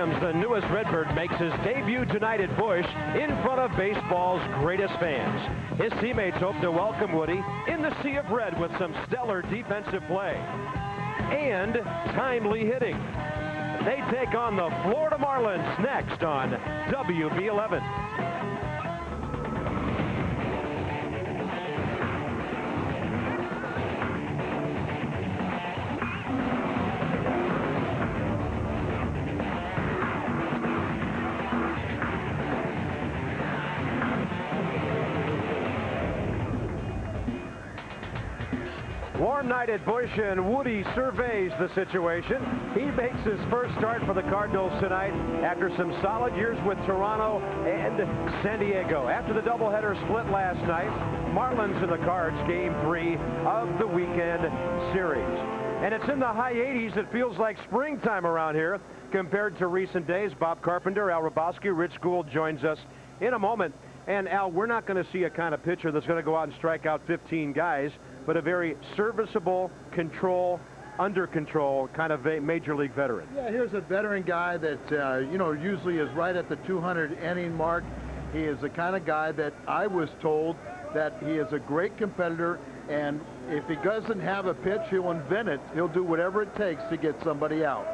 Williams, the newest Redbird, makes his debut tonight at Busch in front of baseball's greatest fans. His teammates hope to welcome Woody in the sea of red with some stellar defensive play and timely hitting. They take on the Florida Marlins next on WB11. Warm night at Busch, and Woody surveys the situation. He makes his first start for the Cardinals tonight after some solid years with Toronto and San Diego. After the doubleheader split last night, Marlins and the Cards, Game 3 of the weekend series. And it's in the high 80s. It feels like springtime around here compared to recent days. Bob Carpenter, Al Rybowski, Rich Gould joins us in a moment. And Al, we're not going to see a kind of pitcher that's going to go out and strike out 15 guys, but a very serviceable, under control kind of a major league veteran. Yeah, here's a veteran guy that, you know, usually is right at the 200-inning mark. He is the kind of guy that I was told that he is a great competitor, and if he doesn't have a pitch, he'll invent it. He'll do whatever it takes to get somebody out.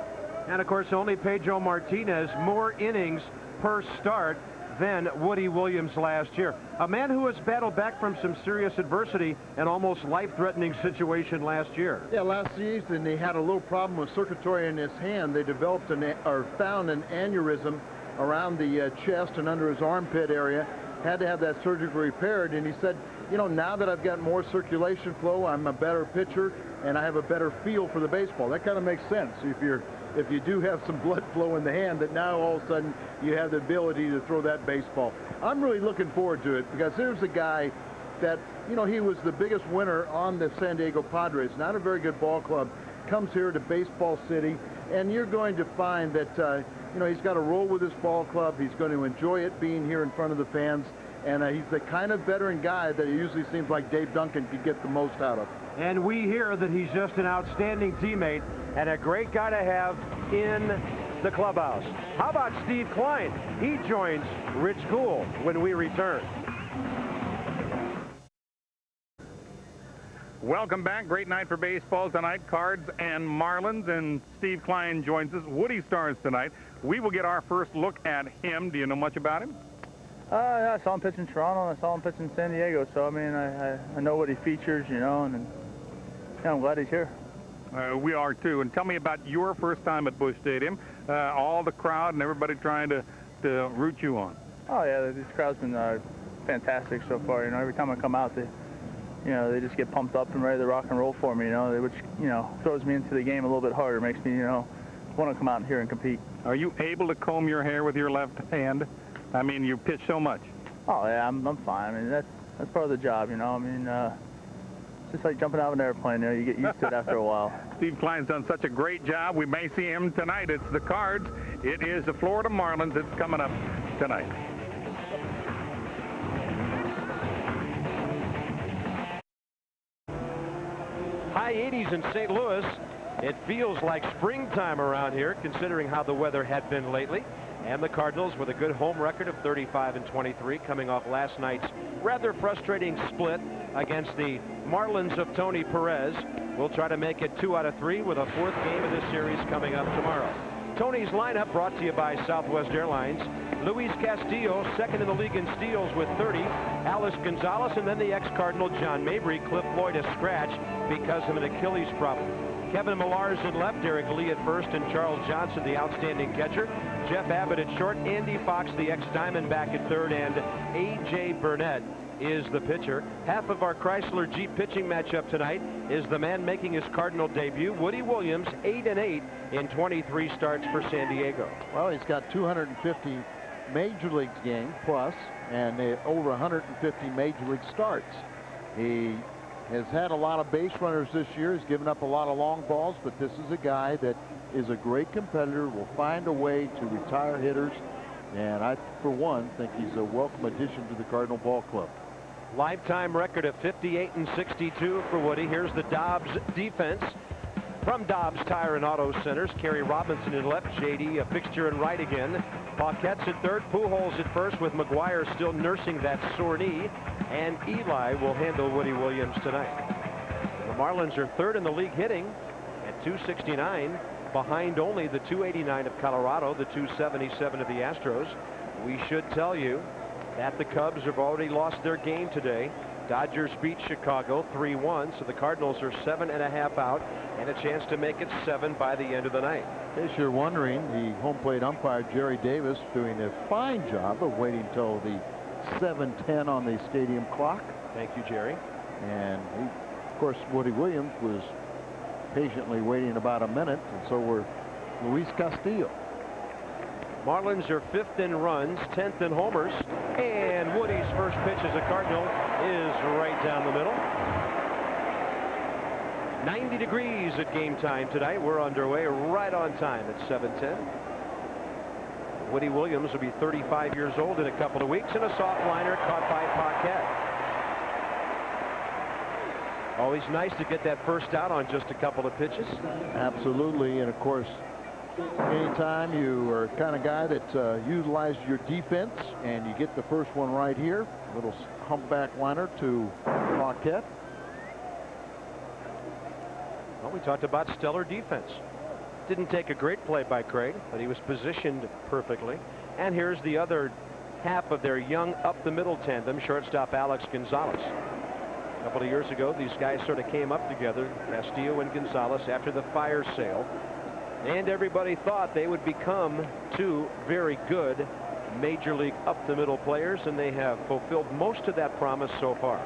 And, of course, only Pedro Martinez, more innings per start than Woody Williams last year. A man who has battled back from some serious adversity and almost life-threatening situation last year. Yeah, last season they had a little problem with circulatory in his hand. They developed or found an aneurysm around the chest and under his armpit area. Had to have that surgically repaired, and he said, you know, now that I've got more circulation flow, I'm a better pitcher and I have a better feel for the baseball. That kind of makes sense. If you do have some blood flow in the hand, that now all of a sudden you have the ability to throw that baseball. I'm really looking forward to it, because there's a guy that, you know, he was the biggest winner on the San Diego Padres, not a very good ball club, comes here to Baseball City, and you're going to find that, you know, he's got to roll with his ball club. He's going to enjoy it being here in front of the fans, and he's the kind of veteran guy that it usually seems like Dave Duncan could get the most out of. And we hear that he's just an outstanding teammate and a great guy to have in the clubhouse. How about Steve Klein? He joins Rich Gould when we return. Welcome back. Great night for baseball tonight. Cards and Marlins, and Steve Klein joins us. Woody stars tonight. We will get our first look at him. Do you know much about him? Yeah, I saw him pitch in Toronto, and I saw him pitch in San Diego. So, I mean, I know what he features, you know, and yeah, I'm glad he's here. We are, too. And tell me about your first time at Busch Stadium. All the crowd and everybody trying to root you on. Oh, yeah, this crowd's been fantastic so far. You know, every time I come out, they just get pumped up and ready to rock and roll for me, you know, which, you know, throws me into the game a little bit harder, makes me, you know, want to come out here and compete. Are you able to comb your hair with your left hand? I mean, you pitch so much. Oh, yeah, I'm fine. I mean, that's part of the job, you know. I mean, it's just like jumping out of an airplane. You know, you get used to it after a while. Steve Klein's done such a great job. We may see him tonight. It's the Cards. It is the Florida Marlins. It's coming up tonight. High 80s in St. Louis. It feels like springtime around here, considering how the weather had been lately. And the Cardinals with a good home record of 35-23, coming off last night's rather frustrating split against the Marlins of Tony Perez. We'll try to make it 2 out of 3 with a fourth game of this series coming up tomorrow. Tony's lineup brought to you by Southwest Airlines. Luis Castillo, second in the league in steals with 30. Alex Gonzalez, and then the ex-Cardinal John Mabry. Cliff Lloyd is scratched because of an Achilles problem. Kevin Millar is in left, Derek Lee at first, and Charles Johnson, the outstanding catcher. Jeff Abbott at short, Andy Fox, the ex-Diamondback, at third, and A.J. Burnett is the pitcher. Half of our Chrysler Jeep pitching matchup tonight is the man making his Cardinal debut, Woody Williams, 8-8 in 23 starts for San Diego. Well, he's got 250 major league games plus, and over 150 major league starts. He has had a lot of base runners this year. He's given up a lot of long balls, but this is a guy that is a great competitor, will find a way to retire hitters, and I, for one, think he's a welcome addition to the Cardinal Ball Club. Lifetime record of 58-62 for Woody. Here's the Dobbs defense. From Dobbs Tire and Auto Centers, Kerry Robinson in left, J.D. a fixture in right again. Paquette's at third, Pujols at first with McGwire still nursing that sore knee. And Eli will handle Woody Williams tonight. The Marlins are third in the league hitting at 269, behind only the 289 of Colorado, the 277 of the Astros. We should tell you that the Cubs have already lost their game today. Dodgers beat Chicago 3-1, so the Cardinals are 7.5 out and a chance to make it 7 by the end of the night. In case you're wondering, the home plate umpire Jerry Davis doing a fine job of waiting till the 7:10 on the stadium clock. Thank you, Jerry. And he, of course, Woody Williams was patiently waiting about a minute, and so were Luis Castillo. Marlins are 5th in runs, 10th in homers, and Woody's first pitch as a Cardinal is right down the middle. 90 degrees at game time tonight. We're underway right on time at 7:10. Woody Williams will be 35 years old in a couple of weeks, and a soft liner caught by Paquette. Always nice to get that first out on just a couple of pitches. Absolutely, and of course, anytime you are kind of guy that utilizes your defense and you get the first one right here, little humpback liner to Paquette. Well, we talked about stellar defense. Didn't take a great play by Craig, but he was positioned perfectly. And here's the other half of their young up the middle tandem, shortstop Alex Gonzalez. A couple of years ago, these guys sort of came up together, Castillo and Gonzalez, after the fire sale. And everybody thought they would become two very good major league up the middle players, and they have fulfilled most of that promise so far.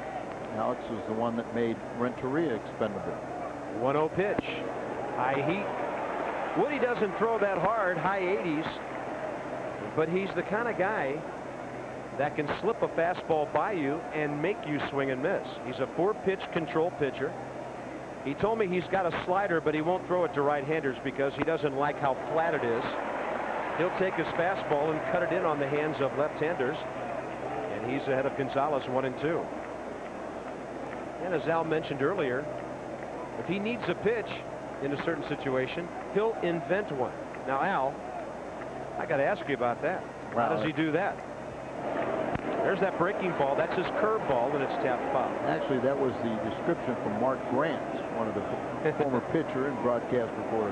Alex was the one that made Renteria expendable. 1-0 pitch. High heat. Woody doesn't throw that hard, high 80s, but he's the kind of guy that can slip a fastball by you and make you swing and miss. He's a 4-pitch control pitcher. He told me he's got a slider, but he won't throw it to right-handers because he doesn't like how flat it is. He'll take his fastball and cut it in on the hands of left-handers. And he's ahead of Gonzalez 1-2. And as Al mentioned earlier, if he needs a pitch in a certain situation, he'll invent one. Now, Al, I got to ask you about that. Wow. How does he do that? There's that breaking ball. That's his curveball, and it's tapped foul. Actually, that was the description from Mark Grant, one of the former pitcher and broadcaster for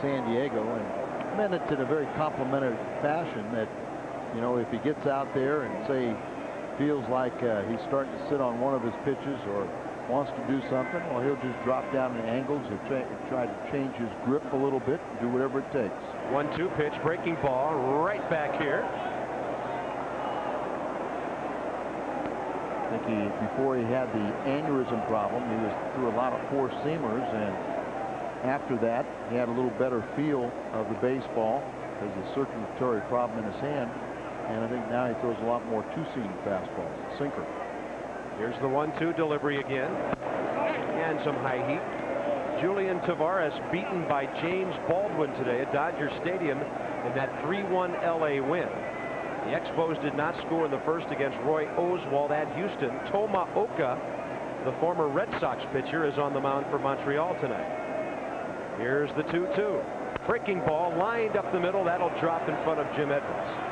San Diego, and meant it in a very complimentary fashion that, you know, if he gets out there and, say, feels like he's starting to sit on one of his pitches or wants to do something, well, he'll just drop down in angles or try to change his grip a little bit and do whatever it takes. 1-2 pitch, breaking ball right back here. I think he, before he had the aneurysm problem, he was through a lot of four-seamers, and after that, he had a little better feel of the baseball because of the circulatory problem in his hand, and I think now he throws a lot more two-seam fastballs, sinker. Here's the 1-2 delivery again, and some high heat. Julian Tavares beaten by James Baldwin today at Dodger Stadium in that 3-1 L.A. win. The Expos did not score in the first against Roy Oswalt at Houston. Tomaoka, the former Red Sox pitcher, is on the mound for Montreal tonight. Here's the 2-2. Breaking ball lined up the middle. That'll drop in front of Jim Edmonds.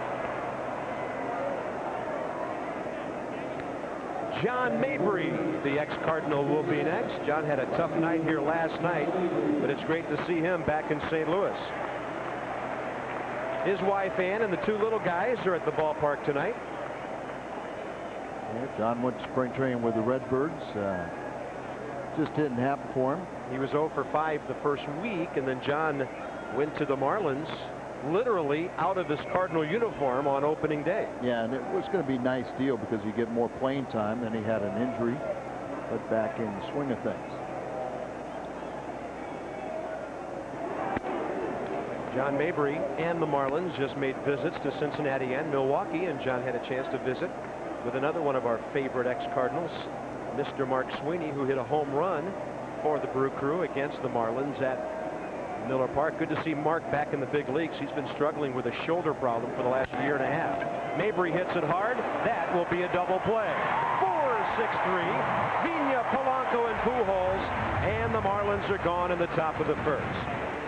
John Mabry, the ex-Cardinal, will be next. John had a tough night here last night, but it's great to see him back in St. Louis. His wife, Ann, and the two little guys are at the ballpark tonight. Yeah, John went to spring training with the Redbirds. Just didn't happen for him. He was 0 for 5 the first week, and then John went to the Marlins literally out of his Cardinal uniform on opening day. Yeah, and it was going to be a nice deal because you get more playing time, and he had an injury, but back in the swing of things. John Mabry and the Marlins just made visits to Cincinnati and Milwaukee, and John had a chance to visit with another one of our favorite ex-Cardinals, Mr. Mark Sweeney, who hit a home run for the Brew Crew against the Marlins at Miller Park. Good to see Mark back in the big leagues. He's been struggling with a shoulder problem for the last year and a half. Mabry hits it hard. That will be a double play. 4 6-3. Vina, Polanco, and Pujols, and the Marlins are gone in the top of the first.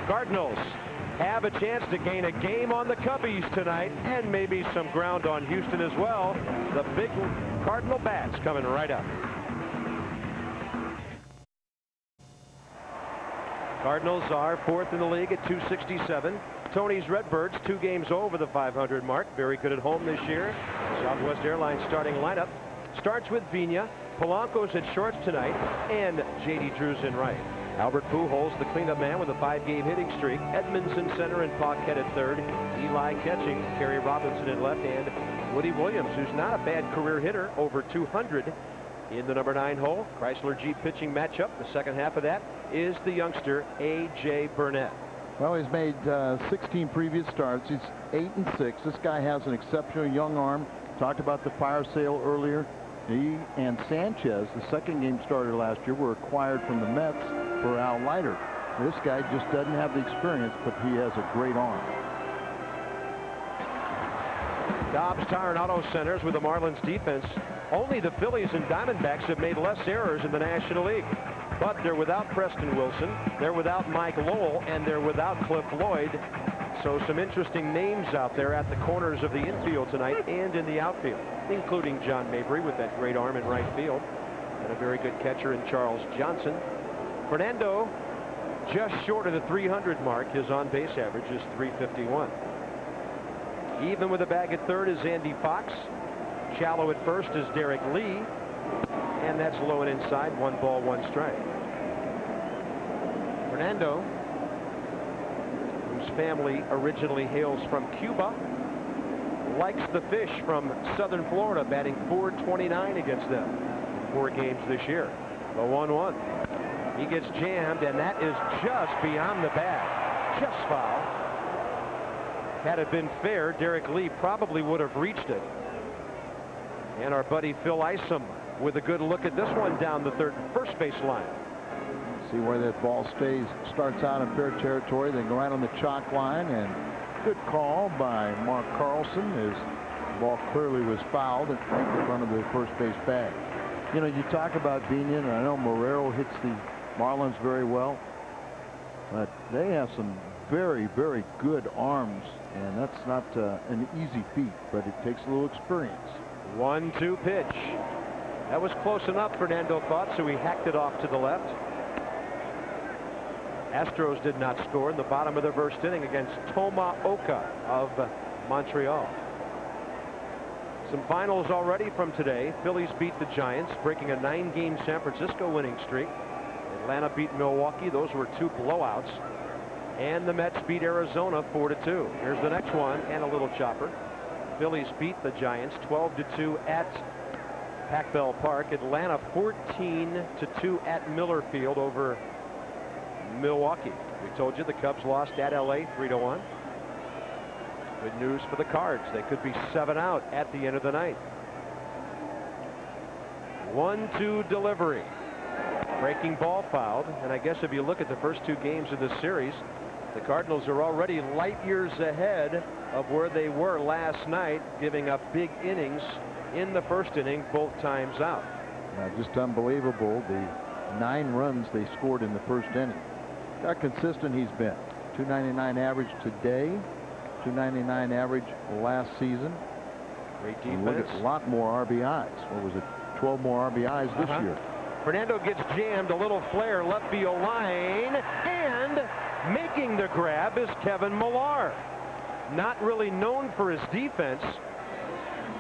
Cardinals have a chance to gain a game on the Cubbies tonight, and maybe some ground on Houston as well. The big Cardinal bats coming right up. Cardinals are fourth in the league at 267. Tony's Redbirds 2 games over the 500 mark. Very good at home this year. Southwest Airlines starting lineup starts with Vina. Polanco's at shorts tonight, and J.D. Drew's in right. Albert Pujols, the cleanup man with a 5-game hitting streak. Edmonds in center and Paquette at third. Eli catching, Kerry Robinson in left, and Woody Williams, who's not a bad career hitter, over 200 in the number 9 hole. Chrysler Jeep pitching matchup. The second half of that is the youngster A.J. Burnett. Well, he's made 16 previous starts. He's 8-6. This guy has an exceptional young arm. Talked about the fire sale earlier. He and Sanchez, the second game starter last year, were acquired from the Mets for Al Leiter. This guy just doesn't have the experience, but he has a great arm. Dobbs, Tire and Auto Centers with the Marlins defense. Only the Phillies and Diamondbacks have made less errors in the National League. But they're without Preston Wilson, they're without Mike Lowell, and they're without Cliff Lloyd. So some interesting names out there at the corners of the infield tonight and in the outfield, including John Mabry with that great arm in right field, and a very good catcher in Charles Johnson. Fernando, just short of the 300 mark. His on-base average is 351. Even with a bag at third is Andy Fox. Shallow at first is Derek Lee. And that's low and inside. 1-1 strike. Fernando, whose family originally hails from Cuba, likes the fish from Southern Florida, batting .429 against them. 4 games this year. The 1-1. He gets jammed, and that is just beyond the bat. Just foul. Had it been fair, Derek Lee probably would have reached it. And our buddy Phil Isom with a good look at this one down the first baseline. See where that ball stays. Starts out in fair territory, then go right on the chalk line, and good call by Mark Carlson. His ball clearly was fouled and right in front of the first base bag. You know, you talk about Vina, and I know Marrero hits the Marlins very well, but they have some very, very good arms, and that's not an easy feat, but it takes a little experience. 1-2 pitch. That was close enough, Fernando thought, so he hacked it off to the left. Astros did not score in the bottom of the first inning against Tomaoka of Montreal. Some finals already from today. Phillies beat the Giants, breaking a 9-game San Francisco winning streak. Atlanta beat Milwaukee. Those were 2 blowouts. And the Mets beat Arizona 4-2. Here's the next one, and a little chopper. Phillies beat the Giants 12-2 at Pac-Bell Park. Atlanta 14-2 at Miller Field over Milwaukee. We told you the Cubs lost at LA 3-1. Good news for the Cards. They could be 7 out at the end of the night. 1-2 delivery. Breaking ball fouled. And I guess if you look at the first 2 games of this series, the Cardinals are already light years ahead of where they were last night, giving up big innings in the first inning both times out. Just unbelievable, the 9 runs they scored in the first inning. How consistent he's been. 299 average today, 299 average last season. Great defense. Look at a lot more RBIs. What was it, 12 more RBIs this year. Fernando gets jammed, a little flare left field line, and making the grab is Kevin Millar. Not really known for his defense.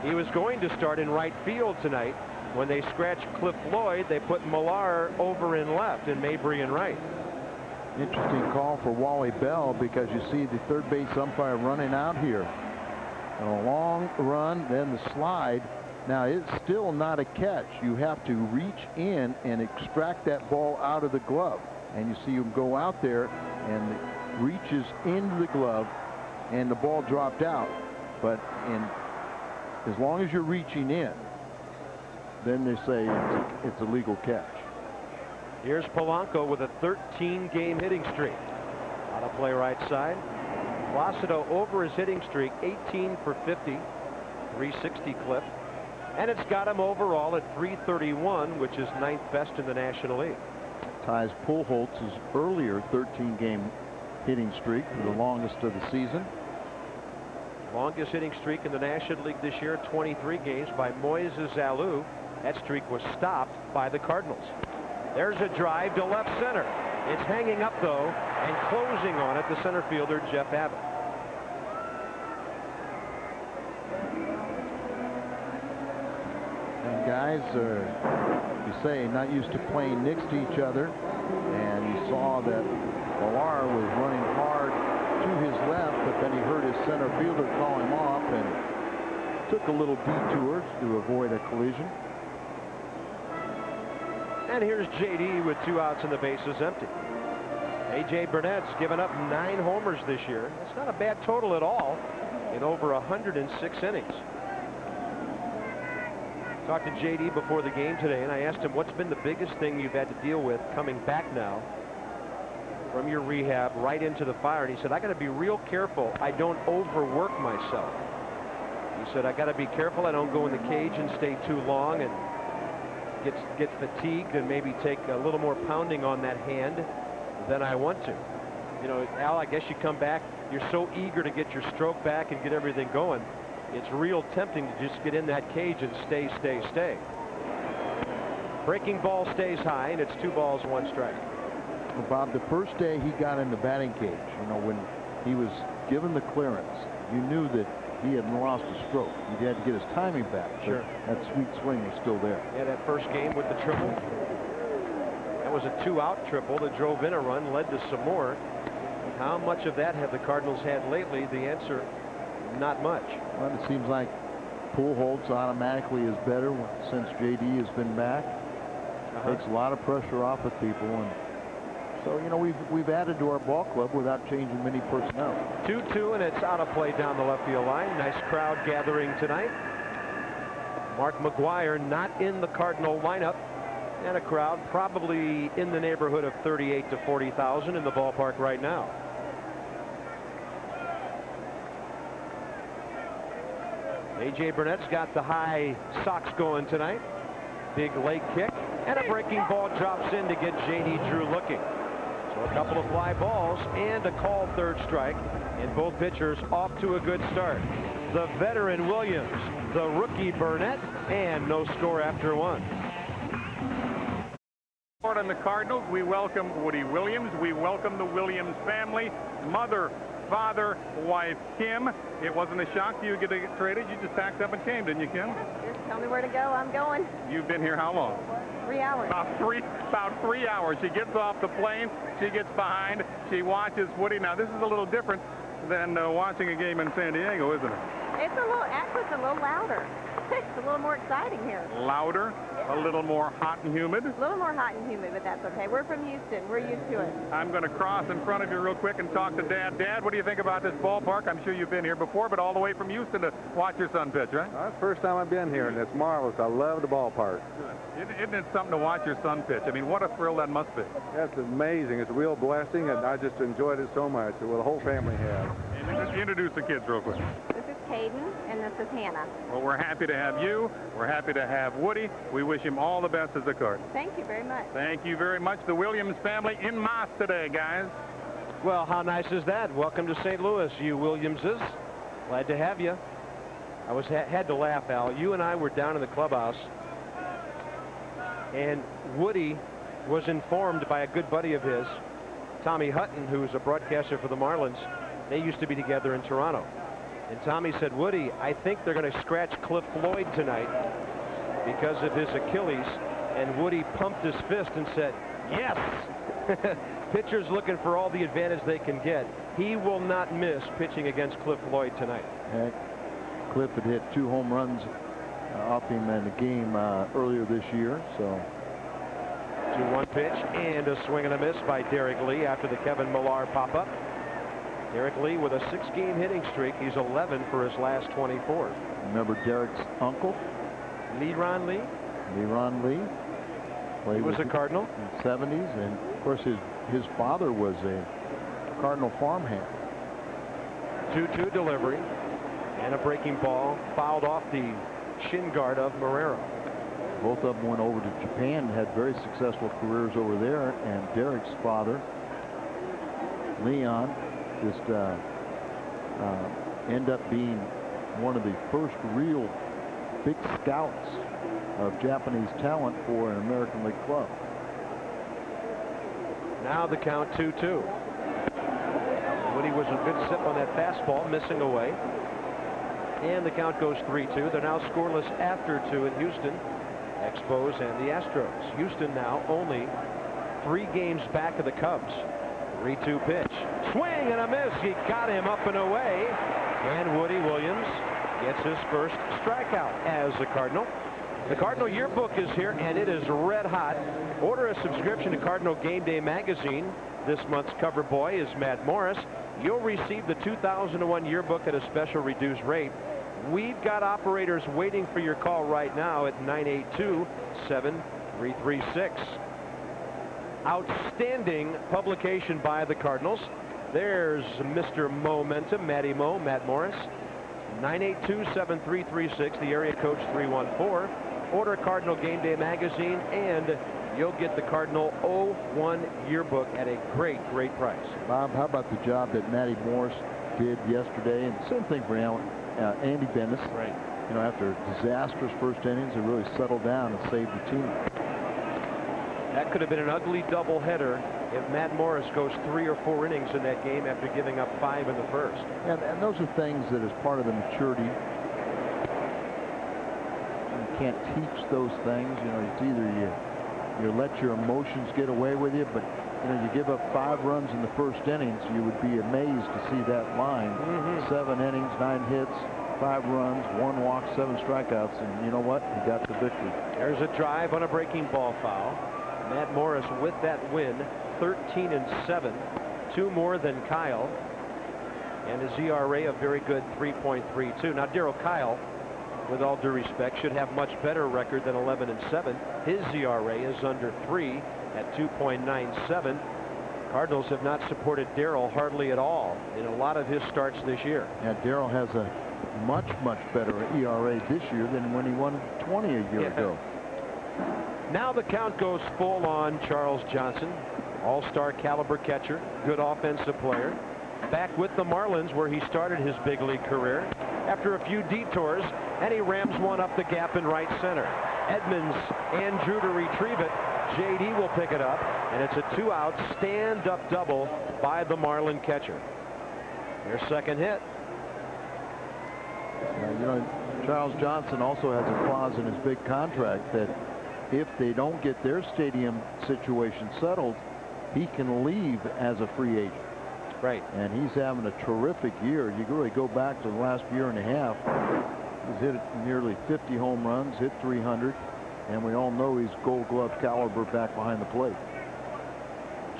He was going to start in right field tonight. When they scratched Cliff Lloyd, they put Millar over in left and Mabry in right. Interesting call for Wally Bell, because you see the third base umpire running out here. And a long run, then the slide. Now, it's still not a catch. You have to reach in and extract that ball out of the glove. And you see him go out there and reaches into the glove, and the ball dropped out. But as long as you're reaching in, then they say it's a legal catch. Here's Polanco with a 13-game hitting streak. Out of play right side. Placido over his hitting streak, 18 for 50, .360 clip. And it's got him overall at 331, which is ninth best in the National League. Ties Pujols' earlier 13-game hitting streak for the longest of the season. Longest hitting streak in the National League this year, 23 games by Moises Alou. That streak was stopped by the Cardinals. There's a drive to left center. It's hanging up, though, and closing on it, the center fielder, Jeff Abbott. And guys are, you say, not used to playing next to each other. And you saw that Millar was running hard to his left, but then he heard his center fielder call him off and took a little detour to avoid a collision. And here's J.D. with two outs and the bases empty. A.J. Burnett's given up 9 homers this year. It's not a bad total at all in over 106 innings. Talked to J.D. before the game today, and I asked him, what's been the biggest thing you've had to deal with coming back now from your rehab right into the fire? And he said, I got to be real careful. I don't overwork myself. He said, I got to be careful. I don't go in the cage and stay too long and get fatigued and maybe take a little more pounding on that hand than I want to. You know, Al, I guess you come back, you're so eager to get your stroke back and get everything going. It's real tempting to just get in that cage and stay. Breaking ball stays high, and it's 2-1 strike. Well, Bob, the first day he got in the batting cage, you know, when he was given the clearance, you knew that he had lost his stroke. He had to get his timing back. Sure. That sweet swing was still there. Yeah, that first game with the triple. That was a 2-out triple that drove in a run, led to some more. How much of that have the Cardinals had lately? The answer, not much. Well, it seems like Pujols automatically is better since J.D. has been back. Takes a lot of pressure off of people. And so, you know, we've added to our ball club without changing many personnel. 2-2, and it's out of play down the left field line. Nice crowd gathering tonight. Mark McGwire not in the Cardinal lineup, and a crowd probably in the neighborhood of 38 to 40,000 in the ballpark right now. A.J. Burnett's got the high socks going tonight. Big leg kick, and a breaking ball drops in to get J.D. Drew looking. A couple of fly balls and a called third strike, and both pitchers off to a good start. The veteran Williams, the rookie Burnett, and no score after one. On the Cardinals, we welcome Woody Williams. We welcome the Williams family, mother, father, wife, Kim. It wasn't a shock to you getting traded. You just packed up and came, didn't you, Kim? Just tell me where to go. I'm going. You've been here how long? 3 hours. About three hours. She gets off the plane. She gets behind. She watches Woody. Now, this is a little different than watching a game in San Diego, isn't it? It's a little, actually, it's a little louder. It's a little more exciting here. Louder, yeah. A little more hot and humid. A little more hot and humid, but that's okay. We're from Houston. We're used to it. I'm going to cross in front of you real quick and talk to Dad. Dad, what do you think about this ballpark? I'm sure you've been here before, but all the way from Houston to watch your son pitch, right? Well, first time I've been here, and it's marvelous. I love the ballpark. Good. Isn't it something to watch your son pitch? I mean, what a thrill that must be. That's amazing. It's a real blessing, and I just enjoyed it so much. Well, the whole family has. Introduce the kids real quick. Hayden, and this is Hannah. Well, we're happy to have you. We're happy to have Woody. We wish him all the best as a Cardinal. Thank you very much. Thank you very much. The Williams family en masse today, guys. Well, how nice is that? Welcome to St. Louis, you Williamses. Glad to have you. I was had to laugh, Al. You and I were down in the clubhouse, and Woody was informed by a good buddy of his, Tommy Hutton, who's a broadcaster for the Marlins. They used to be together in Toronto. And Tommy said, Woody, I think they're going to scratch Cliff Floyd tonight because of his Achilles. And Woody pumped his fist and said, yes. Pitchers looking for all the advantage they can get. He will not miss pitching against Cliff Floyd tonight. Cliff had hit 2 home runs off him in the game earlier this year. So 2-1 pitch and a swing and a miss by Derek Lee after the Kevin Millar pop-up. Derek Lee with a 6-game hitting streak. He's 11 for his last 24. Remember Derek's uncle? Leron Lee. Leron Lee. He was a Cardinal in the 70s, and of course his father was a Cardinal farmhand. 2-2 delivery and a breaking ball fouled off the shin guard of Marrero. Both of them went over to Japan and had very successful careers over there. And Derek's father, Leon, just ended up being one of the first real big scouts of Japanese talent for an American League club. Now the count 2-2. Woody was a good sip on that fastball, missing away. And the count goes 3-2. They're now scoreless after 2 in Houston. Expos and the Astros. Houston now only 3 games back of the Cubs. 3-2 pitch. Swing and a miss. He got him up and away. And Woody Williams gets his first strikeout as a Cardinal. The Cardinal yearbook is here, and it is red hot. Order a subscription to Cardinal Game Day magazine. This month's cover boy is Matt Morris. You'll receive the 2001 yearbook at a special reduced rate. We've got operators waiting for your call right now at 982-7336. Outstanding publication by the Cardinals. There's Mr. Momentum, Matty Mo, Matt Morris. 982-7336, the area coach 314. Order Cardinal Game Day magazine, and you'll get the Cardinal 01 yearbook at a great, great price. Bob, how about the job that Matty Morris did yesterday? And same thing for Andy Dennis. Right. You know, after disastrous first innings, they really settled down and saved the team. That could have been an ugly doubleheader if Matt Morris goes 3 or 4 innings in that game after giving up 5 in the first. And those are things that, as part of the maturity, you can't teach those things. You know, it's either you let your emotions get away with you, but you know, you give up 5 runs in the first innings, you would be amazed to see that line. 7 innings, 9 hits, 5 runs, 1 walk, 7 strikeouts, and you know what? You got the victory. There's a drive on a breaking ball foul. Matt Morris with that win, 13-7, 2 more than Kyle, and his ERA a very good 3.32. Now Daryl Kyle, with all due respect, should have much better record than 11-7. His ERA is under 3 at 2.97. Cardinals have not supported Daryl hardly at all in a lot of his starts this year. Yeah, Daryl has a much better ERA this year than when he won 20 a year ago. Now the count goes full on Charles Johnson, all-star caliber catcher, good offensive player. Back with the Marlins, where he started his big league career, after a few detours, and he rams one up the gap in right center. Edmonds and Drew to retrieve it. J.D. will pick it up, and it's a 2-out stand-up double by the Marlin catcher. Their second hit. You know, Charles Johnson also has a clause in his big contract that if they don't get their stadium situation settled, he can leave as a free agent. Right. And he's having a terrific year. You really go back to the last year and a half. He's hit nearly 50 home runs, hit 300, and we all know he's Gold Glove caliber back behind the plate.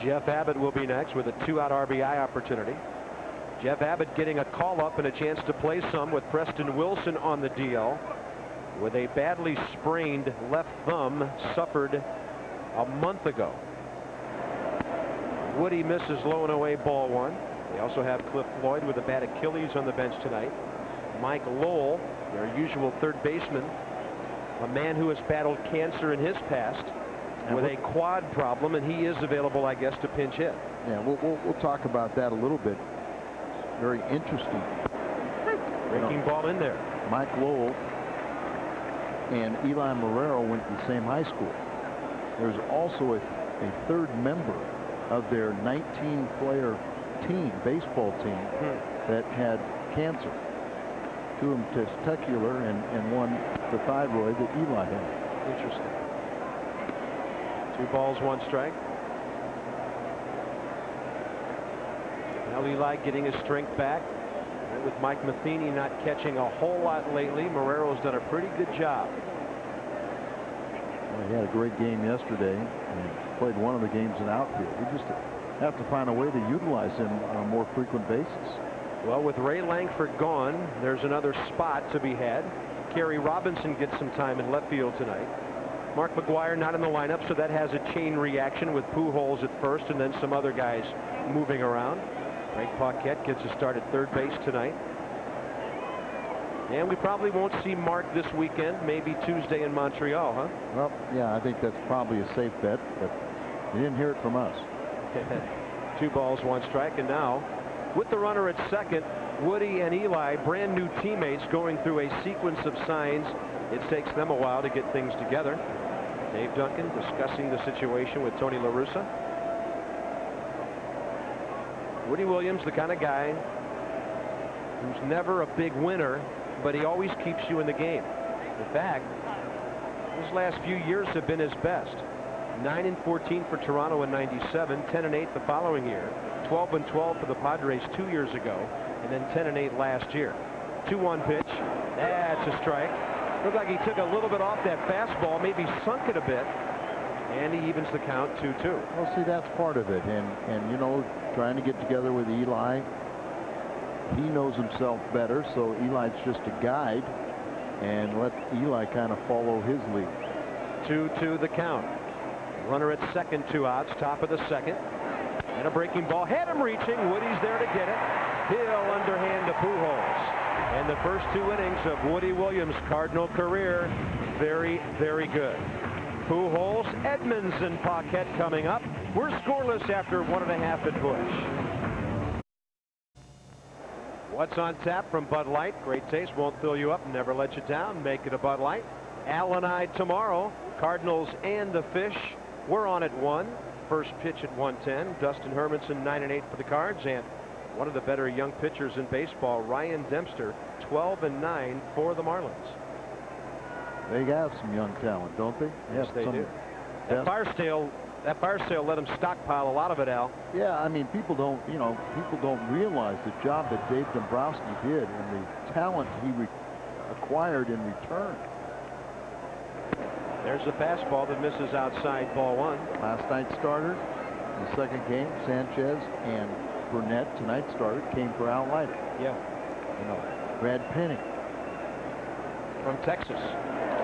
Jeff Abbott will be next with a 2-out RBI opportunity. Jeff Abbott getting a call up and a chance to play some with Preston Wilson on the DL with a badly sprained left thumb suffered a month ago. Woody misses low and away, ball 1. They also have Cliff Floyd with a bad Achilles on the bench tonight. Mike Lowell, their usual third baseman, a man who has battled cancer in his past with a quad problem, and he is available, I guess, to pinch hit. Yeah, we'll talk about that a little bit. Very interesting. Breaking ball in there. Mike Lowell and Eli Marrero went to the same high school. There's also a third member of their 19-player team, baseball team, that had cancer. 2 of them testicular and 1 the thyroid that Eli had. Interesting. 2 balls, 1 strike. Now Eli getting his strength back. With Mike Matheny not catching a whole lot lately, Marrero's done a pretty good job. Well, he had a great game yesterday and played one of the games in outfield. We just have to find a way to utilize him on a more frequent basis. Well, with Ray Langford gone, there's another spot to be had. Kerry Robinson gets some time in left field tonight. Mark McGwire not in the lineup, so that has a chain reaction with Pujols at first and then some other guys moving around. Craig Paquette gets a start at third base tonight. And we probably won't see Mark this weekend, maybe Tuesday in Montreal, huh? Well, yeah, I think that's probably a safe bet, but you didn't hear it from us. 2 balls, 1 strike, and now with the runner at second, Woody and Eli, brand new teammates, going through a sequence of signs. It takes them a while to get things together. Dave Duncan discussing the situation with Tony La Russa. Woody Williams, the kind of guy who's never a big winner, but he always keeps you in the game. In fact, his last few years have been his best. 9-14 for Toronto in '97, 10-8 the following year, 12-12 for the Padres 2 years ago, and then 10-8 last year. 2-1 pitch. That's a strike. Looked like he took a little bit off that fastball, maybe sunk it a bit, and he evens the count 2-2. Well, see, that's part of it, and you know, trying to get together with Eli. He knows himself better, so Eli's just a guide, and let Eli kind of follow his lead. 2-2 the count. Runner at second, 2 outs, top of the second. And a breaking ball. Had him reaching. Woody's there to get it. He'll underhand to Pujols. And the first 2 innings of Woody Williams' Cardinal career, very, very good. Pujols, Edmonds, and Paquette coming up. We're scoreless after 1.5 at Busch. What's on tap from Bud Light? Great taste. Won't fill you up. Never let you down. Make it a Bud Light. Al and I tomorrow. Cardinals and the Fish. We're on at 1. First pitch at 1:10. Dustin Hermanson 9-8 for the Cards, and one of the better young pitchers in baseball, Ryan Dempster, 12-9 for the Marlins. They have some young talent, don't they? Yes, they do. That fire sale let them stockpile a lot of it, Al. Yeah, I mean, people don't realize the job that Dave Dombrowski did and the talent he acquired in return. There's a fastball that misses outside, ball 1. Last night's starter in the second game, Sanchez, and Burnett, tonight's starter, came for Outlighter. Yeah. You know, Brad Penning from Texas.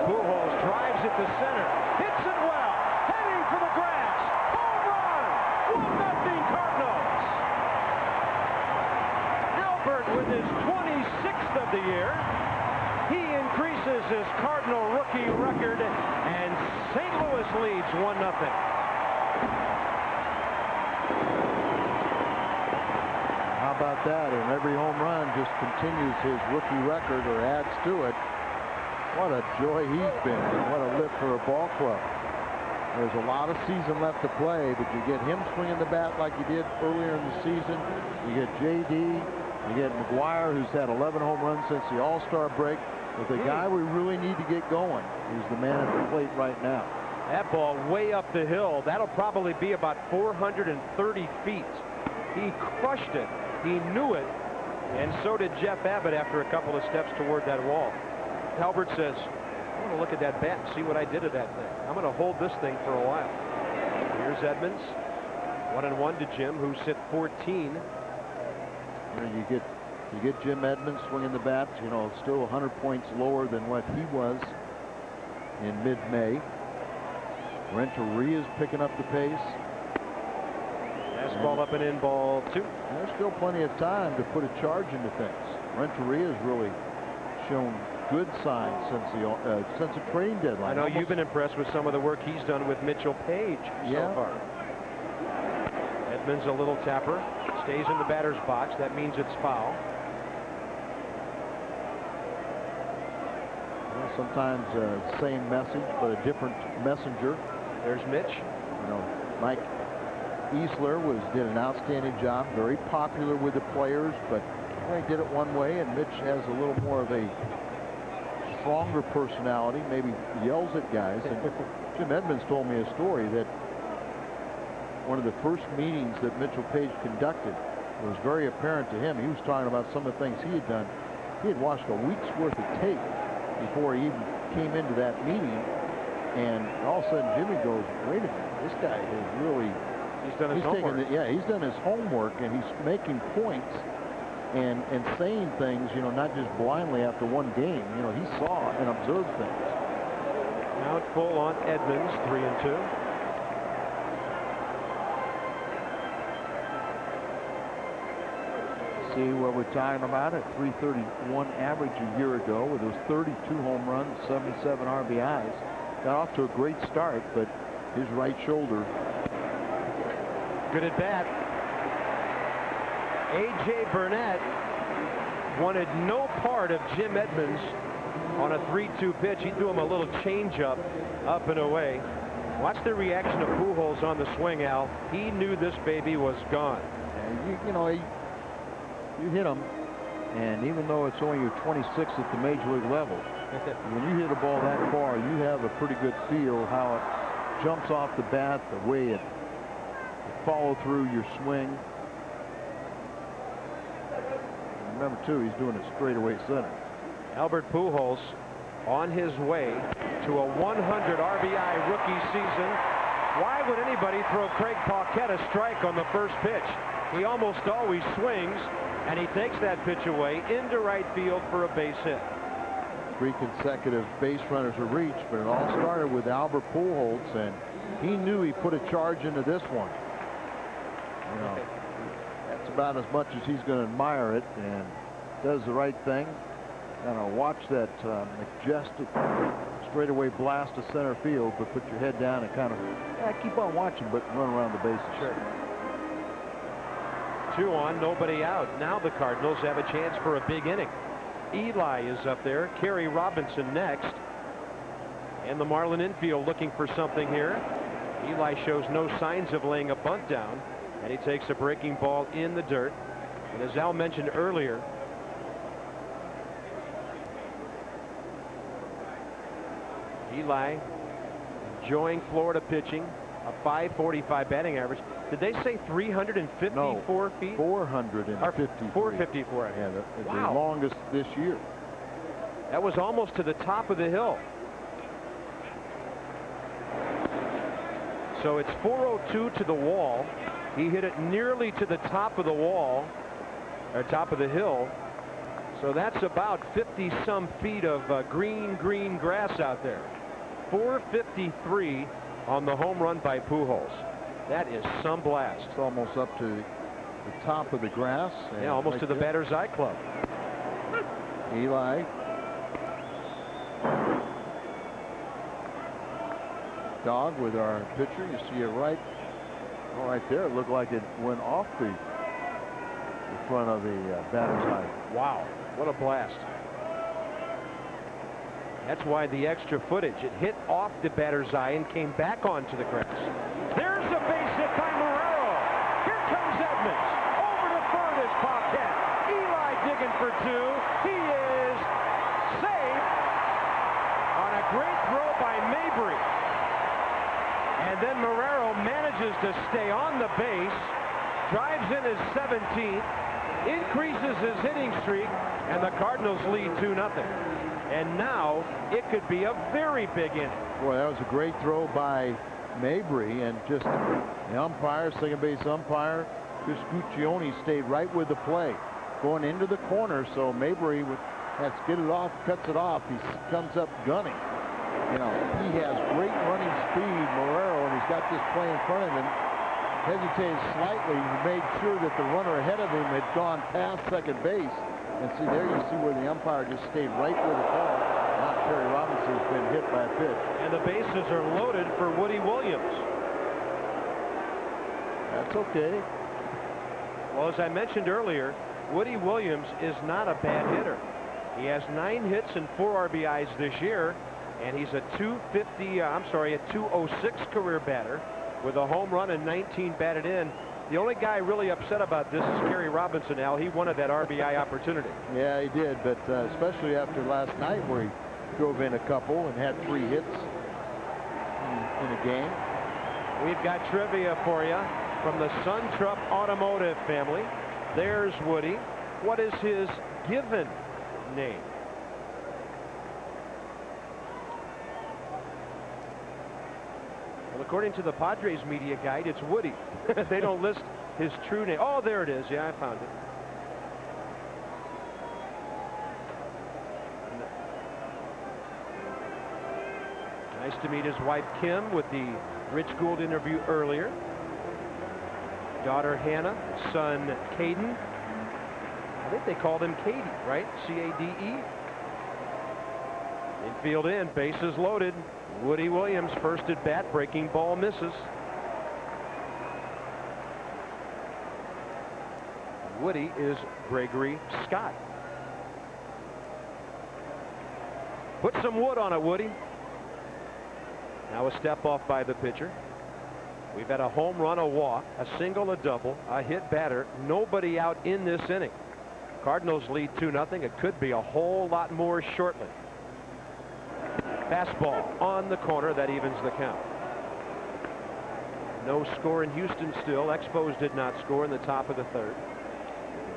Pujols drives it to center, hits it well, heading for the grass. Home run! 1-0 Cardinals. Albert with his 26th of the year. He increases his Cardinal rookie record, and St. Louis leads 1-0. How about that? And every home run just continues his rookie record or adds to it. What a joy he's been, and what a lift for a ball club. There's a lot of season left to play, but you get him swinging the bat like you did earlier in the season. You get J.D., you get McGwire, who's had 11 home runs since the All-Star break. But the guy we really need to get going is the man at the plate right now. That ball way up the hill. That'll probably be about 430 feet. He crushed it. He knew it. And so did Jeff Abbott after a couple of steps toward that wall. Albert says, I'm going to look at that bat and see what I did to that thing. I'm going to hold this thing for a while. Here's Edmonds. 1-1 to Jim, who's hit 14. You get Jim Edmonds swinging the bat, you know, still 100 points lower than what he was in mid-May. Renteria is picking up the pace. Fastball up and in, ball 2. There's still plenty of time to put a charge into things. Renteria has really shown good signs since the training deadline. I know you've been impressed with some of the work he's done with Mitchell Page so far. Edmonds a little tapper. Stays in the batter's box. That means it's foul. Well, sometimes same message, but a different messenger. There's Mitch. You know, Mike Easler did an outstanding job. Very popular with the players, but they did it one way. And Mitch has a little more of a stronger personality. Maybe yells at guys. And Jim Edmonds told me a story that one of the first meetings that Mitchell Page conducted, it was very apparent to him. He was talking about some of the things he had done. He had watched a week's worth of tape before he even came into that meeting, and all of a sudden Jimmy goes, wait a minute, this guy is really... He's done his homework. He's done his homework, and he's making points and saying things, you know, not just blindly after one game. You know, he saw and observed things. Now it's full on Edmonds, 3-2. see what we're talking about at .331 average a year ago with those 32 home runs, 77 RBIs. Got off to a great start, but his right shoulder. Good at bat. A.J. Burnett wanted no part of Jim Edmonds on a 3-2 pitch. He threw him a little changeup up and away. Watch the reaction of Pujols on the swing, Al. He knew this baby was gone. You know, you hit him, and even though it's only your 26th at the major league level, when you hit a ball that far, you have a pretty good feel how it jumps off the bat, the way it follow through your swing. Remember, too, he's doing it straightaway center. Albert Pujols on his way to a 100 RBI rookie season. Why would anybody throw Craig Paquette a strike on the first pitch? He almost always swings, and he takes that pitch away into right field for a base hit. Three consecutive base runners are reached, but it all started with Albert Pujols, and he knew he put a charge into this one. You know, that's about as much as he's going to admire it, and does the right thing. And I'll watch that majestic straightaway blast to center field, but put your head down and kind of keep on watching, but run around the bases. Sure. 2 on, nobody out. Now the Cardinals have a chance for a big inning. Eli is up there. Kerry Robinson next. And the Marlin infield looking for something here. Eli shows no signs of laying a bunt down, and he takes a breaking ball in the dirt. And as Al mentioned earlier, Eli enjoying Florida pitching, a .545 batting average. Did they say 354 feet? 454. 454. Yeah, wow. The longest this year. That was almost to the top of the hill. So it's 402 to the wall. He hit it nearly to the top of the wall, or top of the hill. So that's about 50-some feet of green grass out there. 453 on the home run by Pujols. That is some blast. It's almost up to the top of the grass. Yeah, almost like to the batter's eye club. Eli. Dog with our pitcher. You see it right there. It looked like it went off the front of the batter's eye. Wow, what a blast. That's why the extra footage. It hit off the batter's eye and came back onto the grass. There's a base hit by Marrero. Here comes Edmonds. Over to third is Paquette. Eli digging for two. He is safe on a great throw by Mabry. And then Marrero manages to stay on the base, drives in his 17th, increases his hitting streak, and the Cardinals lead 2-0. And now it could be a very big inning. Boy, that was a great throw by Mabry, and just the umpire, second base umpire, Chris Guccione, stayed right with the play, going into the corner. So Mabry has to get it off, cuts it off. He comes up gunning. You know, he has great running speed, Marrero, and he's got this play in front of him. Hesitated slightly, made sure that the runner ahead of him had gone past second base. And see, there you see where the umpire just stayed right where the ball. Now Kerry Robinson has been hit by a pitch. And the bases are loaded for Woody Williams. That's okay. Well, as I mentioned earlier, Woody Williams is not a bad hitter. He has 9 hits and 4 RBIs this year. And he's a 206 career batter with a home run and 19 batted in. The only guy really upset about this is Kerry Robinson, Al. He wanted that RBI opportunity. Yeah, he did, but especially after last night where he drove in a couple and had 3 hits in a game. We've got trivia for you from the SunTruck Automotive family. There's Woody. What is his given name? Well, according to the Padres media guide, it's Woody. They don't list his true name. Oh, there it is. Yeah, I found it. Nice to meet his wife, Kim, with the Rich Gould interview earlier. Daughter, Hannah. Son, Caden. I think they called him Cade, right? C-A-D-E. Infield in, bases loaded. Woody Williams first at bat, breaking ball misses. Woody is Gregory Scott. Put some wood on it, Woody. Now a step off by the pitcher. We've had a home run, a walk, a single, a double, a hit batter, nobody out in this inning. Cardinals lead 2-0. It could be a whole lot more shortly. Fastball on the corner. That evens the count. No score in Houston still. Expos did not score in the top of the third.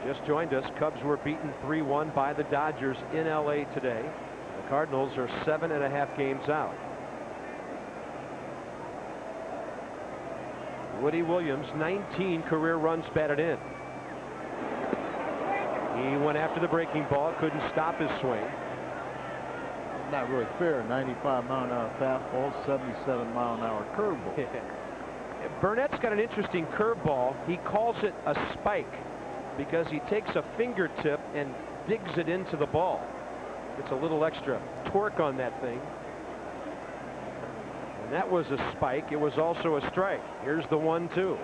Just joined us. Cubs were beaten 3-1 by the Dodgers in LA today. The Cardinals are 7.5 games out. Woody Williams, 19 career runs batted in. He went after the breaking ball, couldn't stop his swing. Not really fair. 95 mile an hour fastball, 77 mile an hour curveball. Burnett's got an interesting curveball. He calls it a spike because he takes a fingertip and digs it into the ball. It's a little extra torque on that thing. And that was a spike. It was also a strike. Here's the 1-2.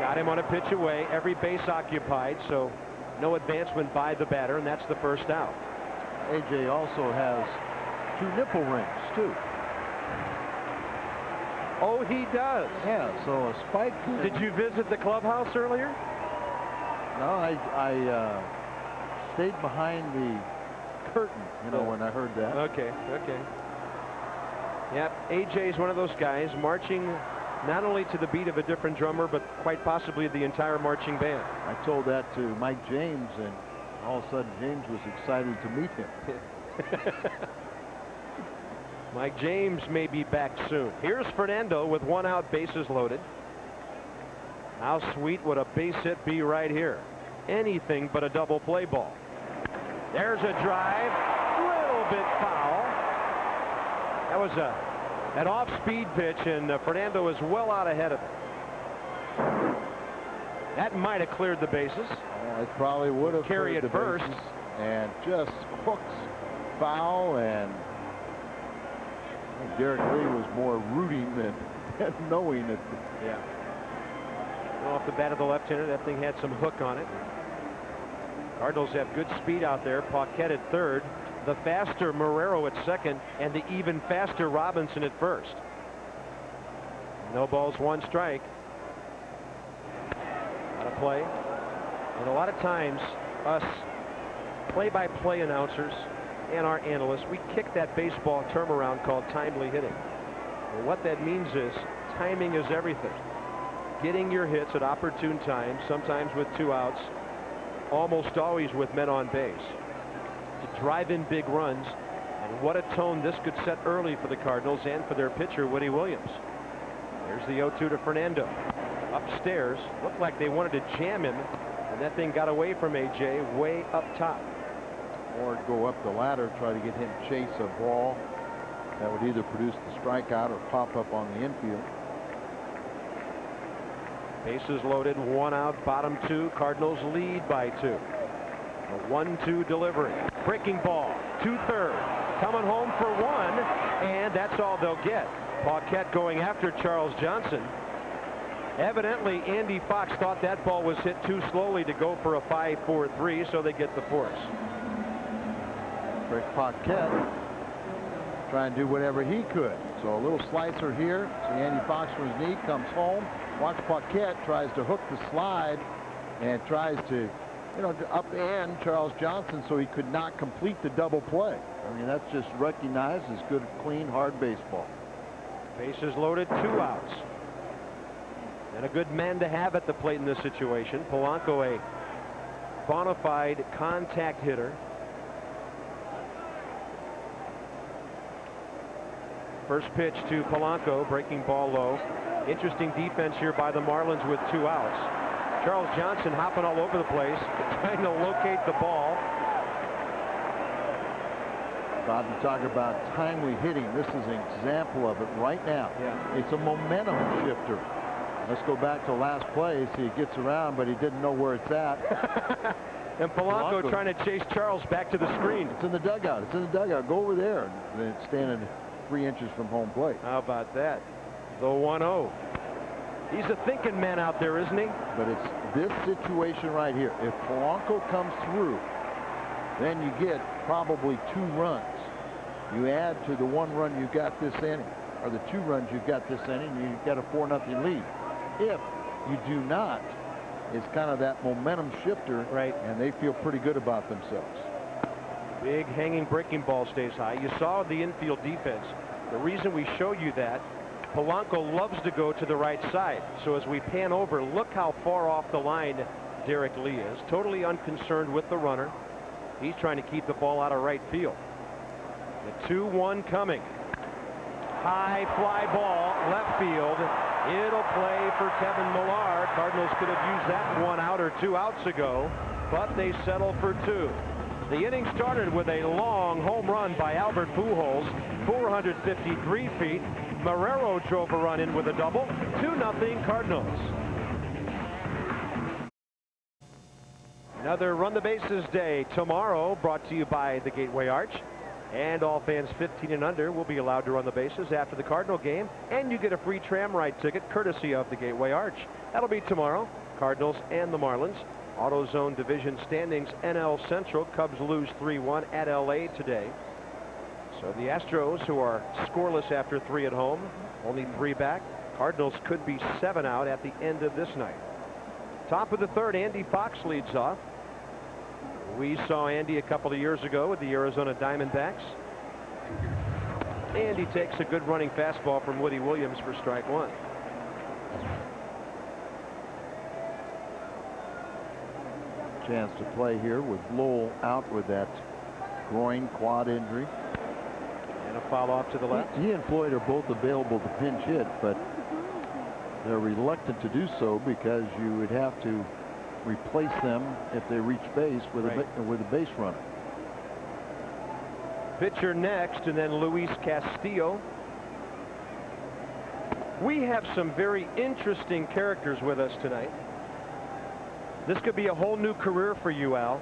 Got him on a pitch away. Every base occupied, so no advancement by the batter, and that's the first out. A.J. also has two nipple rings, too. Oh, he does. Yeah, so a spike. Did you visit the clubhouse earlier? No, I stayed behind the curtain, you know, when I heard that. Okay, okay. Yep, AJ's one of those guys marching not only to the beat of a different drummer, but quite possibly the entire marching band. I told that to Mike James, and all of a sudden James was excited to meet him. Mike James may be back soon. Here's Fernando with one out, bases loaded. How sweet would a base hit be right here? Anything but a double play ball. There's a drive, little bit foul. That was an off-speed pitch, and Fernando is well out ahead of it. That might have cleared the bases. It probably would have. Carry at first, and just hooks foul, and I think Derek Lee was more rooting than knowing it. Yeah. Well, off the bat of the left-hander, that thing had some hook on it. Cardinals have good speed out there. Paquette at third. The faster Marrero at second, and the even faster Robinson at first. No balls, one strike. Out of play. And a lot of times, us play-by-play announcers and our analysts, we kick that baseball term around called timely hitting. And what that means is timing is everything. Getting your hits at opportune times, sometimes with two outs, almost always with men on base. To drive in big runs, and what a tone this could set early for the Cardinals and for their pitcher Woody Williams. There's the 0-2 to Fernando. Upstairs, looked like they wanted to jam him, and that thing got away from A.J. way up top. Or go up the ladder, try to get him chase a ball that would either produce the strikeout or pop up on the infield. Bases loaded, one out, bottom two. Cardinals lead by two. A 1-2 delivery. Breaking ball. Two-third. Coming home for one. And that's all they'll get. Paquette going after Charles Johnson. Evidently, Andy Fox thought that ball was hit too slowly to go for a 5-4-3, so they get the force. Craig Paquette trying to do whatever he could. So a little slicer here. See Andy Fox from his knee, comes home. Watch Paquette, tries to hook the slide and tries to, you know, upend Charles Johnson, so he could not complete the double play. I mean, that's just recognized as good, clean, hard baseball. Bases loaded, two outs. And a good man to have at the plate in this situation. Polanco, a bona fide contact hitter. First pitch to Polanco, breaking ball low. Interesting defense here by the Marlins with two outs. Charles Johnson hopping all over the place, trying to locate the ball. Bob, you talk about timely hitting. This is an example of it right now. Yeah. It's a momentum shifter. Let's go back to last play. See, he gets around, but he didn't know where it's at. And Polanco trying to chase Charles back to the screen. It's in the dugout. It's in the dugout. Go over there. And it's standing 3 inches from home plate. How about that? The 1-0. He's a thinking man out there, isn't he? But it's this situation right here. If Polanco comes through, then you get probably 2 runs. You add to the 1 run you got this inning, or the 2 runs you've got this inning, you've got a 4-0 lead. If you do not, it's kind of that momentum shifter, right? And they feel pretty good about themselves. Big hanging breaking ball stays high. You saw the infield defense. The reason we show you that, Polanco loves to go to the right side. So as we pan over, look how far off the line Derek Lee is. Totally unconcerned with the runner. He's trying to keep the ball out of right field. The 2-1 coming. High fly ball, left field. It'll play for Kevin Millar. Cardinals could have used that 1 out or 2 outs ago, but they settle for 2. The inning started with a long home run by Albert Pujols, 453 feet. Marrero drove a run in with a double. 2-0 Cardinals. Another Run the Bases day tomorrow, brought to you by the Gateway Arch. And all fans 15 and under will be allowed to run the bases after the Cardinal game, and you get a free tram ride ticket courtesy of the Gateway Arch. That'll be tomorrow. Cardinals and the Marlins. AutoZone division standings, NL Central. Cubs lose 3-1 at LA today. So the Astros, who are scoreless after 3 at home, only 3 back. Cardinals could be 7 out at the end of this night. Top of the 3rd, Andy Fox leads off. We saw Andy a couple of years ago with the Arizona Diamondbacks. Andy takes a good running fastball from Woody Williams for strike 1. Chance to play here with Lowell out with that groin quad injury. And a foul off to the left. He and Floyd are both available to pinch hit, but they're reluctant to do so because you would have to replace them if they reach base with a base runner. Pitcher next, and then Luis Castillo. We have some very interesting characters with us tonight. This could be a whole new career for you, Al.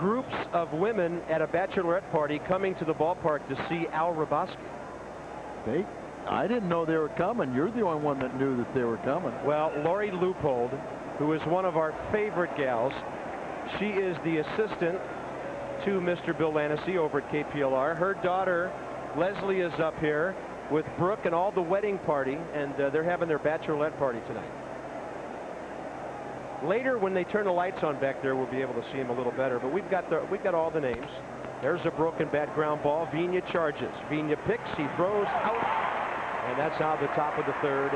Groups of women at a bachelorette party coming to the ballpark to see Al Roboski. I didn't know they were coming. You're the only one that knew that they were coming. Well, Lori Leupold, who is one of our favorite gals. She is the assistant to Mr. Bill Lanacy over at KPLR. Her daughter, Leslie, is up here with Brooke and all the wedding party, and they're having their bachelorette party tonight. Later, when they turn the lights on back there, we'll be able to see them a little better, but we've got all the names. There's a broken bat ground ball. Vina charges. Vina picks. He throws out, and that's how the top of the 3rd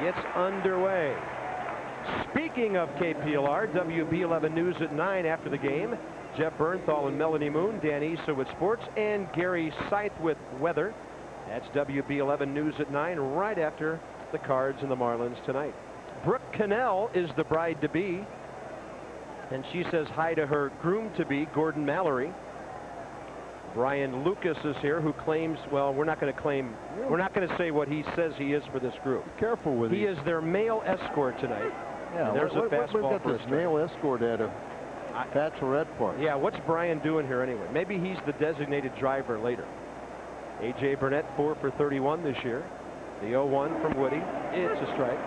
gets underway. Speaking of KPLR, WB11 News at 9 after the game. Jeff Bernthal and Melanie Moon, Dan Issa with sports, and Gary Scythe with weather. That's WB11 News at 9 right after the Cards and the Marlins tonight. Brooke Cannell is the bride-to-be, and she says hi to her groom-to-be, Gordon Mallory. Brian Lucas is here, who claims, well, we're not going to claim, we're not going to say what he says he is for this group. Be careful with him. He is their male escort tonight. Yeah, and there's a fastball. We've got this male escort at a bachelorette party. Yeah, what's Brian doing here anyway? Maybe he's the designated driver later. A.J. Burnett, 4 for 31 this year. The 0-1 from Woody. It's a strike.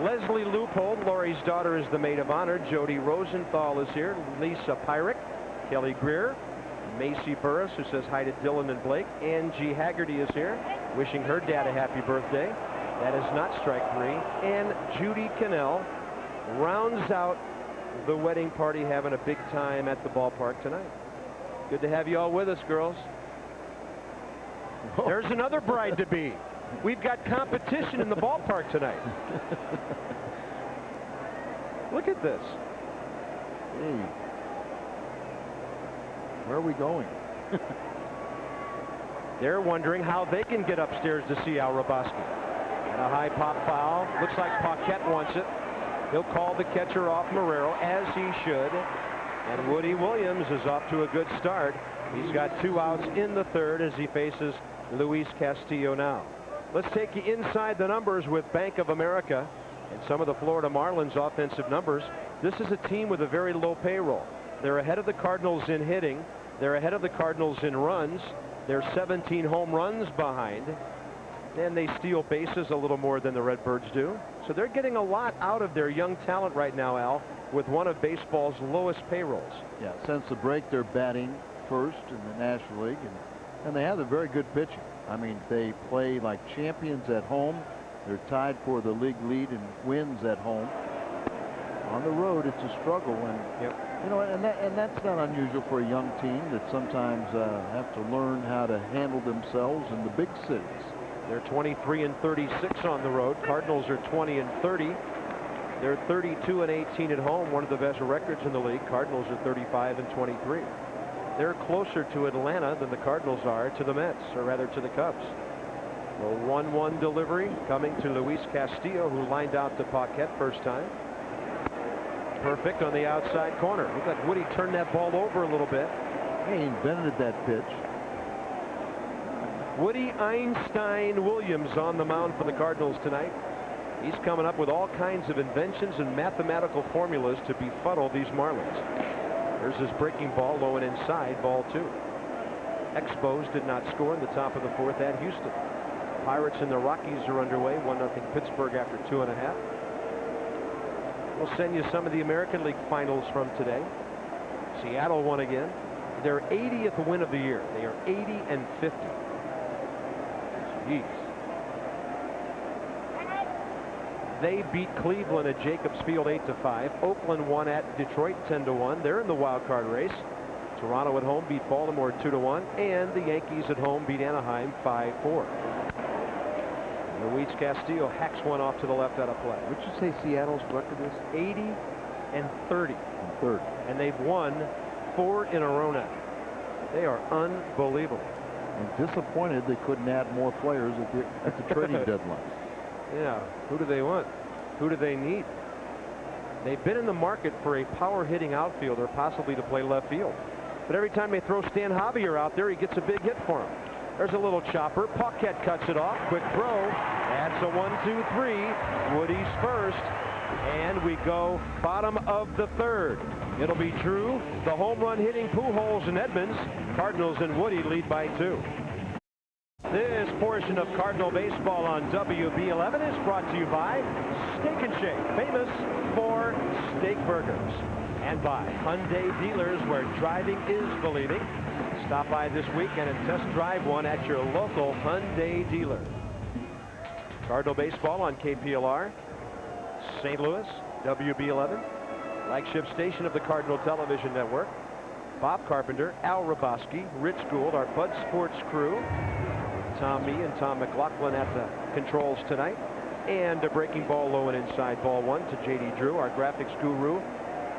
Leslie Leupold, Laurie's daughter, is the maid of honor. Jody Rosenthal is here. Lisa Pyrick, Kelly Greer, Macy Burris, who says hi to Dylan and Blake. Angie Haggerty is here, wishing her dad a happy birthday. That is not strike 3. And Judy Cannell rounds out the wedding party, having a big time at the ballpark tonight. Good to have you all with us, girls. Whoa. There's another bride-to-be. We've got competition in the ballpark tonight. Look at this. Hey. Where are we going? They're wondering how they can get upstairs to see Al Roboski. And a high pop foul. Looks like Paquette wants it. He'll call the catcher off Marrero, as he should. And Woody Williams is off to a good start. He's got 2 outs in the 3rd as he faces Luis Castillo now. Let's take you inside the numbers with Bank of America. and some of the Florida Marlins offensive numbers. This is a team with a very low payroll. They're ahead of the Cardinals in hitting. They're ahead of the Cardinals in runs. They're 17 home runs behind. And they steal bases a little more than the Redbirds do. So they're getting a lot out of their young talent right now, Al, with one of baseball's lowest payrolls. Yeah, since the break, they're batting first in the National League, and they have a very good pitching. I mean, they play like champions at home. They're tied for the league lead in wins at home. On the road, it's a struggle, and you know, and that's not unusual for a young team that sometimes have to learn how to handle themselves in the big cities. They're 23 and 36 on the road. Cardinals are 20 and 30. They're 32 and 18 at home, one of the best records in the league. Cardinals are 35 and 23. They're closer to Atlanta than the Cardinals are to the Mets, or rather to the Cubs. The 1-1 delivery coming to Luis Castillo, who lined out to Paquette first time. Perfect on the outside corner. Looked like Woody turned that ball over a little bit. He invented that pitch. Woody Einstein Williams on the mound for the Cardinals tonight. He's coming up with all kinds of inventions and mathematical formulas to befuddle these Marlins. There's his breaking ball low and inside, ball two. Expos did not score in the top of the fourth at Houston. Pirates and the Rockies are underway. 1-0 Pittsburgh after 2.5. We'll send you some of the American League finals from today. Seattle won again. Their 80th win of the year. They are 80 and 50. Jeez. They beat Cleveland at Jacobs Field 8-5. Oakland won at Detroit 10-1. They're in the wild card race. Toronto at home beat Baltimore 2-1, and the Yankees at home beat Anaheim 5-4. Luis Castillo hacks one off to the left out of play. Would you say Seattle's record is 80 and 30? And 30. And they've won 4 in a row now. They are unbelievable. And disappointed they couldn't add more players at the trading deadline. Yeah, who do they want? Who do they need? They've been in the market for a power-hitting outfielder, possibly to play left field. But every time they throw Stan Javier out there, he gets a big hit for him. There's a little chopper. Paquette cuts it off. Quick throw. That's a 1-2-3. Woody's first. And we go bottom of the third. It'll be Drew, the home run hitting Pujols and Edmonds. Cardinals and Woody lead by 2. This portion of Cardinal Baseball on WB11 is brought to you by Steak and Shake, famous for steak burgers, and by Hyundai Dealers, where driving is believing. Stop by this weekend and test drive one at your local Hyundai dealer. Cardinal Baseball on KPLR, St. Louis, WB11, flagship station of the Cardinal Television Network. Bob Carpenter, Al Roboski, Rich Gould, our Bud Sports crew, Tom Mee and Tom McLaughlin at the controls tonight. And a breaking ball low and inside, ball one to J.D. Drew, our graphics guru.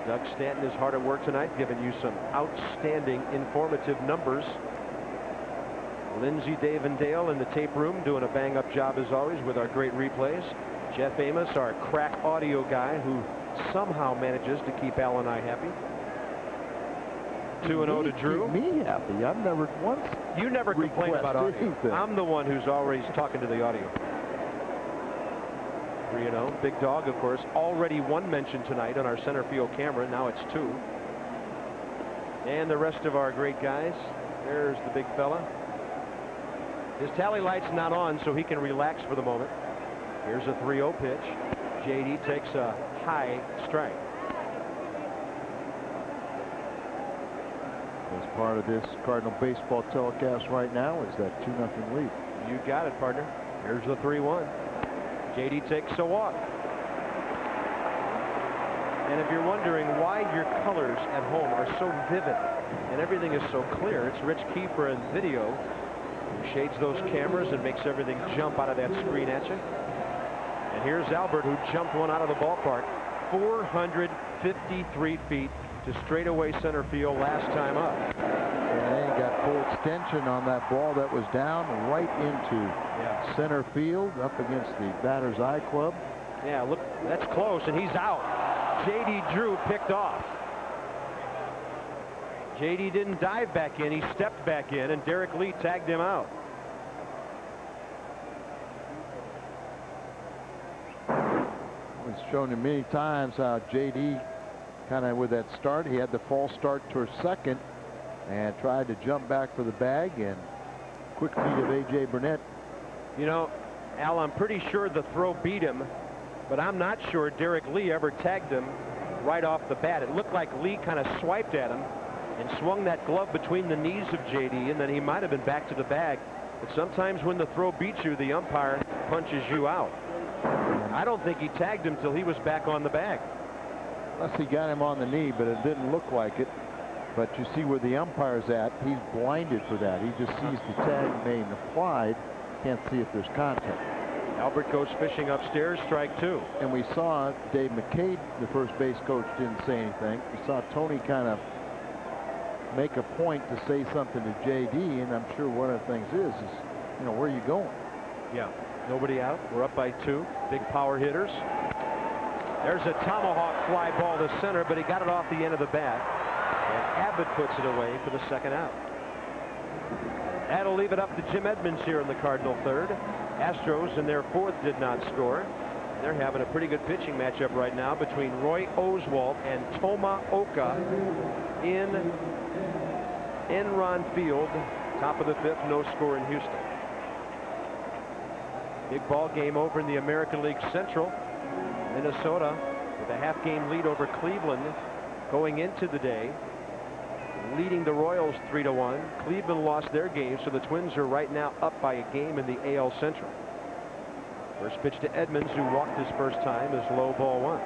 Doug Stanton is hard at work tonight, giving you some outstanding informative numbers. Lindsey, Dave, and Dale in the tape room doing a bang-up job as always with our great replays. Jeff Amos, our crack audio guy who somehow manages to keep Al and I happy. 2-0 to Drew. Me happy. I've never once. You never complain about audio. I'm the one who's always talking to the audio. 3-0. Big Dog, of course, already one mention tonight on our center field camera. Now it's 2. And the rest of our great guys. There's the big fella. His tally light's not on, so he can relax for the moment. Here's a 3-0 pitch. JD takes a high strike. As part of this Cardinal baseball telecast right now is that 2-0 lead. You got it, partner. Here's the 3-1. JD takes a walk. And if you're wondering why your colors at home are so vivid and everything is so clear, it's Rich Keefer in video who shades those cameras and makes everything jump out of that screen at you. And here's Albert, who jumped one out of the ballpark 453 feet to straightaway center field last time up. And got full extension on that ball that was down right into center field, up against the batter's eye club. Yeah, look, that's close, and he's out. J.D. Drew picked off. J.D. didn't dive back in. He stepped back in, and Derek Lee tagged him out. It's shown him many times how J.D. kind of with that start, he had the false start to her second and tried to jump back for the bag, and quick feet of A.J. Burnett. You know, Al, I'm pretty sure the throw beat him, but I'm not sure Derek Lee ever tagged him right off the bat. It looked like Lee kind of swiped at him and swung that glove between the knees of J.D., and then he might have been back to the bag. But sometimes when the throw beats you, the umpire punches you out. I don't think he tagged him till he was back on the bag. Unless he got him on the knee, but it didn't look like it. But you see where the umpire's at. He's blinded for that. He just sees the tag name applied. Can't see if there's contact. Albert goes fishing upstairs, strike two. And we saw Dave McCade, the first base coach, didn't say anything. We saw Tony kind of make a point to say something to J.D., and I'm sure one of the things is you know, where are you going? Yeah, nobody out. We're up by two. Big power hitters. There's a tomahawk fly ball to center, but he got it off the end of the bat. And Abbott puts it away for the second out. That'll leave it up to Jim Edmonds here in the Cardinal third. Astros in their fourth did not score. They're having a pretty good pitching matchup right now between Roy Oswalt and Tomaoka in Enron Field. Top of the fifth, no score in Houston. Big ball game over in the American League Central. Minnesota with a half-game lead over Cleveland going into the day, leading the Royals 3-1. Cleveland lost their game, so the Twins are right now up by a game in the AL Central. First pitch to Edmonds, who walked his first time, is low, ball one.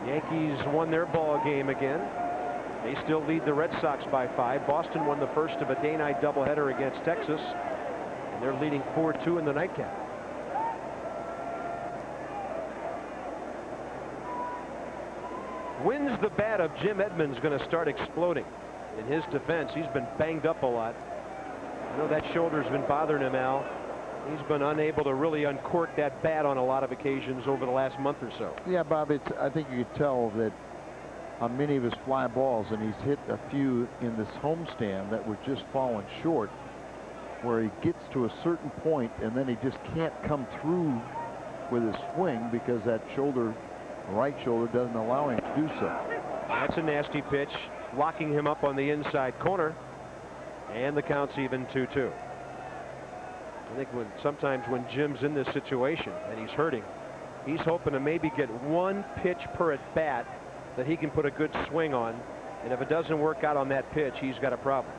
The Yankees won their ball game again. They still lead the Red Sox by 5. Boston won the first of a day-night doubleheader against Texas. And they're leading 4-2 in the nightcap. When's the bat of Jim Edmonds going to start exploding? In his defense, he's been banged up a lot. I know that shoulder's been bothering him, Al. He's been unable to really uncork that bat on a lot of occasions over the last month or so. Yeah, Bob, I think you could tell that on many of his fly balls, and he's hit a few in this homestand that were just falling short, where he gets to a certain point and then he just can't come through with his swing because that shoulder, right shoulder, doesn't allow him to do so. That's a nasty pitch, locking him up on the inside corner, and the count's even 2-2. I think sometimes when Jim's in this situation and he's hurting, he's hoping to maybe get one pitch per at bat that he can put a good swing on, and if it doesn't work out on that pitch, he's got a problem.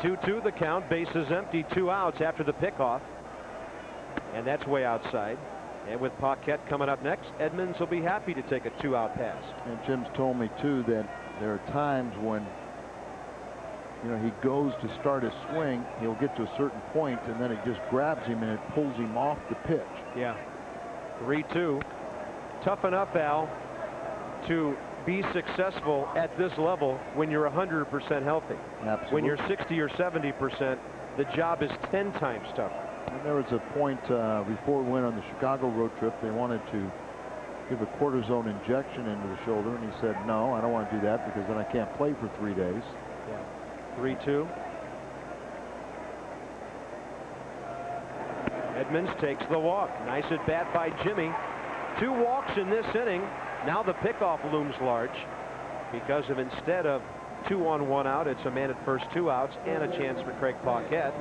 2-2 the count, bases empty, two outs after the pickoff, and that's way outside. And with Paquette coming up next, Edmonds will be happy to take a two-out pass. And Jim's told me too that there are times when, you know, he goes to start his swing, he'll get to a certain point, and then it just grabs him and it pulls him off the pitch. Yeah. 3-2. Tough enough, Al, to be successful at this level when you're 100% healthy. Absolutely. When you're 60 or 70%, the job is 10 times tougher. And there was a point before we went on the Chicago road trip, they wanted to give a cortisone injection into the shoulder, and he said, no, I don't want to do that because then I can't play for 3 days. Yeah. 3-2. Edmonds takes the walk. Nice at bat by Jimmy. Two walks in this inning. Now the pickoff looms large because of, instead of 2-on-1 out, it's a man at first, two outs, and a chance for Craig Paquette.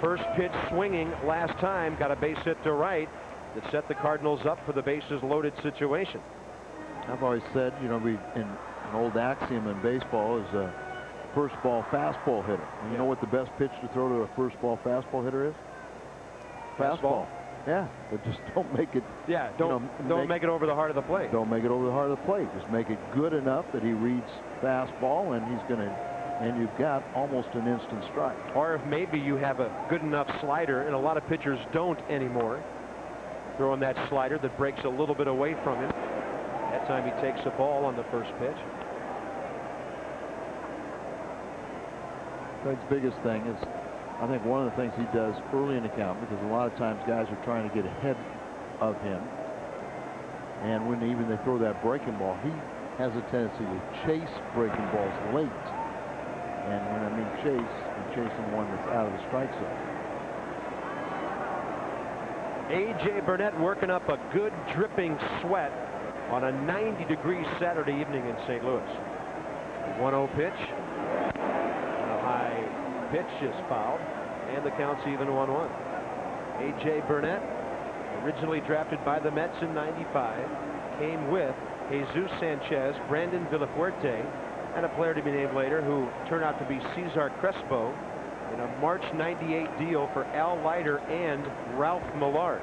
First pitch swinging last time, got a base hit to right that set the Cardinals up for the bases loaded situation. I've always said, you know, an old axiom in baseball is a first ball fastball hitter. And you know what the best pitch to throw to a first ball fastball hitter is? Fastball. Yeah, but just don't make it. Yeah, don't make it over the heart of the plate. Don't make it over the heart of the plate. Just make it good enough that he reads fastball, and he's going to, and you've got almost an instant strike. Or if maybe you have a good enough slider, and a lot of pitchers don't anymore. Throwing that slider that breaks a little bit away from him. That time he takes the ball on the first pitch. Craig's biggest thing is, I think one of the things he does early in the count, because a lot of times guys are trying to get ahead of him, and when even they throw that breaking ball, he has a tendency to chase breaking balls late And when I mean chase, I'm chasing one that's out of the strike zone. A.J. Burnett working up a good dripping sweat on a 90-degree Saturday evening in St. Louis. 1-0 pitch. And a high pitch is fouled. And the count's even 1-1. A.J. Burnett, originally drafted by the Mets in '95, came with Jesus Sanchez, Brandon Villafuerte, and a player to be named later who turned out to be Cesar Crespo, in a March 98 deal for Al Leiter and Ralph Millard.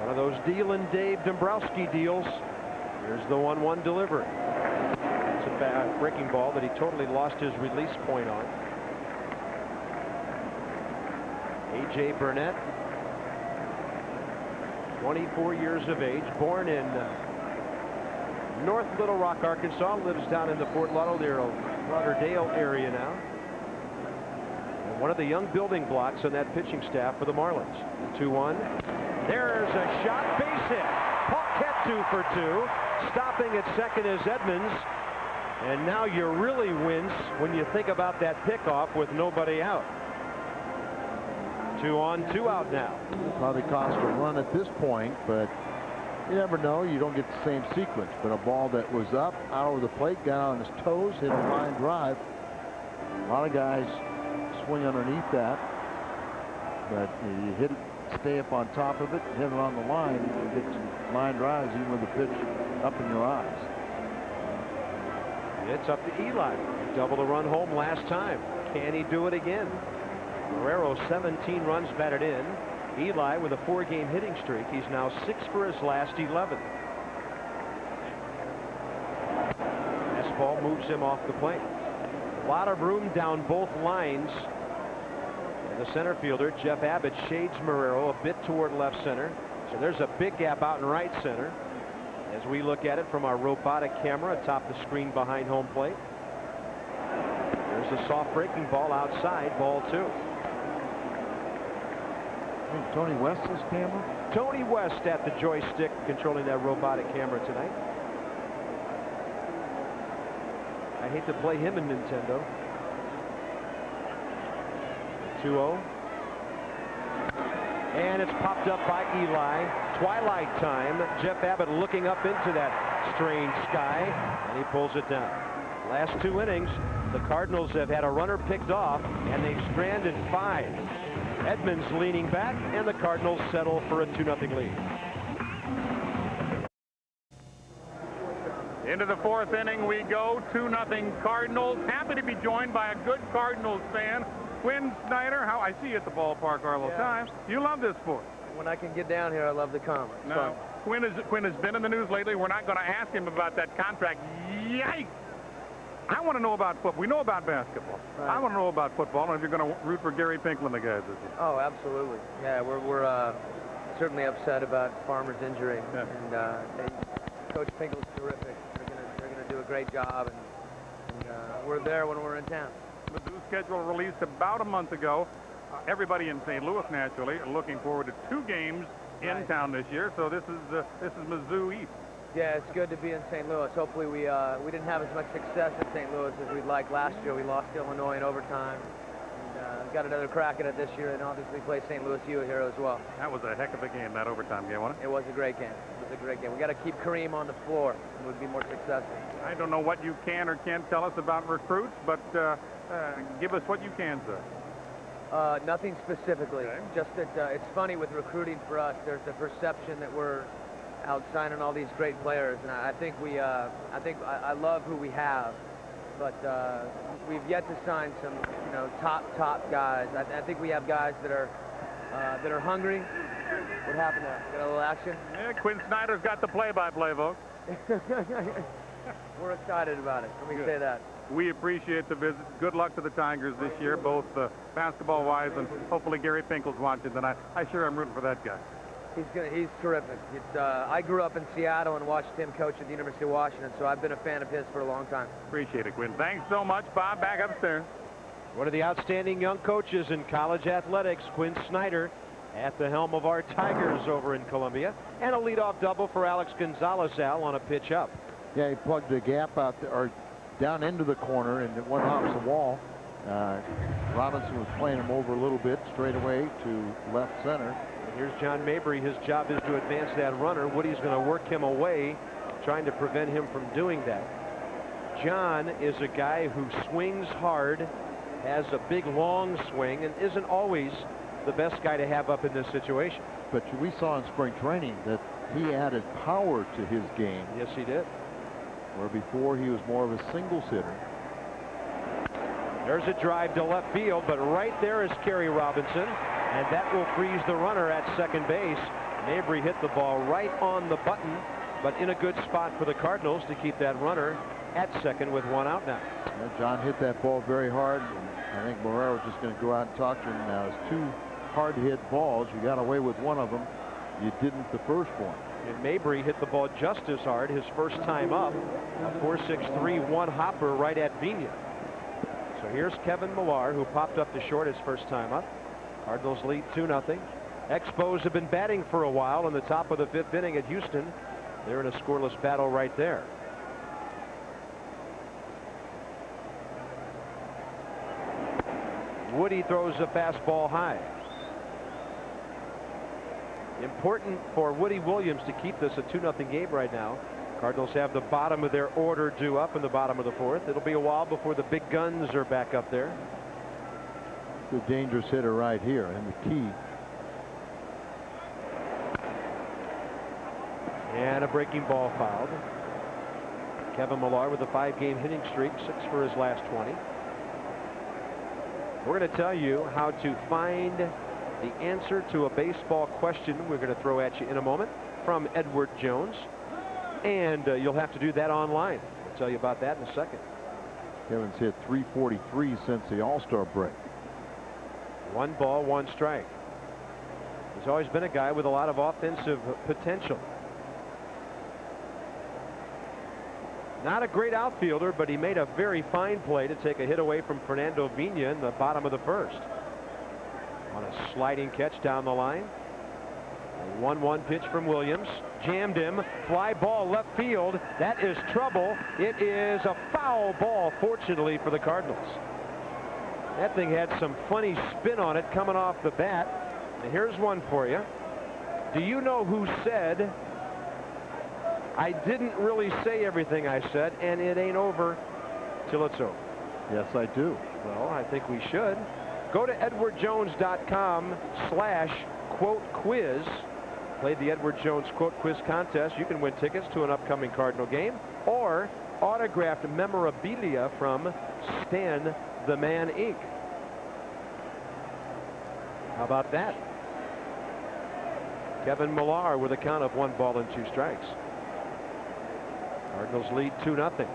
One of those Deal and Dave Dombrowski deals. Here's the 1-1 delivery. It's a bad breaking ball that he totally lost his release point on. A.J. Burnett, 24 years of age, born in North Little Rock, Arkansas, lives down in the Fort Lauderdale area now. And one of the young building blocks on that pitching staff for the Marlins. 2-1. There's a shot, base hit. Paquette 2 for 2. Stopping at second is Edmonds. And now you really wince when you think about that pickoff with nobody out. 2 on, 2 out now. Probably cost a run at this point, but you never know. You don't get the same sequence, but a ball that was up, out over the plate, got on his toes, hit a line drive. A lot of guys swing underneath that, but you hit it, stay up on top of it, hit it on the line, you can get some line drives even with the pitch up in your eyes. It's up to Eli. Double the run home last time. Can he do it again? Marrero, 17 runs batted in. Eli with a 4-game hitting streak. He's now 6 for his last 11. This ball moves him off the plate. A lot of room down both lines. And the center fielder, Jeff Abbott, shades Marrero a bit toward left center. So there's a big gap out in right center as we look at it from our robotic camera atop the screen behind home plate. There's a soft breaking ball outside, ball 2. Tony West's camera? Tony West at the joystick controlling that robotic camera tonight. I hate to play him in Nintendo. 2-0. And it's popped up by Eli. Twilight time. Jeff Abbott looking up into that strange sky. And he pulls it down. Last 2 innings, the Cardinals have had a runner picked off, and they've stranded 5. Edmonds leaning back, and the Cardinals settle for a 2-0 lead. Into the 4th inning we go. 2-0 Cardinals. Happy to be joined by a good Cardinals fan. Quinn Snyder, how I see you at the ballpark all the time. You love this sport. When I can get down here, I love the comment. No, Quinn has been in the news lately. We're not going to ask him about that contract. Yikes! I want to know about football. We know about basketball. Right. I want to know about football, and if you're going to root for Gary Pinklin, the guys this year. Oh, absolutely. Yeah, we're certainly upset about Farmer's injury. Yeah. And Coach Pinklin's terrific. They're going to do a great job, and we're there when we're in town. The Mizzou schedule released about a month ago. Everybody in St. Louis, naturally, are looking forward to 2 games in town this year. So this is Mizzou East. Yeah, it's good to be in St. Louis. Hopefully we didn't have as much success in St. Louis as we'd like last year. We lost to Illinois in overtime. And got another crack at it this year, and obviously play St. Louis U here as well. That was a heck of a game, that overtime game, wasn't it? It was a great game. It was a great game. We got to keep Kareem on the floor, and we'd be more successful. I don't know what you can or can't tell us about recruits, but give us what you can, sir. Nothing specifically. Okay. Just that it's funny with recruiting for us. There's the perception that we're out signing all these great players, and I think I love who we have, but we've yet to sign some, you know, top guys. I think we have guys that are hungry. What happened there? Got a little action? Yeah, Quinn Snyder's got the play-by-play, folks. We're excited about it. Let me say that. We appreciate the visit. Good luck to the Tigers this year, both basketball-wise and hopefully Gary Pinkel's watching tonight. I sure am rooting for that guy. He's terrific. I grew up in Seattle and watched him coach at the University of Washington, so I've been a fan of his for a long time. Appreciate it, Quinn. Thanks so much, Bob. Back upstairs. One of the outstanding young coaches in college athletics, Quinn Snyder, at the helm of our Tigers over in Columbia, and a leadoff double for Alex Gonzalez on a pitch up. Yeah, he plugged the gap out there, or down into the corner, and it went off the wall. Robinson was playing him over a little bit straight away to left center. And here's John Mabry. His job is to advance that runner. Woody's going to work him away, trying to prevent him from doing that. John is a guy who swings hard, has a big long swing, and isn't always the best guy to have up in this situation. But we saw in spring training that he added power to his game. Yes, he did. Where before he was more of a singles hitter. There's a drive to left field, but right there is Kerry Robinson, and that will freeze the runner at second base. Mabry hit the ball right on the button, but in a good spot for the Cardinals to keep that runner at second with one out now. Yeah, John hit that ball very hard. And I think Marrero's just going to go out and talk to him now. It's two hard-hit balls. You got away with one of them. You didn't the first one. And Mabry hit the ball just as hard his first time up. A 4.63 hopper right at Vina. So here's Kevin Millar, who popped up to short his first time up. Cardinals lead 2-0. Expos have been batting for a while in the top of the fifth inning at Houston. They're in a scoreless battle right there. Woody throws a fastball high. Important for Woody Williams to keep this a 2-0 game right now. Cardinals have the bottom of their order due up in the bottom of the fourth. It'll be a while before the big guns are back up there. The dangerous hitter right here, and the key. And a breaking ball fouled. Kevin Millar with a 5-game hitting streak, 6 for his last 20. We're going to tell you how to find the answer to a baseball question we're going to throw at you in a moment from Edward Jones. And you'll have to do that online. I'll tell you about that in a second. Kevin's hit 343 since the All-Star break. 1 ball, 1 strike. He's always been a guy with a lot of offensive potential. Not a great outfielder, but he made a very fine play to take a hit away from Fernando Vina in the bottom of the first. On a sliding catch down the line. A 1-1 pitch from Williams. Jammed him. Fly ball left field. That is trouble. It is a foul ball, fortunately, for the Cardinals. That thing had some funny spin on it coming off the bat. And here's one for you. Do you know who said, "I didn't really say everything I said, and it ain't over till it's over"? Yes, I do. Well, I think we should. Go to edwardjones.com/quote quiz. Play the Edward Jones quote quiz contest. You can win tickets to an upcoming Cardinal game or autographed memorabilia from Stan the Man Inc. How about that? Kevin Millar with a count of 1 ball and 2 strikes. Cardinals lead 2-0.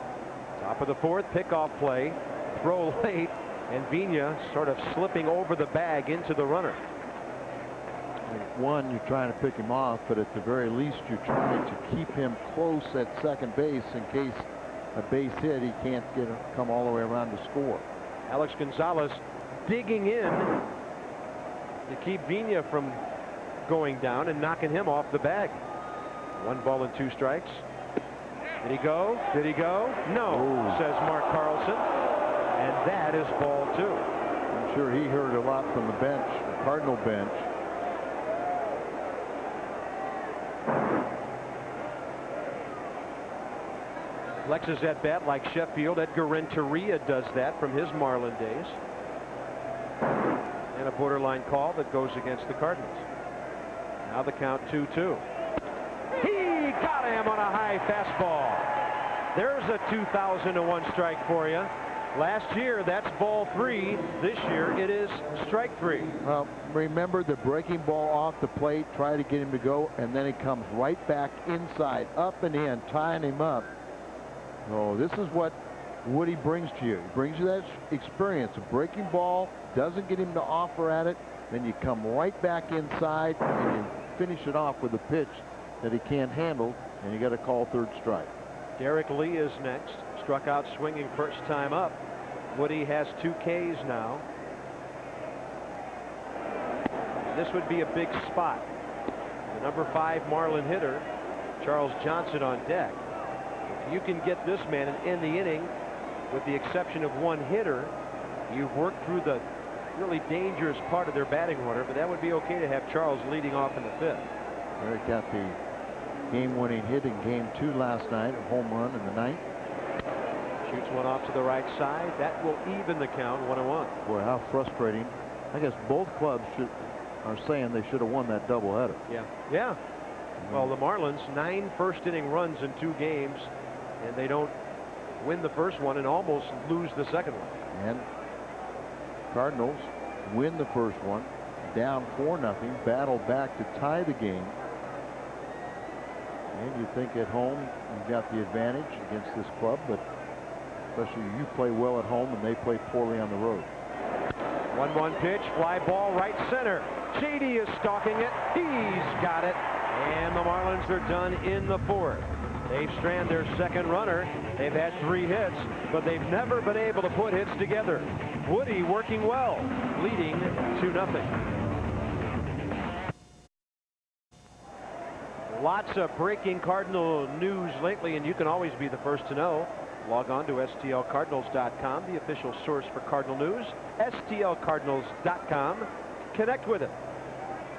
Top of the fourth, pickoff play, throw late, and Vina sort of slipping over the bag into the runner. One, you're trying to pick him off, but at the very least, you're trying to keep him close at second base in case a base hit, he can't get him, come all the way around to score. Alex Gonzalez digging in to keep Vina from going down and knocking him off the bag. 1 ball and 2 strikes. Did he go? Did he go? No, ooh, says Mark Carlson. And that is ball 2. I'm sure he heard a lot from the bench, the Cardinal bench. Flexes at bat like Sheffield. Edgar Renteria does that from his Marlin days. And a borderline call that goes against the Cardinals. Now the count 2-2. He got him on a high fastball. There's a 2001 strike for you. Last year, that's ball 3. This year, it is strike 3. Well, remember the breaking ball off the plate, try to get him to go, and then he comes right back inside, up and in, tying him up. Oh, this is what Woody brings to you. He brings you that experience. A breaking ball, doesn't get him to offer at it, then you come right back inside, and you finish it off with a pitch that he can't handle, and you got to call third strike. Derek Lee is next. Struck out swinging first time up. Woody has 2 Ks now. This would be a big spot. The number 5 Marlin hitter, Charles Johnson, on deck. If you can get this man and end the inning, with the exception of one hitter, you've worked through the really dangerous part of their batting order, but that would be okay to have Charles leading off in the fifth. Eric got the game-winning hit in Game 2 last night, a home run in the ninth. Shoots one off to the right side. That will even the count, 1-1. Boy, how frustrating. I guess both clubs are saying they should have won that doubleheader. Yeah. Yeah. Well, the Marlins, 9 first-inning runs in 2 games, and they don't win the first one and almost lose the second one. And Cardinals win the first one, down 4-0, battle back to tie the game. And you think at home you've got the advantage against this club, but especially you play well at home and they play poorly on the road. 1-1 pitch, fly ball right center. J.D. is stalking it. He's got it. And the Marlins are done in the 4th. They've stranded their second runner. They've had 3 hits, but they've never been able to put hits together. Woody working well, leading 2-0. Lots of breaking Cardinal news lately, and you can always be the first to know. Log on to stlcardinals.com, the official source for Cardinal news. stlcardinals.com. Connect with it.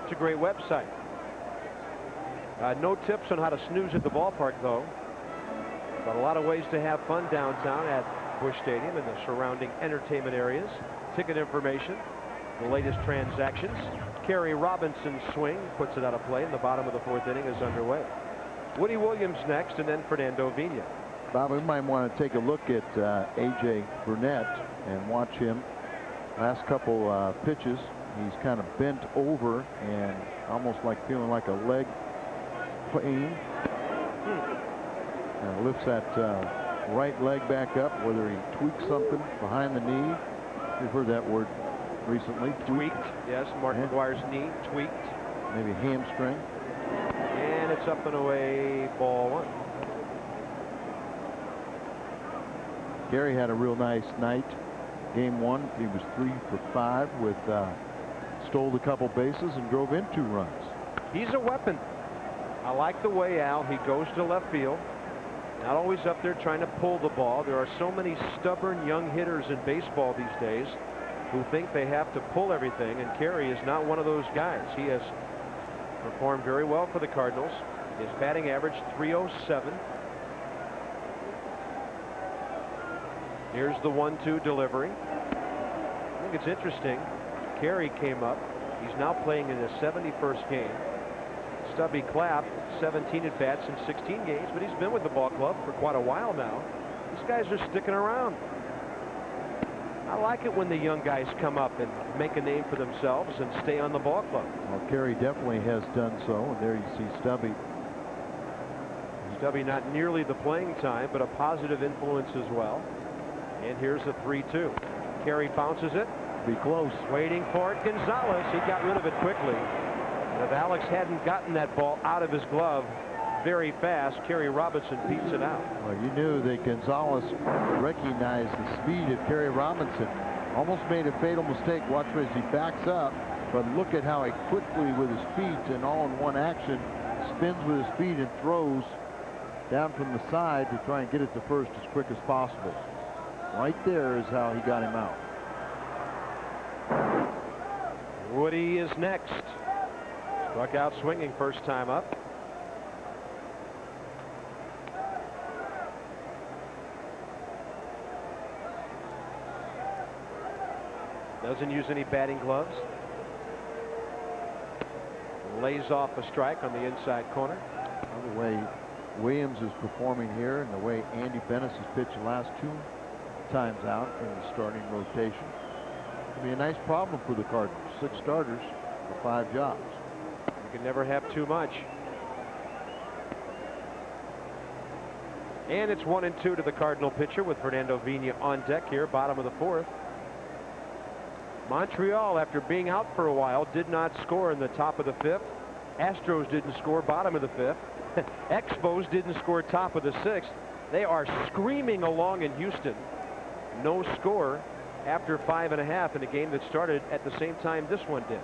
It's a great website. No tips on how to snooze at the ballpark, though. But a lot of ways to have fun downtown at Busch Stadium and the surrounding entertainment areas. Ticket information, the latest transactions. Kerry Robinson's swing puts it out of play, and the bottom of the 4th inning is underway. Woody Williams next, and then Fernando Vina. Bob, we might want to take a look at A.J. Burnett and watch him. Last couple pitches, he's kind of bent over and almost like feeling like a leg plane. And lifts that right leg back up, whether he tweaks something behind the knee. We've heard that word recently. Tweaked. Yes, Mark McGwire's knee tweaked. Maybe hamstring. And it's up and away, ball 1. Gary had a real nice night. Game 1, he was 3 for 5 with stole a couple bases and drove in 2 runs. He's a weapon. I like the way, Al, he goes to left field. Not always up there trying to pull the ball. There are so many stubborn young hitters in baseball these days who think they have to pull everything, and Kerry is not one of those guys. He has performed very well for the Cardinals. His batting average, .307. Here's the 1-2 delivery. I think it's interesting. Kerry came up. He's now playing in his 71st game. Stubby Clapp, 17 at bats in 16 games, but he's been with the ball club for quite a while now. These guys are sticking around. I like it when the young guys come up and make a name for themselves and stay on the ball club. Well, Kerry definitely has done so, and there you see Stubby. Stubby not nearly the playing time, but a positive influence as well. And here's the 3-2. Kerry bounces it. Be close. Waiting for it. Gonzalez. He got rid of it quickly. And if Alex hadn't gotten that ball out of his glove very fast, Kerry Robinson beats it out. Well, you knew that Gonzalez recognized the speed of Kerry Robinson. Almost made a fatal mistake. Watch as he backs up. But look at how he quickly, with his feet and all in one action, spins with his feet and throws down from the side to try and get it to first as quick as possible. Right there is how he got him out. Woody is next. Struck out swinging first time up. Doesn't use any batting gloves. Lays off a strike on the inside corner. By the way Williams is performing here and the way Andy Bennis has pitched the last 2 times out in the starting rotation. It'll be a nice problem for the Cardinals. 6 starters for 5 jobs. You can never have too much. And it's 1-2 to the Cardinal pitcher with Fernando Vina on deck here, bottom of the 4th. Montreal, after being out for a while, did not score in the top of the 5th. Astros didn't score bottom of the 5th. Expos didn't score top of the 6th. They are screaming along in Houston. No score after 5.5 in a game that started at the same time this one did.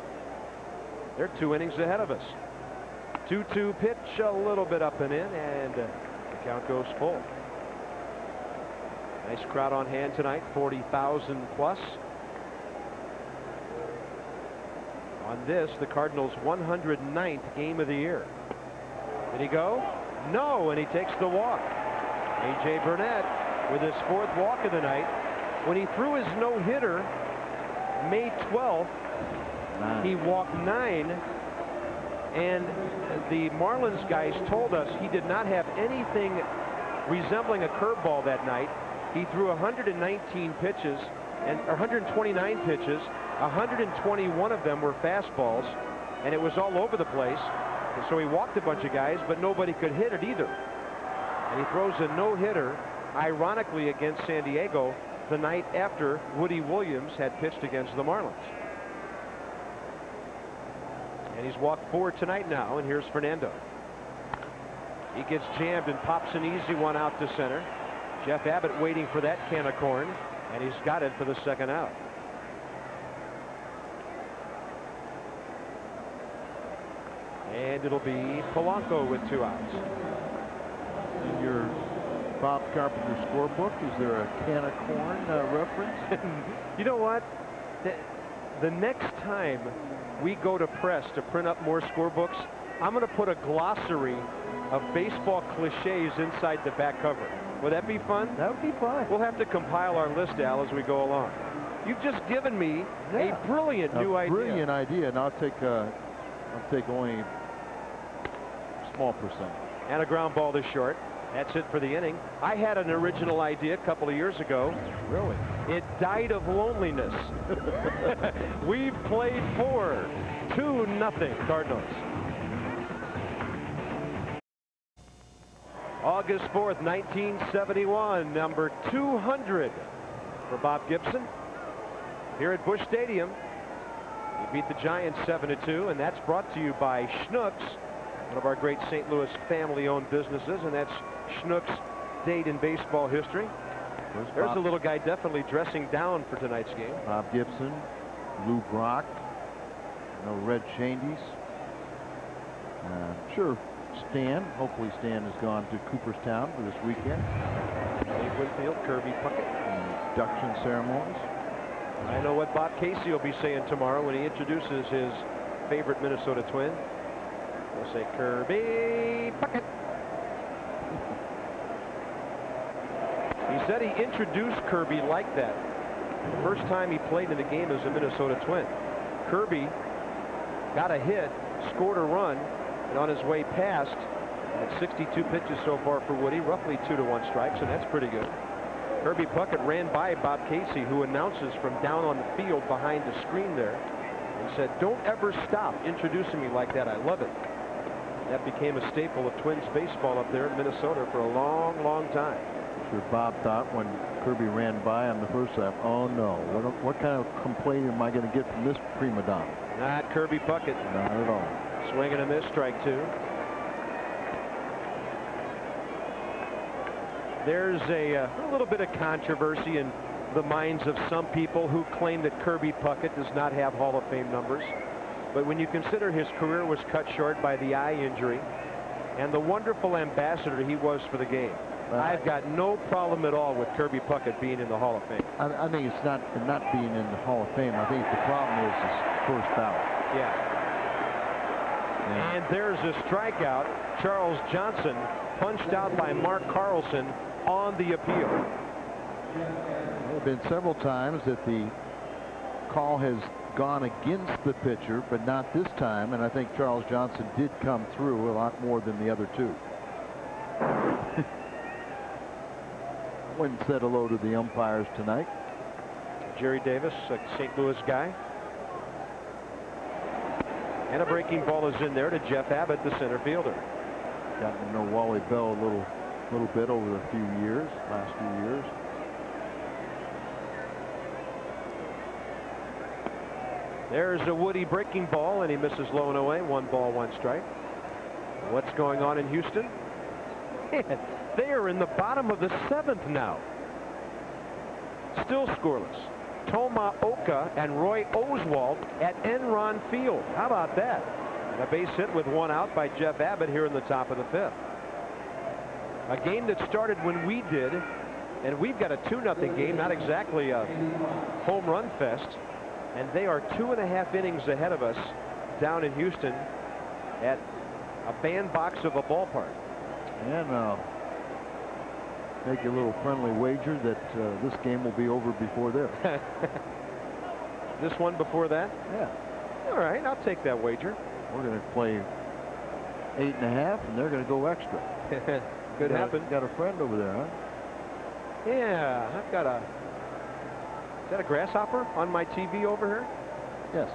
They're 2 innings ahead of us. 2-2 pitch, a little bit up and in, and the count goes full. Nice crowd on hand tonight, 40,000 plus. On this, the Cardinals' 109th game of the year. Did he go? No, and he takes the walk. A.J. Burnett with his fourth walk of the night. When he threw his no-hitter May 12th, he walked 9. And the Marlins guys told us he did not have anything resembling a curveball that night. He threw 119 pitches, and 129 pitches. 121 of them were fastballs, and it was all over the place. And so he walked a bunch of guys, but nobody could hit it either. And he throws a no-hitter, ironically, against San Diego the night after Woody Williams had pitched against the Marlins. And he's walked 4 tonight now, and here's Fernando. He gets jammed and pops an easy one out to center. Jeff Abbott waiting for that can of corn, and he's got it for the second out. And it'll be Polanco with 2 outs. In your Bob Carpenter scorebook, is there a can of corn reference? You know what? The next time we go to press to print up more scorebooks, I'm going to put a glossary of baseball cliches inside the back cover. Would that be fun? That would be fun. We'll have to compile our list, Al, as we go along. You've just given me a brilliant new idea. Brilliant idea, and I'll take only a small percent. And a ground ball to short. That's it for the inning. I had an original idea a couple of years ago. Really? It died of loneliness. We've played 4. 2-0 Cardinals. August 4th, 1971, number 200 for Bob Gibson. Here at Busch Stadium, he beat the Giants 7-2, and that's brought to you by Schnucks, one of our great St. Louis family-owned businesses, and that's Schnucks' date in baseball history. There's a little guy definitely dressing down for tonight's game. Bob Gibson, Lou Brock, Red Chandies. Sure, Stan. Hopefully Stan has gone to Cooperstown for this weekend. Dave Winfield, Kirby Puckett. And induction ceremonies. I know what Bob Casey will be saying tomorrow when he introduces his favorite Minnesota Twin. We'll say Kirby Puckett. He said he introduced Kirby like that. The first time he played in the game as a Minnesota Twin. Kirby got a hit, scored a run, and on his way past, at 62 pitches so far for Woody, roughly 2-1 strikes, and that's pretty good. Kirby Puckett ran by Bob Casey, who announces from down on the field behind the screen there, and said, "Don't ever stop introducing me like that. I love it." That became a staple of Twins baseball up there in Minnesota for a long, long time. Sure, Bob thought when Kirby ran by on the first half, "Oh no, what kind of complaint am I going to get from this prima donna?" Not Kirby Puckett. Not at all. Swing and a miss, strike 2. There's a little bit of controversy in the minds of some people who claim that Kirby Puckett does not have Hall of Fame numbers. But when you consider his career was cut short by the eye injury and the wonderful ambassador he was for the game, I've got no problem at all with Kirby Puckett being in the Hall of Fame. I think it's not being in the Hall of Fame. I think the problem is his first foul. Yeah. And there's a strikeout. Charles Johnson punched out by Mark Carlson on the appeal. There have been several times that the call has gone against the pitcher, but not this time. And I think Charles Johnson did come through a lot more than the other two. Wouldn't said hello to the umpires tonight. Jerry Davis, a St. Louis guy. And a breaking ball is in there to Jeff Abbott, the center fielder. Gotten to know Wally Bell a little bit over the last few years. There's a Woody breaking ball, and he misses low and away. 1-1 strike. What's going on in Houston? They are in the bottom of the 7th now. Still scoreless. Toma Oka and Roy Oswalt at Enron Field. How about that? And a base hit with 1 out by Jeff Abbott here in the top of the 5th. A game that started when we did And we've got a 2-0 game, not exactly a home run fest. And they are 2.5 innings ahead of us down in Houston at a bandbox of a ballpark. And make a little friendly wager that this game will be over before this. This one before that? Yeah. All right, I'll take that wager. We're going to play 8.5, and they're going to go extra. Could happen. Got a friend over there, huh? Yeah, I've got a. Is that a grasshopper on my TV over here? Yes.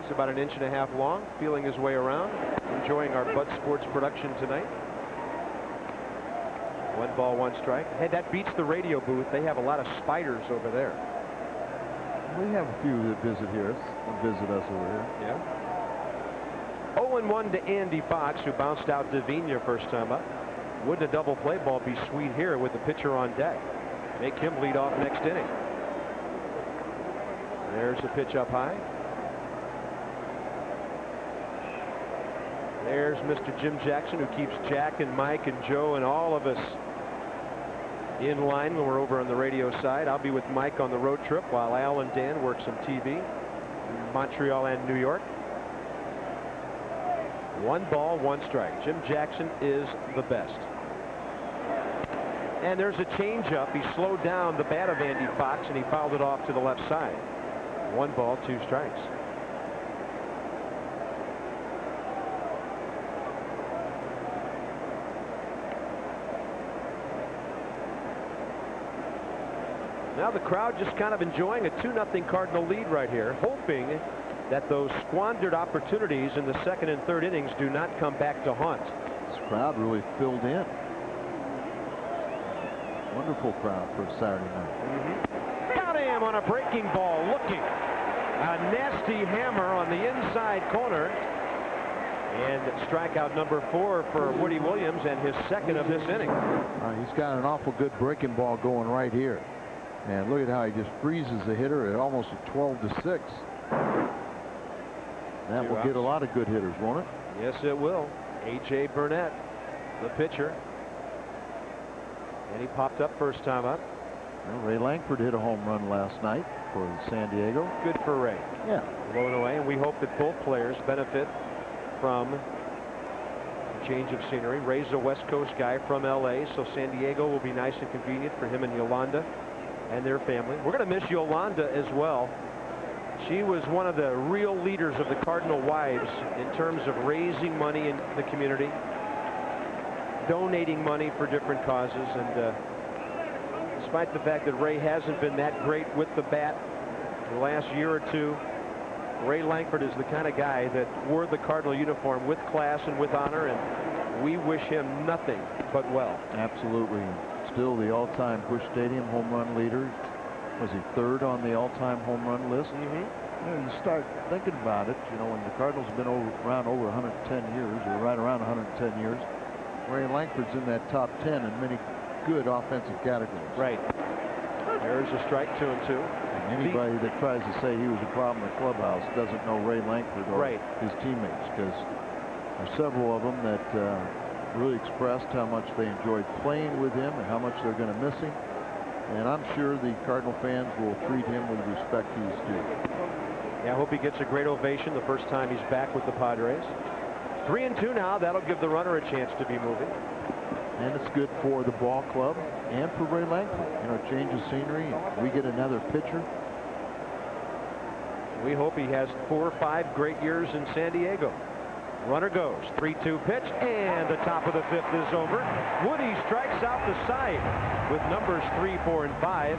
It's about 1.5 inches long, feeling his way around, enjoying our Bud Sports production tonight. 1-1 strike. Hey, that beats the radio booth. They have a lot of spiders over there. We have a few that visit us over here. Yeah. 0-1 to Andy Fox, who bounced out to Vina first time up. Wouldn't a double play ball be sweet here with the pitcher on deck? Make him lead off next inning. There's the pitch up high. There's Mr. Jim Jackson, who keeps Jack and Mike and Joe and all of us in line when we're over on the radio side. I'll be with Mike on the road trip while Al and Dan work some TV in Montreal and New York. 1-1 strike. Jim Jackson is the best. And there's a changeup. He slowed down the bat of Andy Fox, and he fouled it off to the left side. 1-2 strikes. Now the crowd just kind of enjoying a 2-0 Cardinal lead right here, hoping that those squandered opportunities in the second and third innings do not come back to haunt. This crowd really filled in. Wonderful crowd for Saturday night. Got him on a breaking ball, looking. A nasty hammer on the inside corner. And strikeout number 4 for Woody Williams, and his second of this inning. He's got an awful good breaking ball going right here. And look at how he just freezes the hitter at almost a 12-6. That will get a lot of good hitters, won't it? Yes, it will. A.J. Burnett, the pitcher. And he popped up first time up. Well, Ray Langford hit a home run last night for San Diego. Good for Ray. Yeah. Blown away, and we hope that both players benefit from a change of scenery. Ray's a West Coast guy from L.A., so San Diego will be nice and convenient for him and Yolanda and their family. We're going to miss Yolanda as well. She was one of the real leaders of the Cardinal Wives in terms of raising money in the community, donating money for different causes. And despite the fact that Ray hasn't been that great with the bat in the last year or two, Ray Langford is the kind of guy that wore the Cardinal uniform with class and with honor, and we wish him nothing but well. Absolutely. Still the all-time Busch Stadium home run leader. Was he third on the all-time home run list? And you start thinking about it, you know, when the Cardinals have been around over 110 years, or right around 110 years, Ray Langford's in that top 10 in many good offensive categories. Right. There's a strike to him, too. And anybody that tries to say he was a problem at clubhouse doesn't know Ray Langford or his teammates, because there are several of them that really expressed how much they enjoyed playing with him and how much they're going to miss him. And I'm sure the Cardinal fans will treat him with respect he's due. Yeah, I hope he gets a great ovation the first time he's back with the Padres. 3-2 now. That'll give the runner a chance to be moving. And it's good for the ball club and for Ray Langford. You know, change of scenery. We get another pitcher. We hope he has 4 or 5 great years in San Diego. Runner goes. 3-2 pitch, and the top of the 5th is over. Woody strikes out the side with numbers 3, 4, and 5.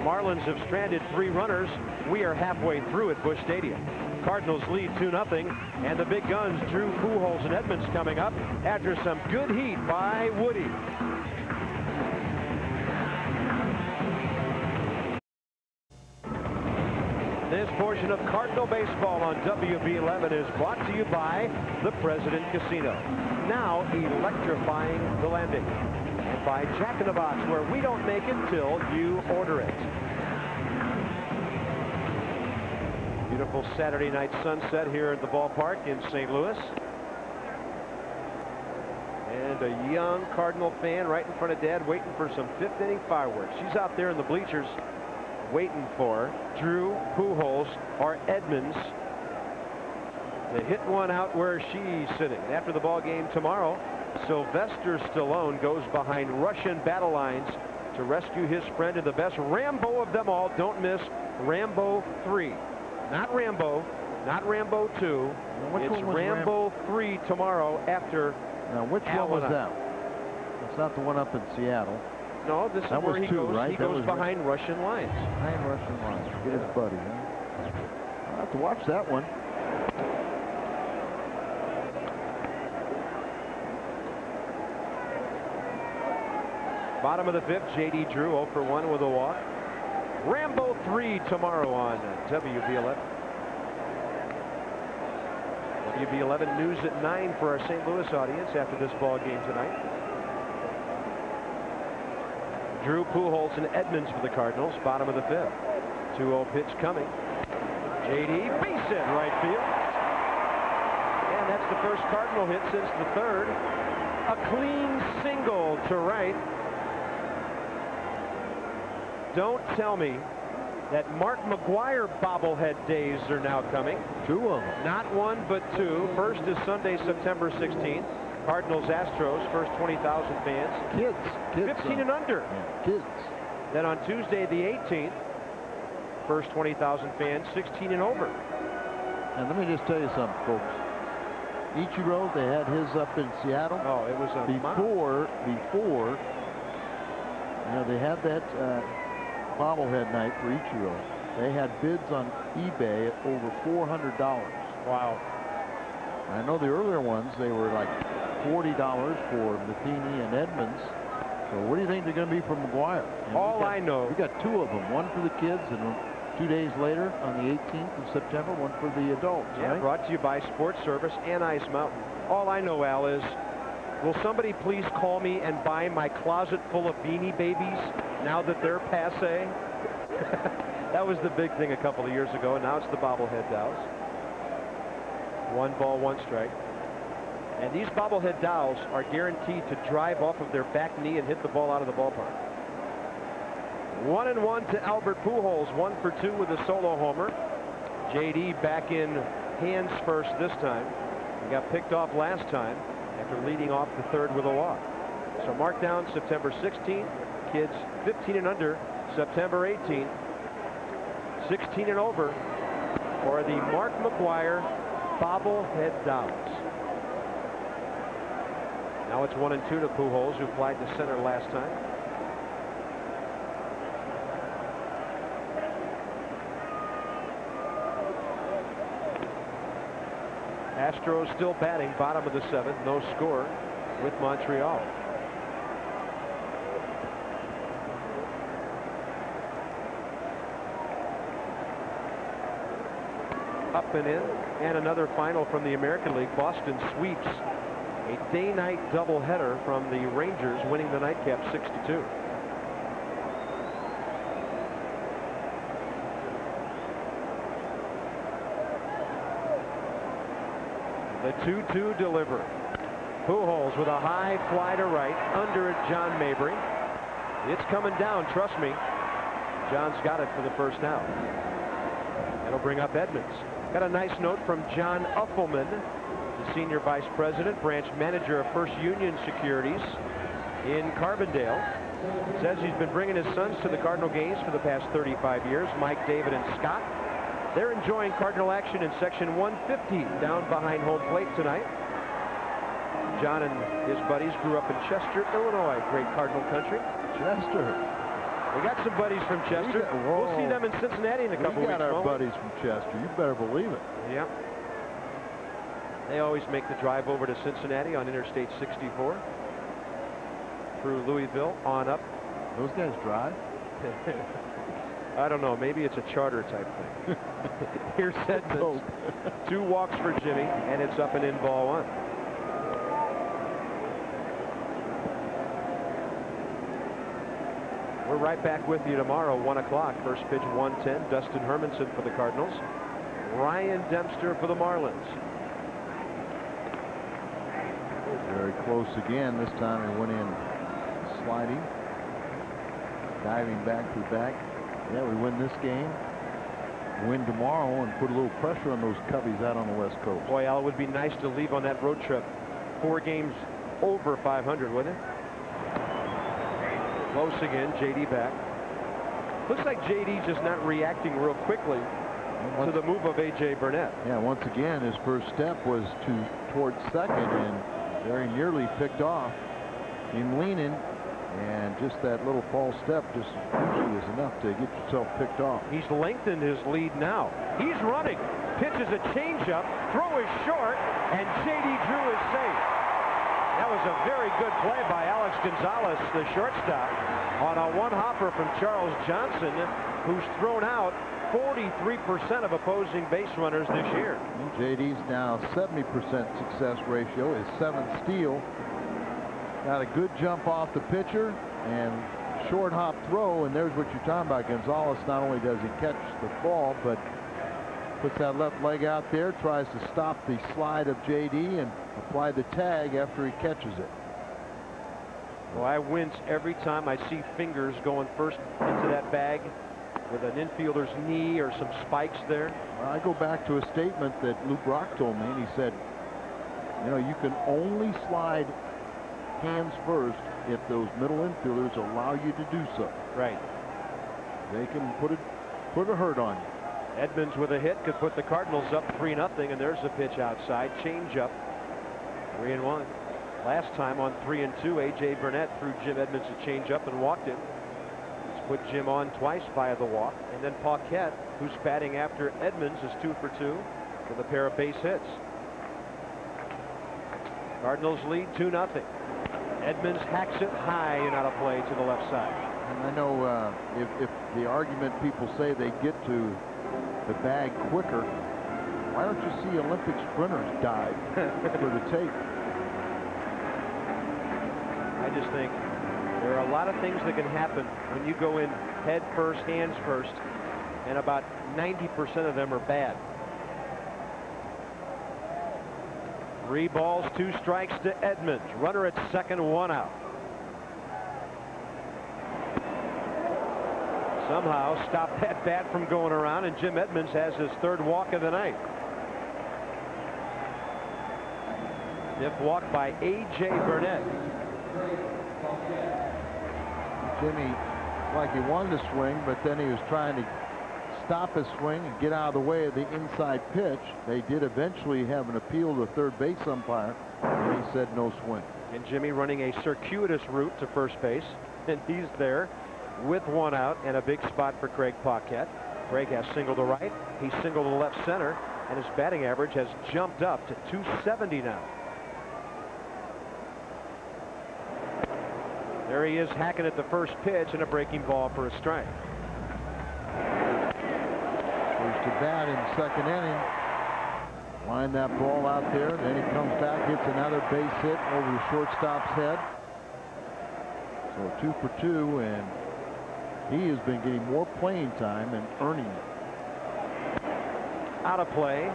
Marlins have stranded 3 runners. We are halfway through at Busch Stadium. Cardinals lead 2-0, and the big guns Drew, Pujols, and Edmonds coming up after some good heat by Woody. This portion of Cardinal Baseball on WB11 is brought to you by the President Casino, now electrifying the landing, and by Jack in the Box, where we don't make it till you order it. Beautiful Saturday night sunset here at the ballpark in St. Louis. And a young Cardinal fan right in front of Dad waiting for some fifth inning fireworks. She's out there in the bleachers waiting for Drew, Pujols, or Edmonds to hit one out where she's sitting. And after the ball game tomorrow, Sylvester Stallone goes behind Russian battle lines to rescue his friend and the best Rambo of them all. Don't miss Rambo 3. Not Rambo, not Rambo 2. Now, it's Rambo 3 tomorrow after. Now, which Allen one was that? That's not the one up in Seattle. No, this that is where he two, goes. Right? He that goes behind Russian lines. Behind Russian lines. Get his buddy. Huh? I'll have to watch that one. Bottom of the fifth, J.D. Drew 0 for 1 with a walk. Rambo 3 tomorrow on WB11. WB11 News at 9 for our St. Louis audience after this ball game tonight. Drew, Pujols, and Edmonds for the Cardinals. Bottom of the fifth. 2-0 pitch coming. J.D. base hit right field. And that's the first Cardinal hit since the third. A clean single to right. Don't tell me that Mark McGwire bobblehead days are now coming. Two of them. Not one, but two. First is Sunday, September 16th. Cardinals Astros, first 20,000 fans. Kids. 15 and under. Kids. Then on Tuesday, the 18th, first 20,000 fans, 16 and over. And let me just tell you something, folks. Ichiro, they had his up in Seattle. Oh, it was a before. You know, they had that. Bobblehead night for Ichiro. They had bids on eBay at over $400. Wow. I know the earlier ones, they were like $40 for Matheny and Edmonds. So what do you think they're going to be for McGwire? And I know. We got two of them, one for the kids and 2 days later on the 18th of September, one for the adults. Yeah, right? Brought to you by Sports Service and Ice Mountain. All I know, Al, is will somebody please call me and buy my closet full of Beanie Babies now that they're passe? That was the big thing a couple of years ago, and now it's the bobblehead dolls. 1-1 strike. And these bobblehead dolls are guaranteed to drive off of their back knee and hit the ball out of the ballpark. 1-1 to Albert Pujols, 1 for 2 with a solo homer. JD back in hands first this time. He got picked off last time after leading off the third with a walk. So mark down September 16th. Kids 15 and under, September 18th. 16 and over for the Mark McGwire bobblehead dolls. Now it's 1-2 to Pujols, who flied to center last time. Astros still batting, bottom of the seventh, no score with Montreal. Up and in, and another final from the American League. Boston sweeps a day-night doubleheader from the Rangers, winning the nightcap 6-2. The 2-2 deliver. Pujols with a high fly to right. Under it, John Mabry. It's coming down, trust me. John's got it for the first out. That'll bring up Edmonds. Got a nice note from John Uffelman, the senior vice president, branch manager of First Union Securities in Carbondale. Says he's been bringing his sons to the Cardinal games for the past 35 years, Mike, David, and Scott. They're enjoying Cardinal action in section 150 down behind home plate tonight. John and his buddies grew up in Chester, Illinois. Great Cardinal country. Chester. We got some buddies from Chester. We'll see them in Cincinnati in a couple weeks. We got our buddies from Chester. You better believe it. Yep. They always make the drive over to Cincinnati on Interstate 64 through Louisville on up. Those guys drive? I don't know. Maybe it's a charter type thing. Here's Edmonds. 2 walks for Jimmy, and it's up and in, ball one. We're right back with you tomorrow, 1 o'clock. First pitch, 1:10. Dustin Hermanson for the Cardinals. Ryan Dempster for the Marlins. Very close again. This time it went in sliding, diving back to back. Yeah, we win this game, win tomorrow, and put a little pressure on those Cubbies out on the West Coast. Boy, Al, it would be nice to leave on that road trip 4 games over 500, wouldn't it? Close again. JD back. Looks like JD's just not reacting real quickly to the move of A.J. Burnett. Yeah, once again, his first step was towards second, and very nearly picked off him leaning, and just that little false step just usually is enough to get yourself picked off. He's lengthened his lead now. He's running. Pitches a changeup. Throw is short, and J.D. Drew is safe. That was a very good play by Alex Gonzalez, the shortstop, on a one-hopper from Charles Johnson, who's thrown out 43% of opposing base runners this year. JD's now 70% success ratio, his 7th steal. Got a good jump off the pitcher and short hop throw, and there's what you're talking about. Gonzalez, not only does he catch the ball, but puts that left leg out there, tries to stop the slide of JD and apply the tag after he catches it. Well, I wince every time I see fingers going first into that bag with an infielder's knee or some spikes there. Well, I go back to a statement that Lou Brock told me, and he said, you know, you can only slide hands first if those middle infielders allow you to do so. Right. They can put a hurt on you. Edmonds with a hit could put the Cardinals up 3-0, and there's a pitch outside. Change up. 3-1. Last time on 3-2, A.J. Burnett threw Jim Edmonds a change up and walked him. Put Jim on twice via the walk, and then Paquette, who's batting after Edmonds, is 2 for 2 with a pair of base hits. Cardinals lead 2-0. Edmonds hacks it high and out of play to the left side. And I know if the argument people say they get to the bag quicker, why don't you see Olympic sprinters dive for the tape? I just think there are a lot of things that can happen when you go in head first, hands first, and about 90% of them are bad. 3 balls, 2 strikes to Edmonds. Runner at second, 1 out. Somehow stopped that bat from going around, and Jim Edmonds has his 3rd walk of the night. Fifth walk by A.J. Burnett. Jimmy, like he wanted to swing, but then he was trying to stop his swing and get out of the way of the inside pitch. They did eventually have an appeal to the 3rd base umpire, and he said no swing. And Jimmy running a circuitous route to first base, and he's there with 1 out and a big spot for Craig Paquette. Craig has singled to right, he's singled to left center, and his batting average has jumped up to 270 now. There he is, hacking at the first pitch, and a breaking ball for a strike. Goes to bat in 2nd inning. Line that ball out there. Then he comes back, gets another base hit over the shortstop's head. So 2 for 2, and he has been getting more playing time and earning it. Out of play,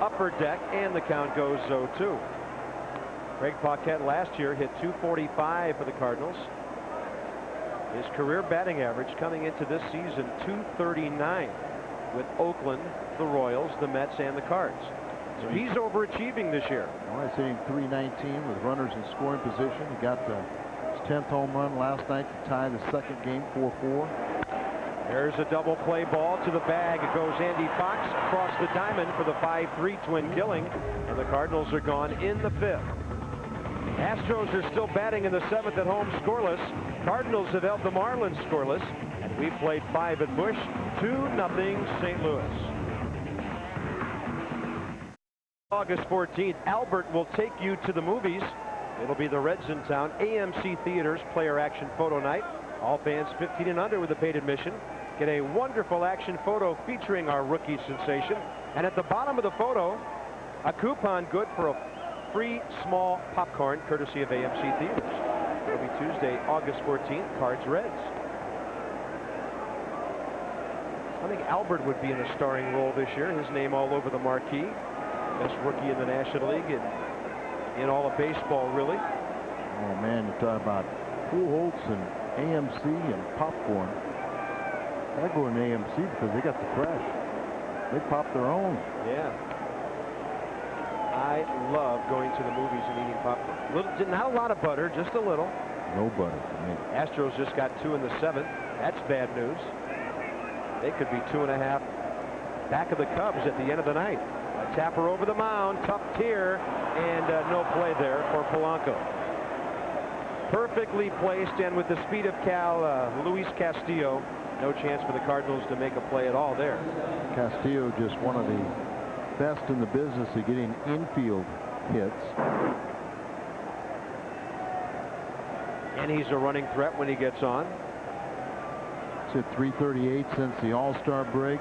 upper deck, and the count goes 0-2. Craig Paquette last year hit 245 for the Cardinals. His career batting average coming into this season, 239 with Oakland, the Royals, the Mets, and the Cards. So he's overachieving this year. Well, I see him 319 with runners in scoring position. He got his 10th home run last night to tie the 2nd game 4-4. There's a double play ball to the bag. It goes Andy Fox across the diamond for the 5-3 twin killing, and the Cardinals are gone in the 5th. Astros are still batting in the 7th at home scoreless. Cardinals have held the Marlins scoreless, and we played 5 at Busch. 2-0 St. Louis. August 14th, Albert will take you to the movies. It'll be the Reds in Town AMC Theaters player action photo night. All fans 15 and under with a paid admission get a wonderful action photo featuring our rookie sensation. And at the bottom of the photo, a coupon good for a free small popcorn courtesy of AMC Theaters. It'll be Tuesday, August 14th, Cards Reds. I think Albert would be in a starring role this year. His name all over the marquee. Best rookie in the National League and in all of baseball, really. talking about Pujols and AMC and popcorn. I go in AMC because they got the fresh. They pop their own. Yeah. I love going to the movies and eating popcorn. Little, not a lot of butter, just a little. No butter for me. Astros just got 2 in the 7th. That's bad news. They could be 2.5 back of the Cubs at the end of the night. A tapper over the mound, tucked here, and no play there for Polanco. Perfectly placed, and with the speed of Luis Castillo, no chance for the Cardinals to make a play at all there. Castillo just one of the best in the business of getting infield hits. And he's a running threat when he gets on. It's at 338 since the All-Star break.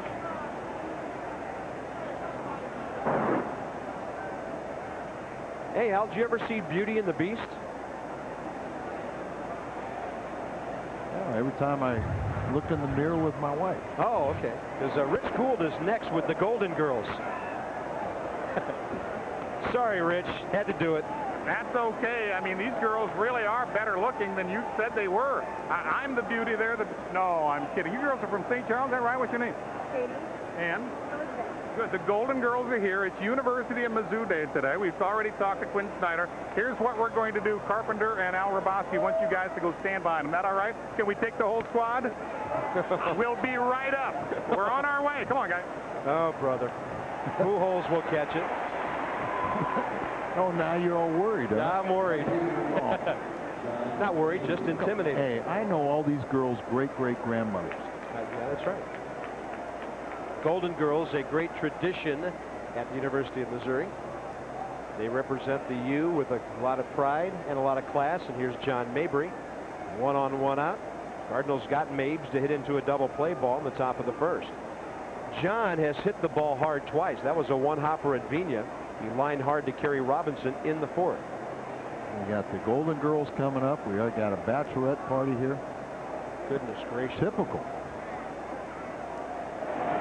Hey, Al, did you ever see Beauty and the Beast? Every time I look in the mirror with my wife. Oh, okay. Because Rich Gould is next with the Golden Girls. Sorry, Rich. Had to do it. That's okay. I mean, these girls really are better looking than you said they were. I'm the beauty there. No, I'm kidding. You girls are from St. Charles, is that right? What's your name? Katie. And? Good. The Golden Girls are here. It's University of Mizzou Day today. We've already talked to Quinn Snyder. Here's what we're going to do. Carpenter and Al Raboski want you guys to go stand by him. Is that all right? Can we take the whole squad? We'll be right up. We're on our way. Come on, guys. Oh, brother. Pujols will catch it. Oh, now you're all worried. Huh? No, I'm worried. Oh. Not worried, just intimidated. Hey, I know all these girls' great-great-grandmothers. Yeah, that's right. Golden Girls, a great tradition at the University of Missouri. They represent the U with a lot of pride and a lot of class. And here's John Mabry, one on, one out. Cardinals got Mabes to hit into a double play ball in the top of the first. John has hit the ball hard twice. That was a one-hopper at Vina. He lined hard to Kerry Robinson in the fourth. We got the Golden Girls coming up. We got a bachelorette party here. Goodness gracious. Typical.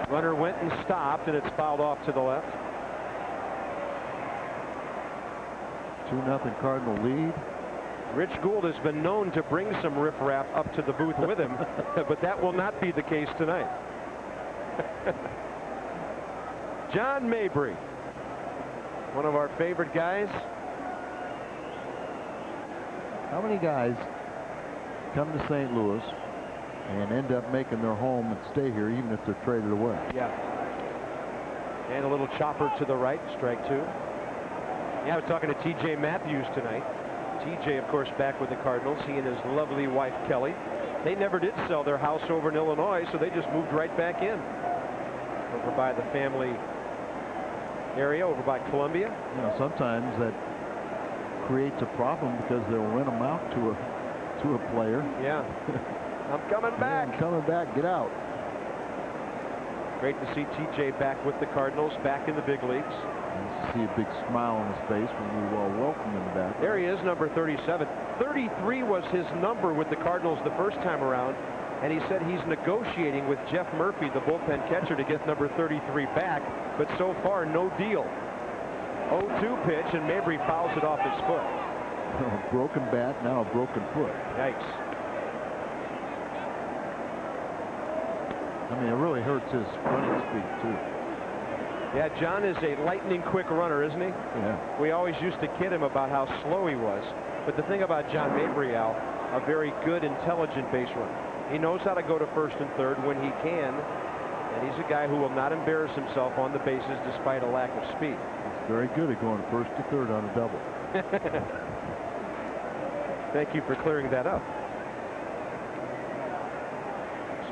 Runner went and stopped, and it's fouled off to the left. 2-0 Cardinal lead. Rich Gould has been known to bring some riffraff up to the booth with him, but that will not be the case tonight. John Mabry, one of our favorite guys. How many guys come to St. Louis and end up making their home and stay here even if they're traded away? Yeah. And a little chopper to the right, strike two. Yeah, I was talking to TJ Matthews tonight. TJ, of course, back with the Cardinals. He and his lovely wife, Kelly. They never did sell their house over in Illinois, so they just moved right back in. Over by the family area, over by Columbia. You know, sometimes that creates a problem because they'll rent them out to a player. Yeah. I'm coming back. Yeah, I'm coming back. Get out. Great to see TJ back with the Cardinals, back in the big leagues. Nice to see a big smile on his face when we welcome him back. There he is, number 37. 33 was his number with the Cardinals the first time around, and he said he's negotiating with Jeff Murphy, the bullpen catcher, to get number 33 back, but so far, no deal. 0-2 pitch, and Mabry fouls it off his foot. A broken bat, now a broken foot. Yikes. I mean, it really hurts his running speed, too. Yeah, John is a lightning-quick runner, isn't he? Yeah. We always used to kid him about how slow he was. But the thing about John Mabry, a very good, intelligent base runner. He knows how to go to first and third when he can, and he's a guy who will not embarrass himself on the bases despite a lack of speed. He's very good at going first to third on a double. Thank you for clearing that up.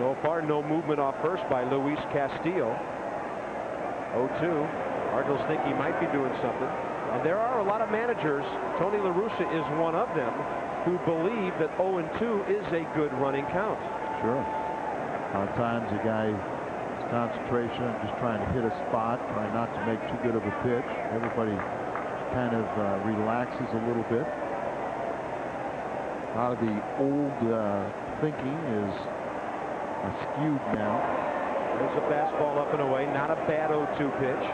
So far, no movement off first by Luis Castillo. 0-2. Cardinals think he might be doing something. And there are a lot of managers, Tony La Russa is one of them, who believe that 0-2 is a good running count. Sure. At times, a guy's concentration, just trying to hit a spot, trying not to make too good of a pitch. Everybody kind of relaxes a little bit. A lot of the old thinking is skewed now. There's a fastball up and away. Not a bad 0-2 pitch.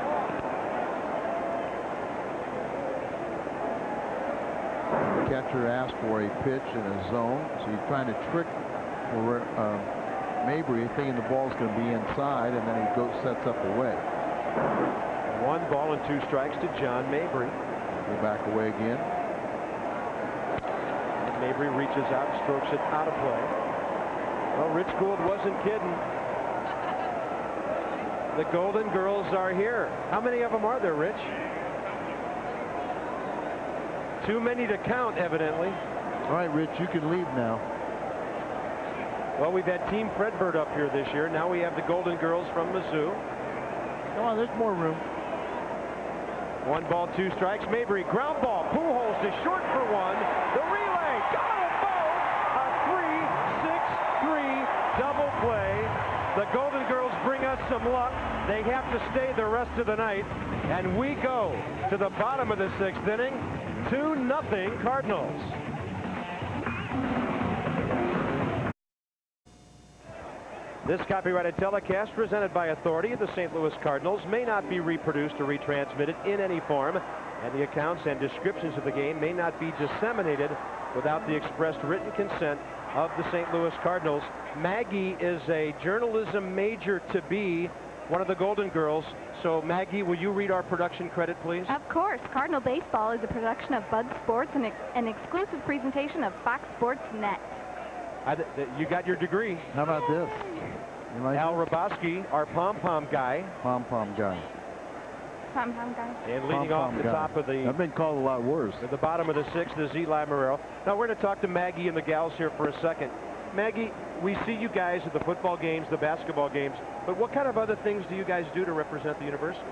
Catcher pitcher asked for a pitch in a zone, so he's trying to trick Mabry thinking the ball's going to be inside, and then he goes, sets up away. 1 ball and 2 strikes to John Mabry. Go back away again. And Mabry reaches out, strokes it out of play. Well, Rich Gould wasn't kidding. The Golden Girls are here. How many of them are there, Rich? Too many to count, evidently. All right, Rich, you can leave now. Well, we've had Team Fredbird up here this year. Now we have the Golden Girls from Mizzou. Come on, there's more room. 1 ball, 2 strikes. Mabry, ground ball. Pujols to short for 1. The relay, got it both. A 3-6-3 double play. The Golden Girls bring us some luck. They have to stay the rest of the night. And we go to the bottom of the 6th inning. 2-0 Cardinals. This copyrighted telecast presented by authority of the St. Louis Cardinals may not be reproduced or retransmitted in any form, and the accounts and descriptions of the game may not be disseminated without the expressed written consent of the St. Louis Cardinals. Maggie is a journalism major to be one of the Golden Girls. So, Maggie, will you read our production credit, please? Of course. Cardinal Baseball is a production of Bud Sports and an exclusive presentation of Fox Sports Net. You got your degree. How about this? Al Roboski, our pom-pom guy. Pom-pom guy. Pom-pom guy. And leading off the top of the... I've been called a lot worse. At the bottom of the 6th is Eli Marrero. Now, we're going to talk to Maggie and the gals here for a second. Maggie, we see you guys at the football games, the basketball games, but what kind of other things do you guys do to represent the university?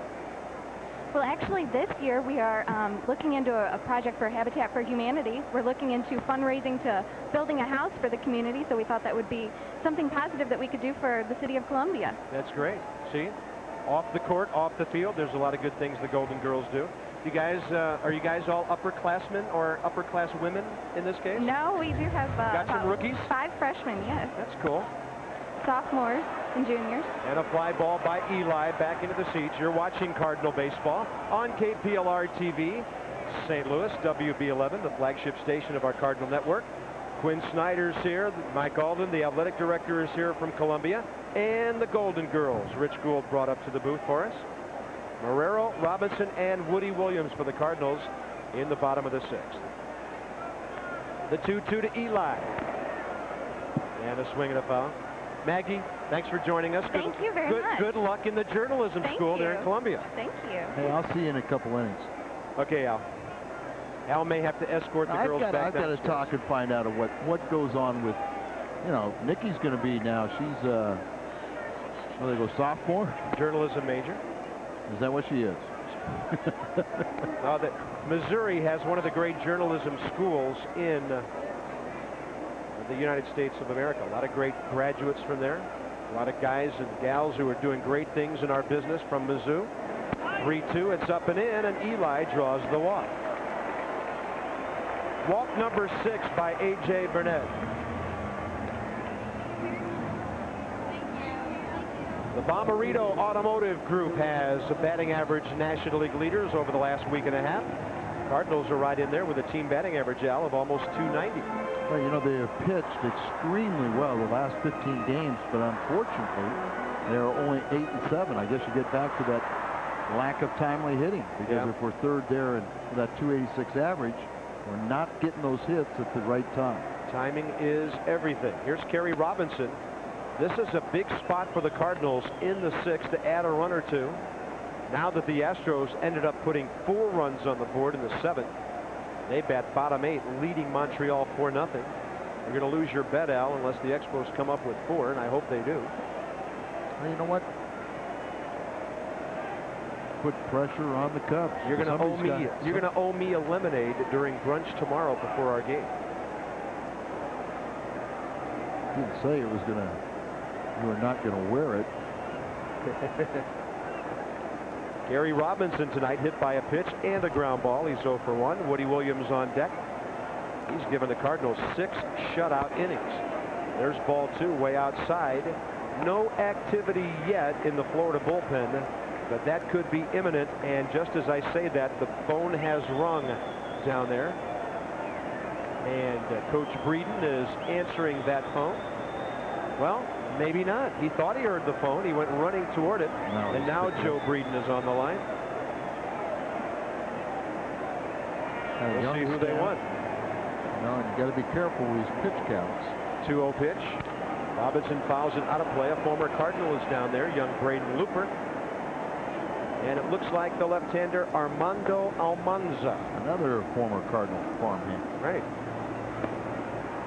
Well, actually, this year we are looking into a project for Habitat for Humanity. We're looking into fundraising to building a house for the community, so we thought that would be something positive that we could do for the city of Columbia. That's great. See, off the court, off the field, there's a lot of good things the Golden Girls do. You guys, are you guys all upperclassmen or upperclass women in this case? No, we do have got some rookies. 5 freshmen, yes. That's cool. Sophomores and juniors. And a fly ball by Eli back into the seats. You're watching Cardinal Baseball on KPLR TV, St. Louis, WB11, the flagship station of our Cardinal Network. Quinn Snyder's here. Mike Alden, the athletic director, is here from Columbia. And the Golden Girls, Rich Gould brought up to the booth for us. Marrero, Robinson, and Woody Williams for the Cardinals in the bottom of the 6th. The 2-2 to Eli. And a swing and a foul. Maggie, thanks for joining us. Thank you very much. Good luck in the journalism school there in Columbia. Thank you. Hey, I'll see you in a couple innings. Okay, Al. Al may have to escort the girls back. I've got to talk and find out what goes on with, you know, Nikki's going to be now. She's sophomore? Journalism major. Is that what she is? Missouri has one of the great journalism schools in the United States of America. A lot of great graduates from there. A lot of guys and gals who are doing great things in our business from Mizzou. 3-2, it's up and in, and Eli draws the walk. Walk number 6 by A.J. Burnett. The Bomberito Automotive Group has a batting average National League leaders over the last week and a half. Cardinals are right in there with a team batting average, Al, of almost 290. Well, you know, they have pitched extremely well the last 15 games, but unfortunately, they're only 8-7. I guess you get back to that lack of timely hitting, because if we're third there and that 286 average, we're not getting those hits at the right time. Timing is everything. Here's Kerry Robinson. This is a big spot for the Cardinals in the 6th to add a run or two. Now that the Astros ended up putting 4 runs on the board in the 7th, they bat bottom 8, leading Montreal 4-0. You're going to lose your bet, Al, unless the Expos come up with 4, and I hope they do. Well, you know what? Put pressure on the Cubs. You're going to owe me a lemonade during brunch tomorrow before our game. Didn't say it was going to. You are not going to wear it. Gary Robinson tonight hit by a pitch and a ground ball. He's 0 for 1. Woody Williams on deck. He's given the Cardinals 6 shutout innings. There's ball 2 way outside. No activity yet in the Florida bullpen, but that could be imminent. And just as I say that, the phone has rung down there. And Coach Breeden is answering that phone. Well, maybe not. He thought he heard the phone. He went running toward it. No, and now Joe Breeden is on the line. We'll see who they want. No, you got to be careful with these pitch counts. 2-0 pitch. Robinson fouls it out of play. A former Cardinal is down there, young Braden Looper. And it looks like the left-hander Armando Almanza. Another former Cardinal farmhand. Right.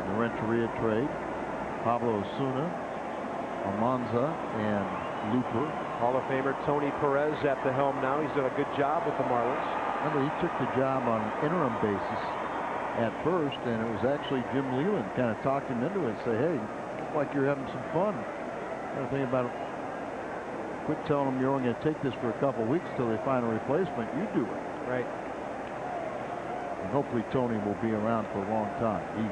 The Renteria trade. Pablo Osuna, Almanza, and Looper. Hall of Famer Tony Perez at the helm now. He's done a good job with the Marlins. Remember, he took the job on an interim basis at first, and it was actually Jim Leland kind of talked him into it and said, hey, looks like you're having some fun. Got to think about it. Quit telling them you're only going to take this for a couple of weeks till they find a replacement. You do it. Right. And hopefully Tony will be around for a long time. He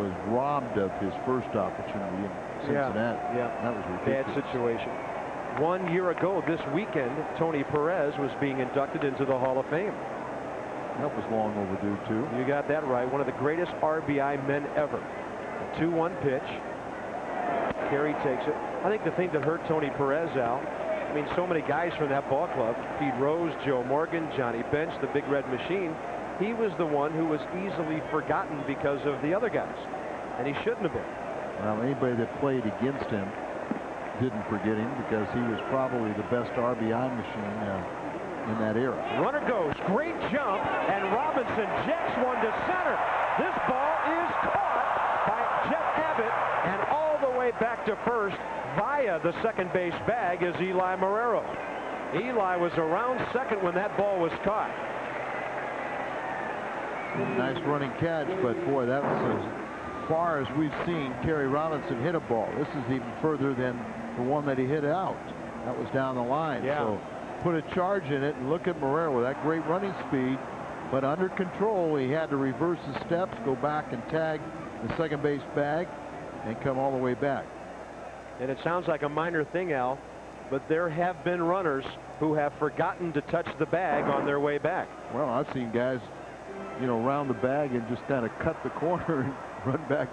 was robbed of his first opportunity in Cincinnati. Yeah. That was ridiculous. Bad situation. 1 year ago this weekend, Tony Perez was being inducted into the Hall of Fame. That was long overdue, too. You got that right. One of the greatest RBI men ever. A 2-1 pitch. Kerry takes it. I think the thing that hurt Tony Perez out, I mean, so many guys from that ball club, Pete Rose, Joe Morgan, Johnny Bench, the Big Red Machine, he was the one who was easily forgotten because of the other guys, and he shouldn't have been. Well, anybody that played against him didn't forget him because he was probably the best RBI machine in that era. Runner goes, great jump, and Robinson jacks one to center. This ball is caught by Jeff Abbott, and all the way back to first via the second base bag is Eli Marrero. Eli was around second when that ball was caught. Nice running catch, but boy, that was as far as we've seen Kerry Robinson hit a ball. This is even further than the one that he hit out. That was down the line. Yeah. So put a charge in it, and look at Marrero with that great running speed, but under control. He had to reverse his steps, go back and tag the second base bag, and come all the way back. And it sounds like a minor thing, Al, but there have been runners who have forgotten to touch the bag on their way back. Well, I've seen guys, you know, round the bag and just kind of cut the corner and run back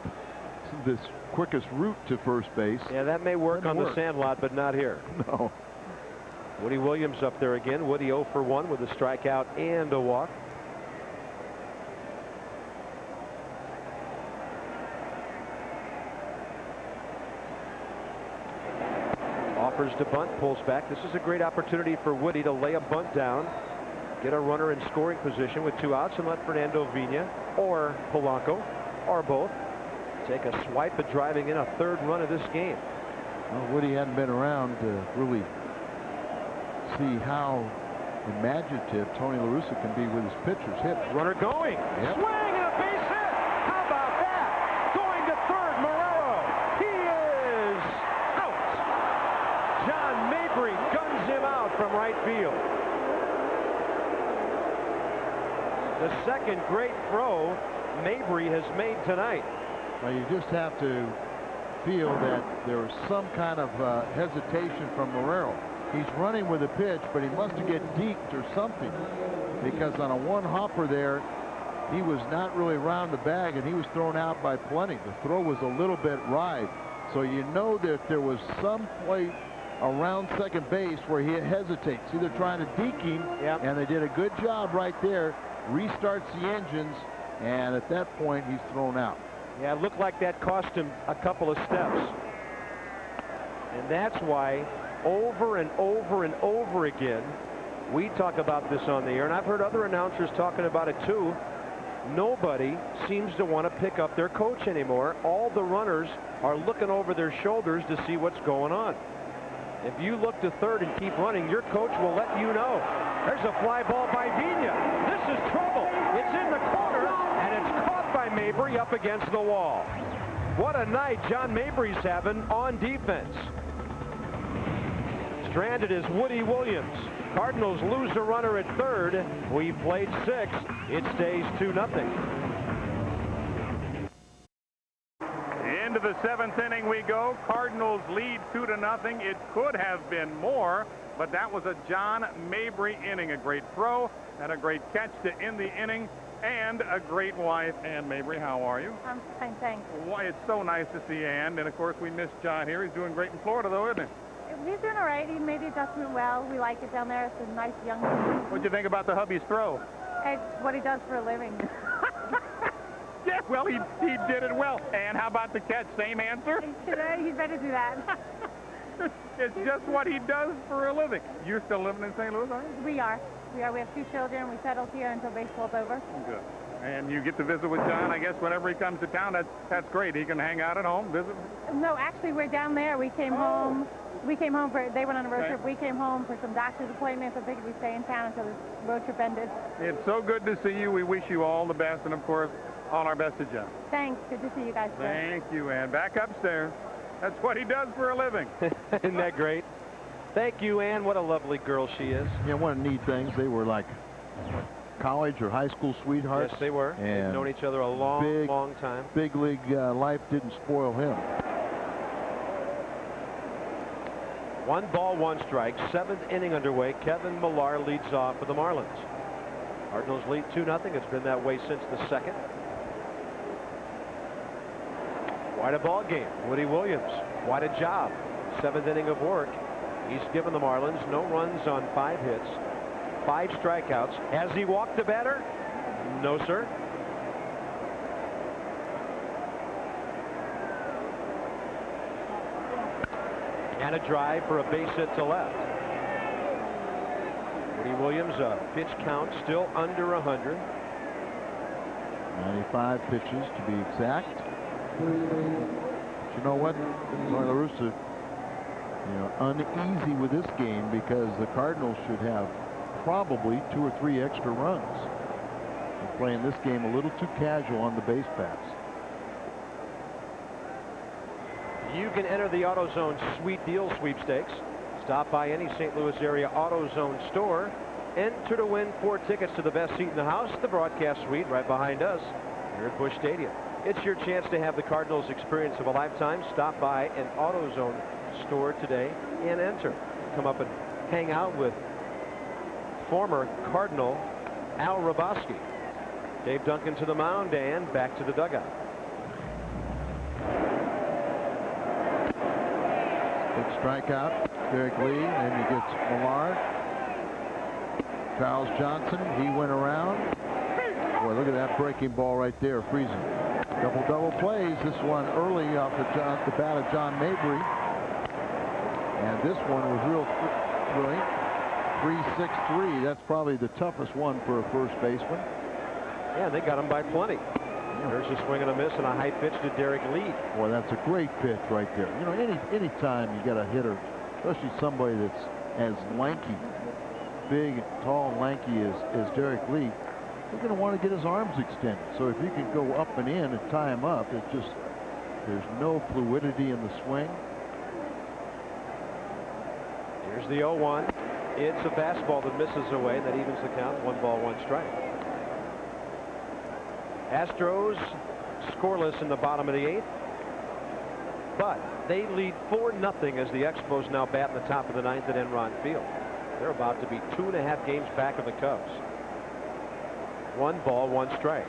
this quickest route to first base. Yeah, that may work on the Sandlot, but not here. No. Woody Williams up there again. Woody 0 for 1 with a strikeout and a walk. Offers to bunt, pulls back. This is a great opportunity for Woody to lay a bunt down, get a runner in scoring position with two outs, and let Fernando Vina or Polanco or both take a swipe at driving in a third run of this game. Well, Woody hadn't been around to really see how imaginative Tony La Russa can be with his pitchers. Hit. Runner going. Yep. Swing and a base hit. How about that? Going to third, Marrero. He is out. John Mabry guns him out from right field. The second great throw Mabry has made tonight. Well, you just have to feel that there was some kind of hesitation from Marrero. He's running with a pitch, but he must have get deked or something, because on a one hopper there, he was not really round the bag, and he was thrown out by plenty. The throw was a little bit wide, so you know that there was some play around second base where he hesitates. See, they're trying to deke him, yep, and they did a good job right there. Restarts the engines, and at that point he's thrown out. Yeah, it looked like that cost him a couple of steps, and that's why over and over and over again we talk about this on the air, and I've heard other announcers talking about it too. Nobody seems to want to pick up their coach anymore. All the runners are looking over their shoulders to see what's going on. If you look to third and keep running, your coach will let you know. There's a fly ball by Vina. This is trouble. It's in the corner, and it's caught by Mabry up against the wall. What a night John Mabry's having on defense. Stranded is Woody Williams. Cardinals lose the runner at third. We've played six. It stays 2-0. Into the seventh inning we go. Cardinals lead 2-0. It could have been more, but that was a John Mabry inning. A great throw and a great catch to end the inning. and a great wife, Ann Mabry. How are you? I'm fine, thanks. Why, it's so nice to see Ann. And, of course, we missed John here. He's doing great in Florida, though, isn't he? He's doing all right. He made the adjustment well. We like it down there. It's a nice young man. What'd you think about the hubby's throw? It's what he does for a living. Yeah, well, he did it well. And how about the catch? Same answer? He'd better do that. It's just what he does for a living. You're still living in St. Louis, aren't you? We are. We are. We have two children. We settled here until baseball's over. Good. And you get to visit with John, I guess, whenever he comes to town. That's great. He can hang out at home, visit. No, actually, we're down there. We came home. We came home for, they went on a road trip. We came home for some doctor's appointments. I figured we'd stay in town until this road trip ended. It's so good to see you. We wish you all the best, and, of course, all our best to John. Thanks. Good to see you guys. Thank you, Ann. Back upstairs. That's what he does for a living. Isn't that great? Thank you, Ann. What a lovely girl she is. Yeah, what a neat thing. They were like college or high school sweethearts. Yes, they were. And they've known each other a long, long time. Big league life didn't spoil him. 1-1 strike. 7th inning underway. Kevin Millar leads off for the Marlins. Cardinals lead 2-0. It's been that way since the second. Quite a ball game. Woody Williams, quite a job. 7th inning of work. He's given the Marlins no runs on 5 hits, 5 strikeouts. Has he walked the batter? No, sir. And a drive for a base hit to left. Woody Williams, a pitch count still under 100. 95 pitches to be exact. But you know what? Tony La Russa, you know, uneasy with this game because the Cardinals should have probably 2 or 3 extra runs. They're playing this game a little too casual on the base paths. You can enter the AutoZone Sweet Deal Sweepstakes. Stop by any St. Louis area AutoZone store. Enter to win 4 tickets to the best seat in the house, the broadcast suite right behind us here at Busch Stadium. It's your chance to have the Cardinals experience of a lifetime. Stop by an AutoZone store today and enter. Come up and hang out with former Cardinal Al Roboski. Dave Duncan to the mound and back to the dugout. Big strikeout, Derek Lee, and he gets Millar. Charles Johnson, he went around. Boy, look at that breaking ball right there, freezing. Double plays. This one early off the bat of John Mabry. And this one was real brilliant. 3-6-3. That's probably the toughest one for a first baseman. Yeah, they got him by plenty. Yeah. There's a swing and a miss and a high pitch to Derek Lee. Boy, that's a great pitch right there. You know, any time you get a hitter, especially somebody that's as lanky, big, tall, and lanky as Derek Lee, they're going to want to get his arms extended. So if you can go up and in and tie him up, it's just, there's no fluidity in the swing. Here's the 0-1. It's a fastball that misses away. That evens the count. 1-1 strike. Astros scoreless in the bottom of the 8th. But they lead 4-0 as the Expos now bat in the top of the 9th at Enron Field. They're about to be 2.5 games back of the Cubs. 1-1 strike.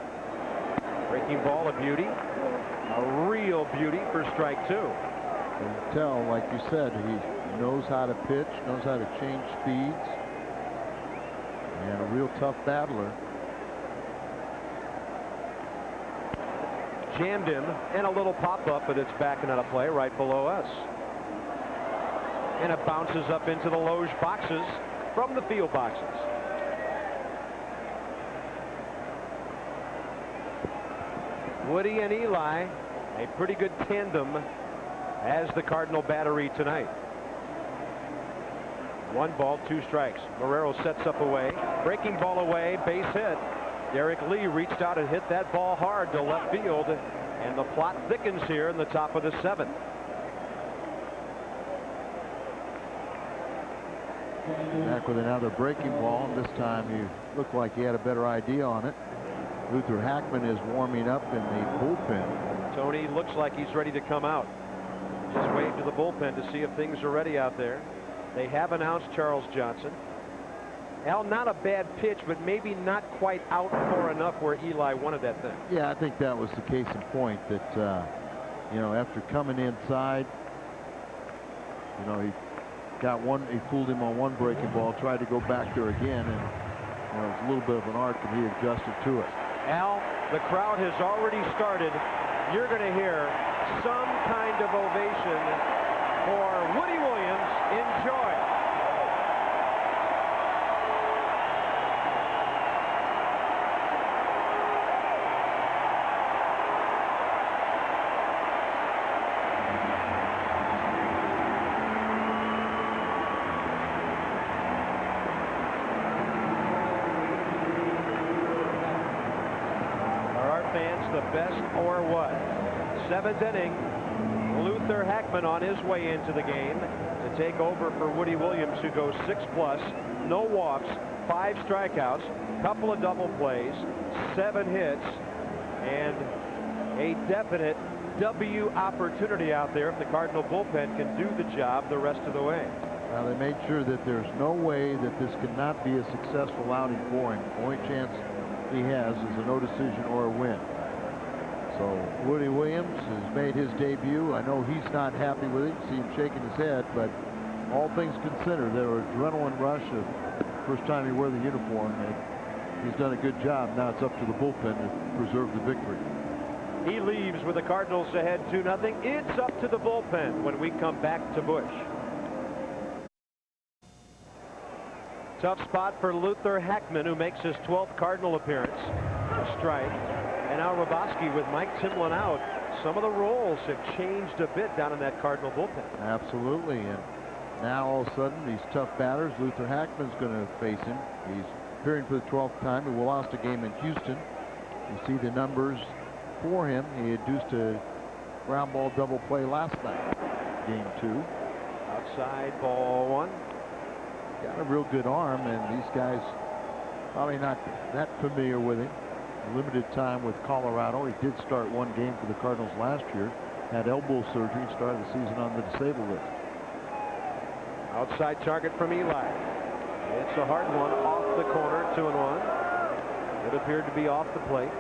Breaking ball, a beauty. A real beauty for strike 2. You can tell, like you said, he knows how to pitch, knows how to change speeds. And a real tough battler. Jammed him, and a little pop-up, but it's backing out of play right below us. And it bounces up into the loge boxes from the field boxes. Woody and Eli, a pretty good tandem as the Cardinal battery tonight. 1-2 strikes. Marrero sets up away. Breaking ball away, base hit. Derek Lee reached out and hit that ball hard to left field, and the plot thickens here in the top of the 7th. Back with another breaking ball. This time he looked like he had a better idea on it. Luther Hackman is warming up in the bullpen. Tony looks like he's ready to come out. Just waved to the bullpen to see if things are ready out there. They have announced Charles Johnson. Al, not a bad pitch, but maybe not quite out far enough where Eli wanted that thing. Yeah, I think that was the case in point that, you know, after coming inside, you know, he got one, he fooled him on one breaking ball, tried to go back there again, and you know, it was a little bit of an arc and he adjusted to it. Al, the crowd has already started. You're going to hear some kind of ovation for Woody Williams in joy. Seventh inning, Luther Hackman on his way into the game to take over for Woody Williams, who goes 6+, no walks, 5 strikeouts, couple of double plays, 7 hits, and a definite W opportunity out there if the Cardinal bullpen can do the job the rest of the way. Well, they made sure that there's no way that this could not be a successful outing for him. The only chance he has is a no decision or a win. So Woody Williams has made his debut. I know he's not happy with it. You see him shaking his head, but all things considered, there was adrenaline rush of first time he wore the uniform, and he's done a good job. Now it's up to the bullpen to preserve the victory. He leaves with the Cardinals ahead 2-0. It's up to the bullpen when we come back to Busch. Tough spot for Luther Hackman, who makes his 12th Cardinal appearance. A strike. And now Roboski with Mike Timlin out. Some of the roles have changed a bit down in that Cardinal bullpen. Absolutely. And now all of a sudden these tough batters, Luther Hackman's going to face him. He's appearing for the 12th time. He lost a game in Houston. You see the numbers for him. He induced a ground ball double play last night, Game 2. Outside, ball 1. Got a real good arm, and these guys probably not that familiar with him. Limited time with Colorado. He did start one game for the Cardinals last year, had elbow surgery, and started the season on the disabled list. Outside target from Eli. It's a hard one off the corner, 2-1. It appeared to be off the plate.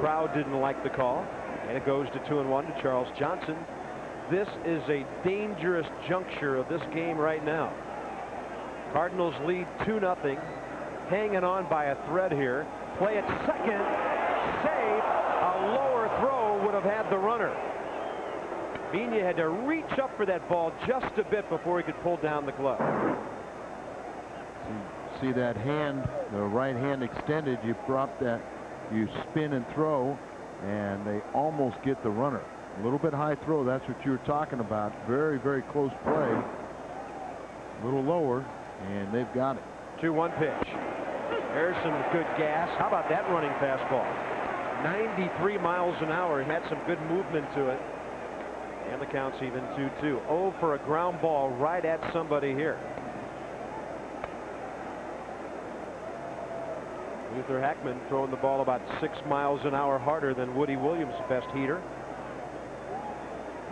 Crowd didn't like the call, and it goes to 2-1 to Charles Johnson. This is a dangerous juncture of this game right now. Cardinals lead 2-0, hanging on by a thread here. Play at second, save. A lower throw would have had the runner. Vina had to reach up for that ball just a bit before he could pull down the glove. See that hand, the right hand extended. You drop that, you spin and throw, and they almost get the runner. A little bit high throw, that's what you were talking about. Very, very close play. A little lower, and they've got it. 2-1 pitch. There's some good gas. How about that running fastball? 93 miles an hour. It had some good movement to it. And the count's even 2-2. Oh, for a ground ball right at somebody here. Luther Hackman throwing the ball about 6 miles an hour harder than Woody Williams' best heater.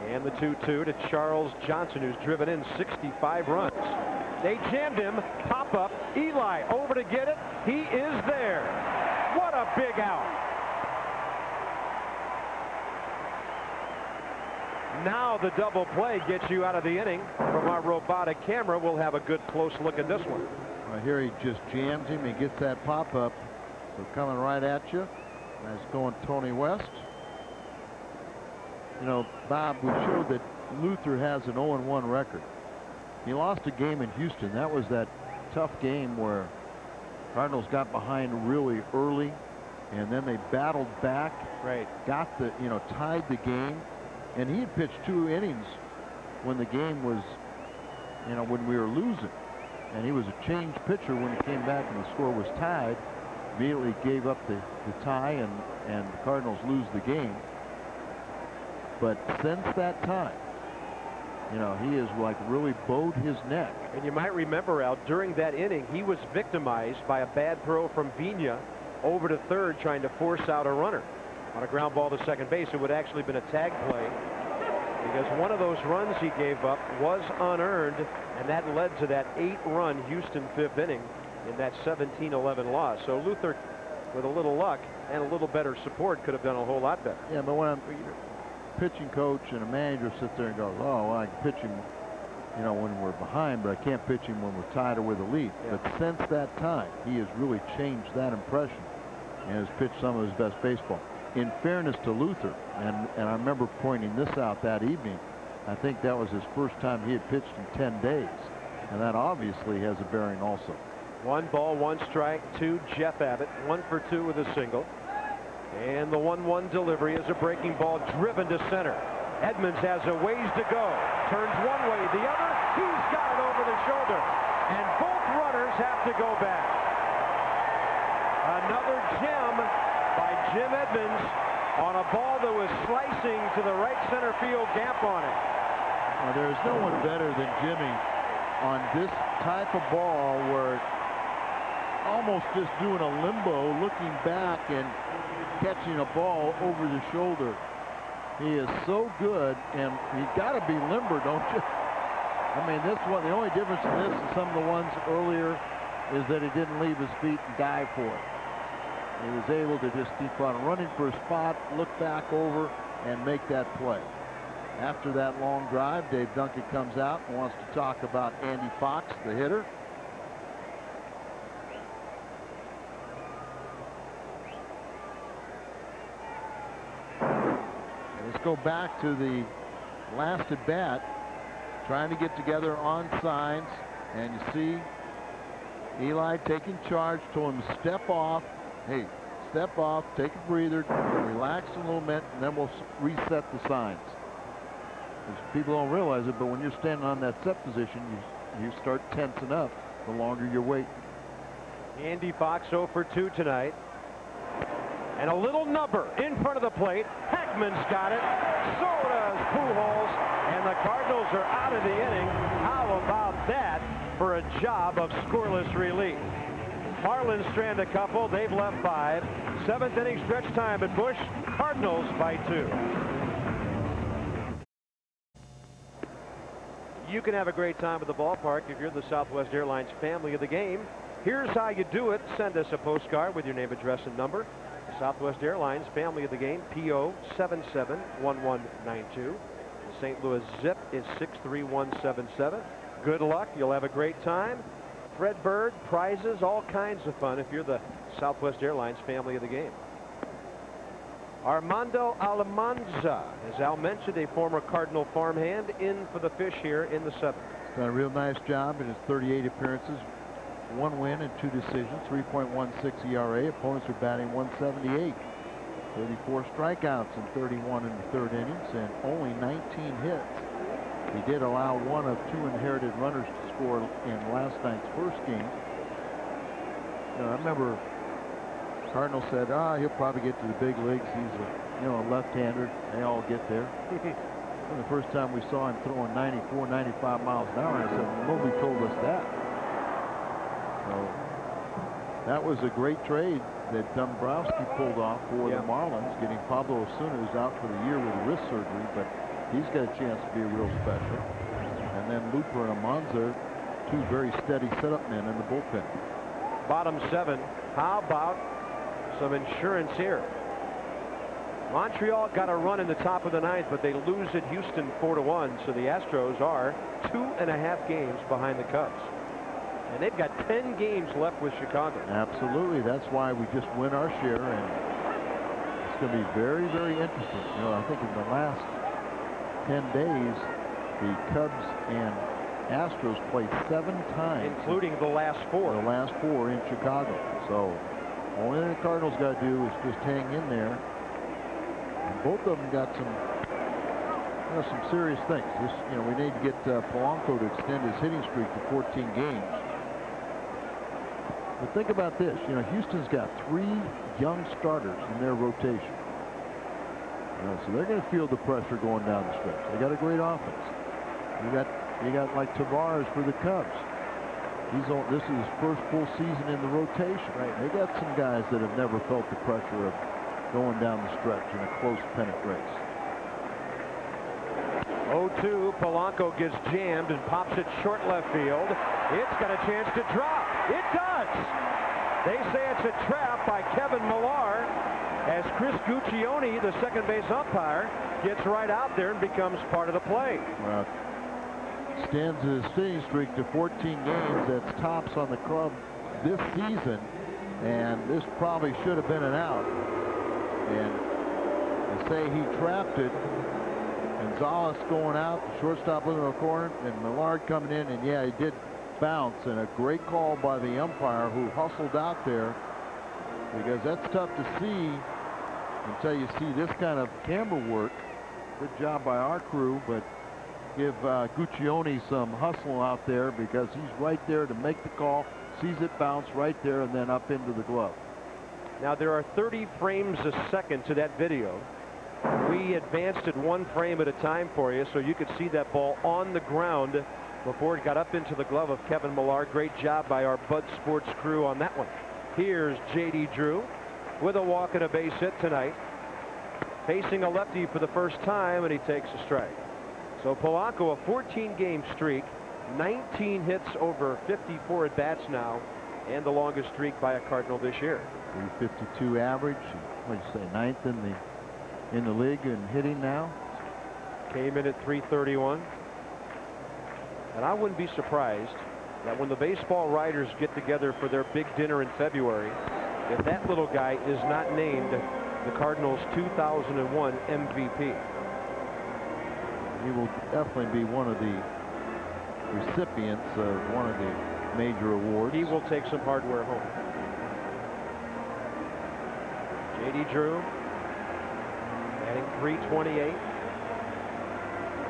And the 2-2 to Charles Johnson, who's driven in 65 runs. They jammed him. Pop up. Eli over to get it. He is there. What a big out. Now the double play gets you out of the inning. From our robotic camera, we'll have a good close look at this one. Well, here he just jams him. He gets that pop up. So coming right at you. That's going Tony West. You know, Bob, we showed that Luther has an 0-1 record. He lost a game in Houston. That was that tough game where Cardinals got behind really early, and then they battled back. Right. Got the, you know, tied the game, and he had pitched 2 innings when the game was, you know, when we were losing, and he was a changed pitcher when he came back and the score was tied. Immediately gave up the tie, and the Cardinals lose the game. But since that time, you know, he is like really bowed his neck. And you might remember, Al, during that inning, he was victimized by a bad throw from Vina over to third, trying to force out a runner on a ground ball to second base. It would actually have been a tag play because one of those runs he gave up was unearned, and that led to that 8-run Houston 5th inning in that 17-11 loss. So Luther, with a little luck and a little better support, could have done a whole lot better. Yeah, but when a pitching coach and a manager sits there and goes, oh, well, I can pitch him, you know, when we're behind, but I can't pitch him when we're tied or with a lead. Yeah. But since that time, he has really changed that impression and has pitched some of his best baseball. In fairness to Luther, and I remember pointing this out that evening, I think that was his first time he had pitched in 10 days, and that obviously has a bearing also. 1-1 strike to Jeff Abbott, 1-for-2 with a single, and the 1-1 delivery is a breaking ball driven to center. Edmonds has a ways to go, turns one way, the other, he's got it over the shoulder, and both runners have to go back. Another gem by Jim Edmonds on a ball that was slicing to the right center field gap on it. Now, there's no one better than Jimmy on this type of ball, where almost just doing a limbo, looking back and catching a ball over the shoulder. He is so good, and you got to be limber, don't you? I mean, this one, the only difference in this and some of the ones earlier is that he didn't leave his feet and dive for it. He was able to just keep on running for a spot, look back over, and make that play. After that long drive, Dave Duncan comes out and wants to talk about Andy Fox, the hitter. And let's go back to the last at bat, trying to get together on signs, and you see Eli taking charge, told him to step off. Hey, step off, take a breather, relax a little bit, and then we'll reset the signs. People don't realize it, but when you're standing on that set position, you start tensing up the longer you're waiting. Andy Fox 0-for-2 tonight. And a little number in front of the plate. Hackman's got it. So does Pujols. And the Cardinals are out of the inning. How about that for a job of scoreless relief? Marlins strand a couple. They've left 5. 7th inning stretch time at Busch. Cardinals by 2. You can have a great time at the ballpark if you're the Southwest Airlines family of the game. Here's how you do it. Send us a postcard with your name, address, and number. The Southwest Airlines family of the game, P.O. 771192. The St. Louis zip is 63177. Good luck. You'll have a great time. Fred Bird, prizes, all kinds of fun if you're the Southwest Airlines family of the game. Armando Almanza, as Al mentioned, a former Cardinal farmhand, in for the fish here in the 7th. He's done a real nice job in his 38 appearances, 1 win and 2 decisions, 3.16 ERA. Opponents are batting 178. 34 strikeouts and 31 in the 3rd innings, and only 19 hits. He did allow 1 of 2 inherited runners to score in last night's first game. Now, I remember Cardinal said, ah, he'll probably get to the big leagues. He's a, you know, a left-hander. They all get there. And the first time we saw him throwing 94, 95 miles an hour, I said, nobody told us that. So that was a great trade that Dombrowski pulled off for the Marlins, getting Pablo Osuna, who's out for the year with wrist surgery, but he's got a chance to be real special. And then Looper and Almanza, 2 very steady setup men in the bullpen. Bottom 7. How about some insurance here? Montreal got a run in the top of the 9th, but they lose at Houston 4-1. So the Astros are 2.5 games behind the Cubs. And they've got 10 games left with Chicago. Absolutely. That's why we just win our share. And it's going to be very, very interesting. You know, I think in the last 10 days, the Cubs and Astros played 7 times, including the last 4. The last 4 in Chicago. So only thing the Cardinals got to do is just hang in there. And both of them got some, you know, some serious things. This, you know, we need to get Polanco to extend his hitting streak to 14 games. But think about this. You know, Houston's got 3 young starters in their rotation. So they're going to feel the pressure going down the stretch. They got a great offense. You got like Tavares for the Cubs. This is his first full season in the rotation. Right. They got some guys that have never felt the pressure of going down the stretch in a close pennant race. 0-2, Polanco gets jammed and pops it short left field. It's got a chance to drop. It does. They say it's a trap by Kevin Millar as Chris Guccione, the second base umpire, gets right out there and becomes part of the play. Well, stands in his sitting streak to 14 games. That's tops on the club this season, and this probably should have been an out. And they say he trapped it. Gonzalez going out, shortstop living in the corner, and Millard coming in, and yeah, he did bounce, and a great call by the umpire who hustled out there, because that's tough to see until you see this kind of camera work. Good job by our crew, but give Guccione some hustle out there, because he's right there to make the call, sees it bounce right there, and then up into the glove. Now there are 30 frames a second to that video. We advanced it one frame at a time for you, so you could see that ball on the ground before it got up into the glove of Kevin Millar. Great job by our Bud Sports crew on that one. Here's J.D. Drew with a walk and a base hit tonight, facing a lefty for the first time, and he takes a strike. So Polanco, a 14-game streak, 19 hits over 54 at-bats now, and the longest streak by a Cardinal this year. 352 average. What'd you say? Ninth in the league and hitting now. Came in at 331. And I wouldn't be surprised that when the baseball writers get together for their big dinner in February, if that little guy is not named the Cardinals 2001 MVP. He will definitely be one of the recipients of one of the major awards. He will take some hardware home. J.D. Drew batting 328.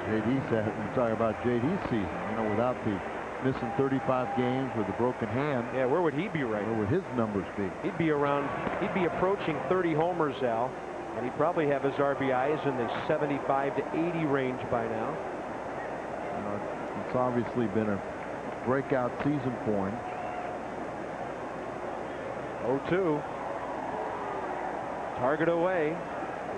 J.D. said, we talk about J.D.'s season, you know, without the missing 35 games with a broken hand. Yeah, where would he be right now? Where would his numbers be? He'd be around, he'd be approaching 30 homers, Al, and he'd probably have his RBIs in the 75 to 80 range by now. You know, it's obviously been a breakout season for him. 0-2. Target away.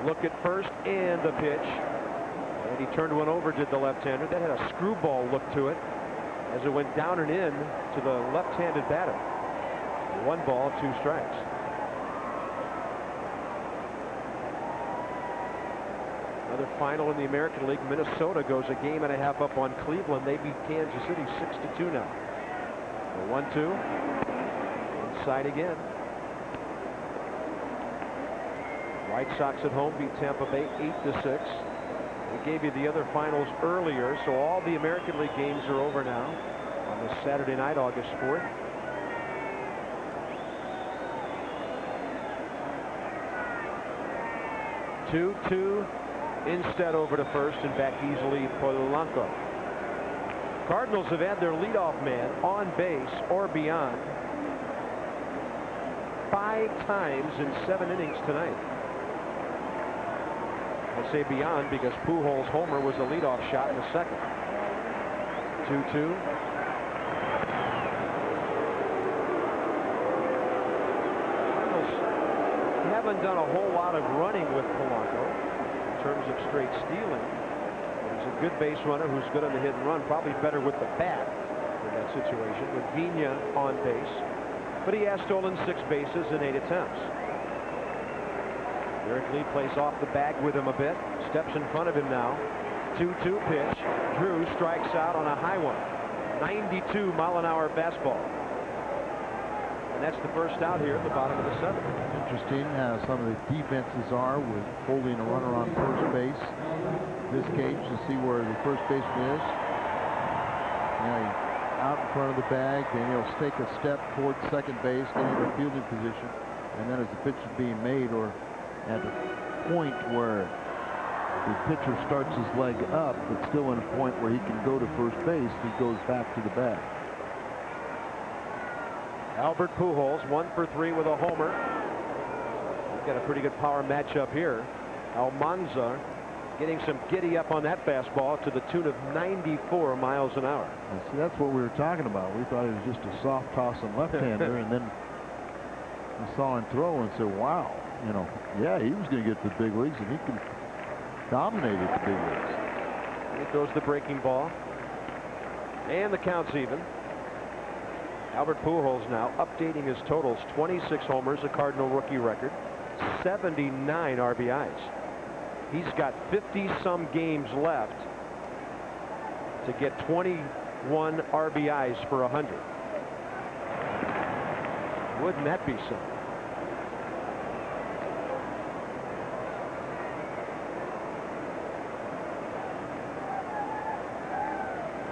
Look at first and the pitch, and he turned one over, did the left-hander. That had a screwball look to it as it went down and in to the left-handed batter. One ball, two strikes. Another final in the American League. Minnesota goes a game and a half up on Cleveland. They beat Kansas City 6-2 now. The 1-2 inside again. White Sox at home beat Tampa Bay 8-6. We gave you the other finals earlier, so all the American League games are over now on this Saturday night, August 4th. Two instead over to first and back easily Polanco. Cardinals have had their leadoff man on base or beyond 5 times in 7 innings tonight. I say beyond because Pujols' homer was a leadoff shot in the second. 2-2. Cardinals haven't done a whole lot of running with Polanco in terms of straight stealing. He's a good base runner who's good on the hit and run, probably better with the bat in that situation, with Vina on base. But he has stolen 6 bases in 8 attempts. Derek Lee plays off the bag with him a bit. Steps in front of him now. 2-2 pitch. Drew strikes out on a high one. 92 mile an hour fastball. And that's the first out here at the bottom of the seventh. Interesting how some of the defenses are with holding a runner on first base. This cage to see where the first baseman is. Now he's out in front of the bag. Then he'll take a step towards second base, getting into a fielding position. And then as the pitch is being made, or at a point where the pitcher starts his leg up, but still in a point where he can go to first base, he goes back to the bat. Albert Pujols 1 for 3 with a homer. He's got a pretty good power matchup here. Almanza getting some giddy up on that fastball to the tune of 94 miles an hour. And see, that's what we were talking about. We thought it was just a soft toss and left-hander, and then we saw him throw and said, wow. You know, yeah, he was going to get to the big leagues, and he can dominate at the big leagues. He throws the breaking ball, and the count's even. Albert Pujols now updating his totals. 26 homers, a Cardinal rookie record, 79 RBIs. He's got 50-some games left to get 21 RBIs for 100. Wouldn't that be something?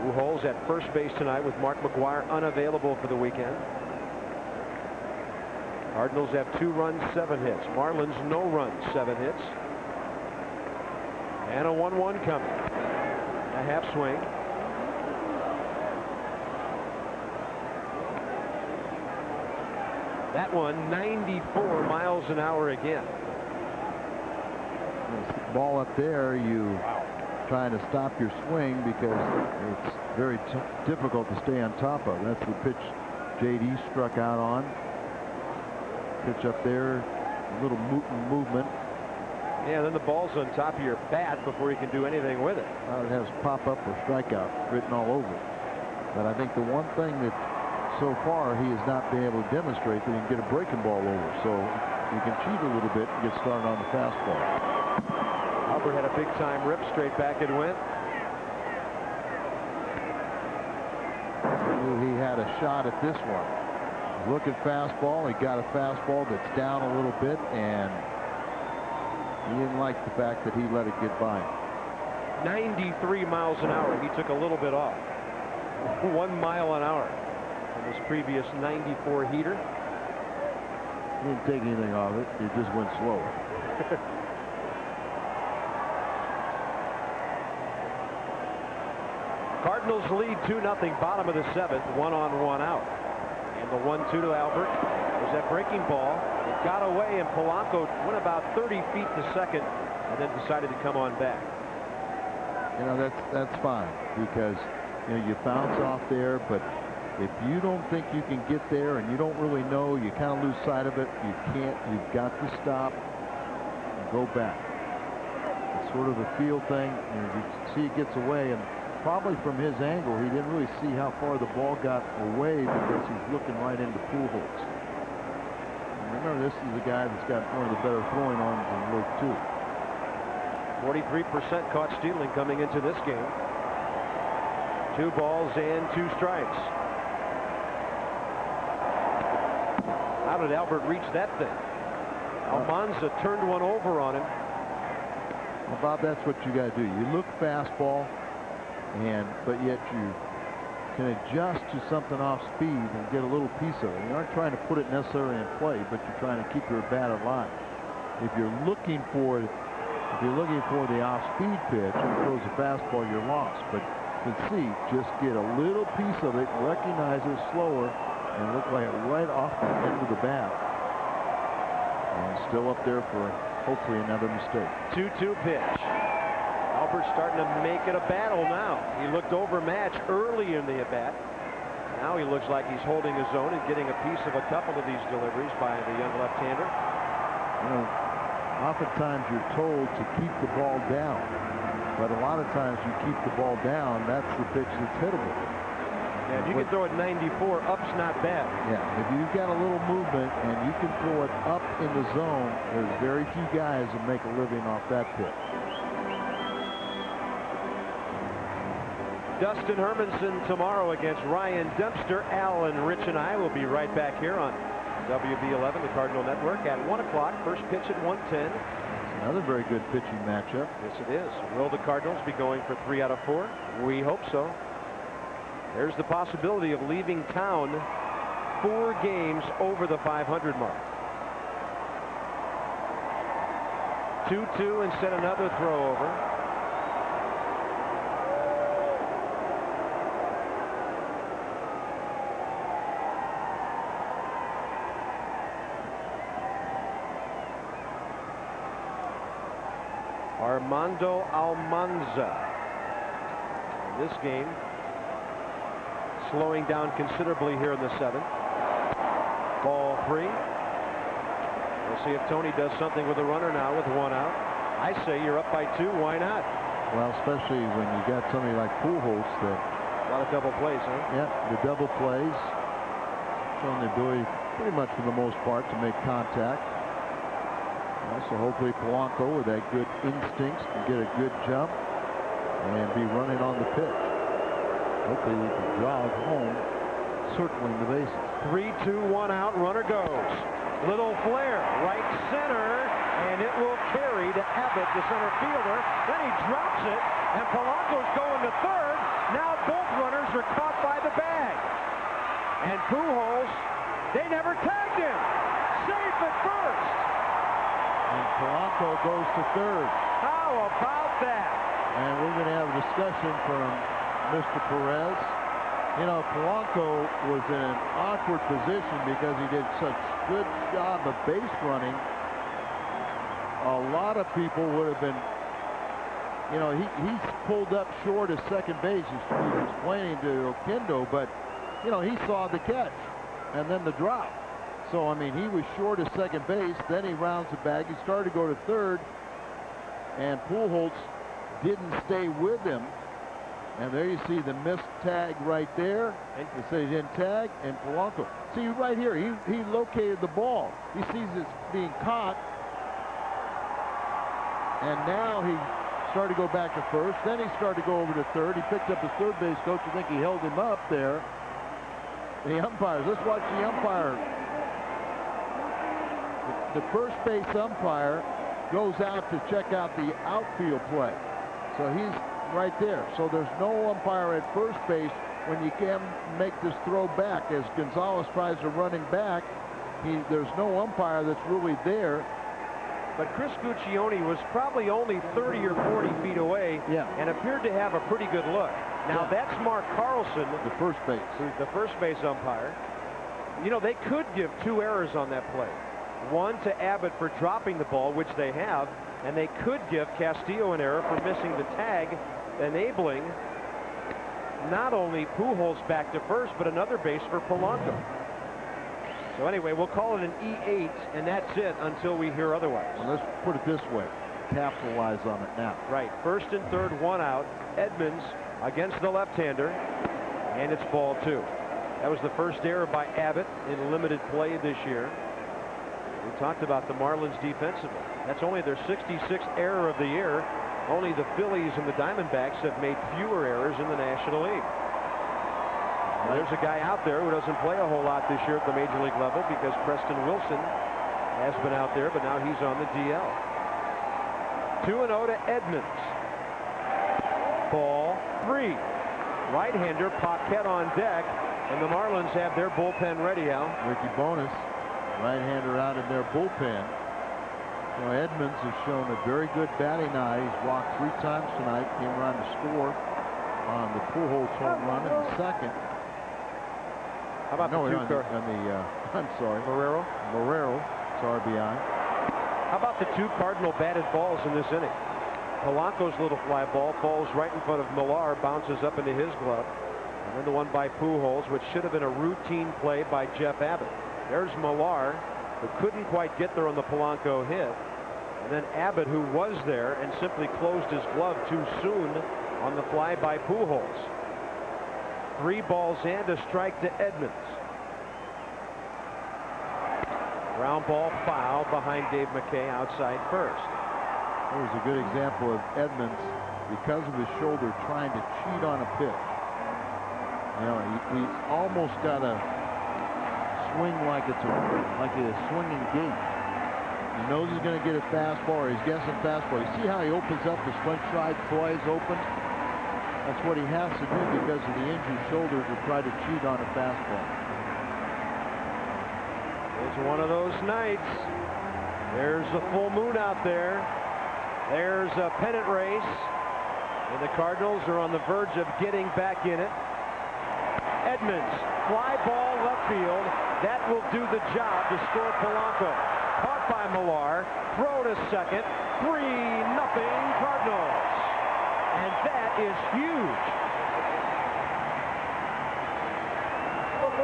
Pujols at first base tonight with Mark McGwire unavailable for the weekend. Cardinals have 2 runs, 7 hits. Marlins no runs, 7 hits. And a 1-1 coming. A half swing. That one 94 miles an hour again. This ball up there, you trying to stop your swing because it's very difficult to stay on top of. That's the pitch J.D. struck out on. Pitch up there, a little movement. Yeah, then the ball's on top of your bat before you can do anything with it. It has pop-up or strikeout written all over it. But I think the one thing that so far he has not been able to demonstrate that he can get a breaking ball over. So you can cheat a little bit and get started on the fastball. Albert had a big time rip, straight back it went. He had a shot at this one. Look at fastball. He got a fastball that's down a little bit, and he didn't like the fact that he let it get by. 93 miles an hour. He took a little bit off. 1 mile an hour from his previous 94 heater. He didn't take anything off it. It just went slower. Cardinals lead 2-0, bottom of the 7th, 1 on, 1 out. And the 1-2 to Albert was that breaking ball. It got away, and Polanco went about 30 feet to second and then decided to come on back. You know, that's fine, because you know you bounce off there, but if you don't think you can get there and you don't really know, you kind of lose sight of it. You can't. You've got to stop and go back. It's sort of a field thing. You know, you see it gets away, and probably from his angle, he didn't really see how far the ball got away because he's looking right into Pujols. Remember, this is a guy that's got one of the better throwing arms in League Two. 43% caught stealing coming into this game. 2 balls and 2 strikes. How did Albert reach that thing? Almanza turned one over on him. Well, Bob, that's what you got to do. You look fastball. But yet you can adjust to something off speed and get a little piece of it. You aren't trying to put it necessarily in play, but you're trying to keep your bat alive. If you're looking for the off speed pitch and throws a fastball, you're lost. But you can see, just get a little piece of it, recognize it slower, and look like it right off the end of the bat. And still up there for hopefully another mistake. 2-2 pitch. Albert's starting to make it a battle now. He looked overmatched early in the at-bat. Now he looks like he's holding his own and getting a piece of a couple of these deliveries by the young left-hander. You know, oftentimes you're told to keep the ball down, but a lot of times you keep the ball down, that's the pitch that's hittable. Yeah, if you can throw it 94, up's not bad. Yeah, if you've got a little movement and you can throw it up in the zone, there's very few guys that make a living off that pitch. Dustin Hermanson tomorrow against Ryan Dempster. Alan, Rich, and I will be right back here on WB11, the Cardinal Network, at 1 o'clock. First pitch at 1:10. Another very good pitching matchup. Yes, it is. Will the Cardinals be going for 3 out of 4? We hope so. There's the possibility of leaving town 4 games over the 500 mark. 2-2 and sent another throw over. Armando Almanza in this game, slowing down considerably here in the 7th. Ball 3. We'll see if Tony does something with a runner now with 1 out. I say you're up by 2. Why not? Well, especially when you got somebody like Pujols. A lot of double plays, huh? Yeah, the double plays. shown the ability pretty much for the most part to make contact. So hopefully Polanco with that good instincts can get a good jump and be running on the pitch. Hopefully we can drive home, circling the bases. 3-2-1 out, runner goes. Little flare, right center, and it will carry to Abbott, the center fielder. Then he drops it, and Polanco's going to third. Now both runners are caught by the bag. And Pujols, they never tagged him. Safe at first. And Polanco goes to third. How about that? And we're going to have a discussion from Mr. Perez. You know, Polanco was in an awkward position because he did such a good job of base running. A lot of people would have been, you know, he's pulled up short of second base. He was explaining to Oquendo, but, you know, he saw the catch and then the drop. So, I mean, he was short of second base. Then he rounds the bag. He started to go to third, and Pujols didn't stay with him. And there you see the missed tag right there. They say he didn't tag, and Polanco. See, right here, he located the ball. He sees it's being caught, and now he started to go back to first. Then he started to go over to third. He picked up his third base coach. I think he held him up there. The umpires. Let's watch the umpire. The first base umpire goes out to check out the outfield play. So he's right there. So there's no umpire at first base when you can make this throw back. As Gonzalez tries to run him back, there's no umpire that's really there. But Chris Guccione was probably only 30 or 40 feet away, and appeared to have a pretty good look. Now that's Mark Carlson, the first base umpire. You know, they could give two errors on that play. One to Abbott for dropping the ball, which they have, and they could give Castillo an error for missing the tag, enabling not only Pujols back to first, but another base for Polanco. So anyway, we'll call it an E8, and that's it until we hear otherwise. Well, let's put it this way. Capitalize on it now. Right. First and third, one out. Edmonds against the left-hander, and it's ball two. That was the first error by Abbott in limited play this year. We talked about the Marlins defensively. That's only their 66th error of the year. Only the Phillies and the Diamondbacks have made fewer errors in the National League. And there's a guy out there who doesn't play a whole lot this year at the Major League level because Preston Wilson has been out there, but now he's on the DL. 2-0 to Edmonds. Ball three. Right-hander Paquette on deck, and the Marlins have their bullpen ready out. Ricky Bonus, right-hander, out in their bullpen. You know, Edmonds has shown a very good batting eye. He's walked three times tonight. Came around to score on the Pujols home run in the second. How about Marrero. It's RBI. How about the two Cardinal batted balls in this inning? Polanco's little fly ball falls right in front of Millar, bounces up into his glove, and then the one by Pujols, which should have been a routine play by Jeff Abbott. There's Millar, who couldn't quite get there on the Polanco hit. And then Abbott, who was there and simply closed his glove too soon on the fly by Pujols. 3 balls and a strike to Edmonds. Ground ball foul behind Dave McKay outside first. There was a good example of Edmonds, because of his shoulder, trying to cheat on a pitch. You know, he almost got a swing like a swinging gate. He knows he's going to get a fastball, or he's guessing fastball. You see how he opens up the slink side, flies open. That's what he has to do because of the injured shoulder, to try to cheat on a fastball. It's one of those nights. There's a full moon out there. There's a pennant race, and the Cardinals are on the verge of getting back in it. Edmonds, fly ball left field. That will do the job to score Polanco. Caught by Millar. Throw to second. 3-0 Cardinals. And that is huge.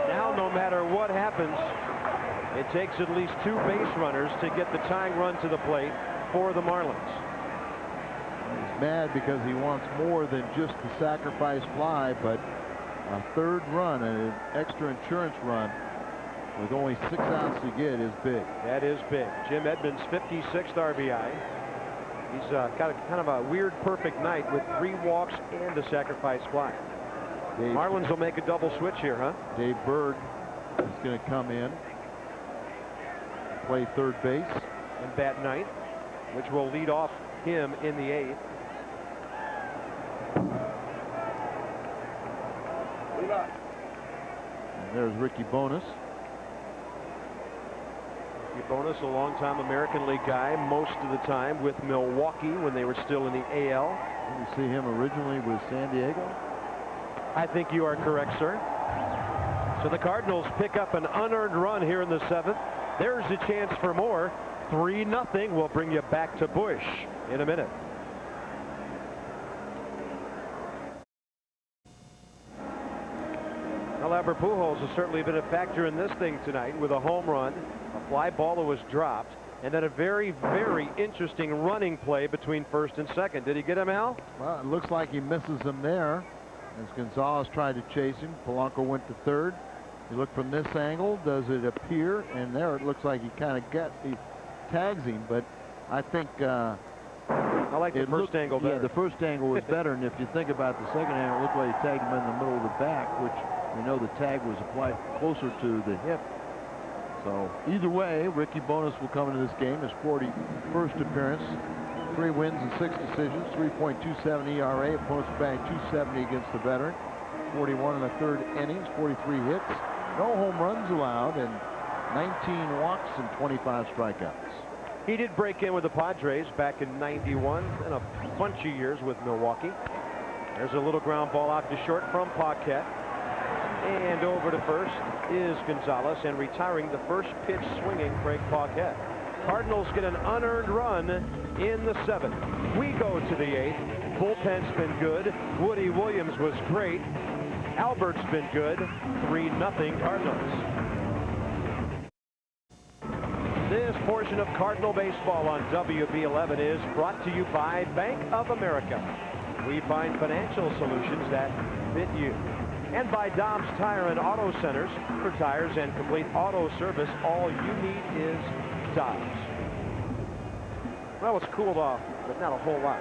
Now, no matter what happens, it takes at least 2 base runners to get the tying run to the plate for the Marlins. He's mad because he wants more than just the sacrifice fly, but a third run, an extra insurance run, with only 6 outs to get is big. That is big. Jim Edmonds, 56th RBI. He's got a kind of a weird perfect night with 3 walks and a sacrifice fly. Marlins will make a double switch here, huh? Dave Bird is going to come in, play third base, and bat ninth, which will lead off him in the 8th. And there's Ricky Bonus. Ricky Bonus, a longtime American League guy, most of the time with Milwaukee when they were still in the AL. Did you see him originally with San Diego? I think you are correct, sir. So the Cardinals pick up an unearned run here in the 7th. There's a chance for more. 3-0 will bring you back to Busch in a minute. Well, Albert Pujols has certainly been a factor in this thing tonight with a home run, a fly ball that was dropped, and then a very, very interesting running play between first and second. Did he get him, Al? Well, it looks like he misses him there. As Gonzalez tried to chase him, Polanco went to third. You look from this angle, does it appear? And there it looks like he kind of he tags him, but I think I like the first angle better. Yeah, the first angle was better, and if you think about the second angle, it looked like he tagged him in the middle of the back, which we know the tag was applied closer to the hip. So either way, Ricky Bonus will come into this game. His 41st appearance. 3 wins and 6 decisions, 3.27 ERA, opponents batting .270 against the veteran, 41 1/3 innings, 43 hits, no home runs allowed, and 19 walks and 25 strikeouts. He did break in with the Padres back in '91 and a bunch of years with Milwaukee. There's a little ground ball out to short from Paquette, and over to first is Gonzalez, and retiring the first pitch swinging Craig Paquette. Cardinals get an unearned run in the 7th. We go to the 8th. Bullpen's been good. Woody Williams was great. Albert's been good. 3-0 Cardinals. This portion of Cardinal baseball on WB11 is brought to you by Bank of America. We find financial solutions that fit you. And by Dobbs Tire and Auto Centers. For tires and complete auto service, all you need is Dobbs. Well, it's cooled off, but not a whole lot.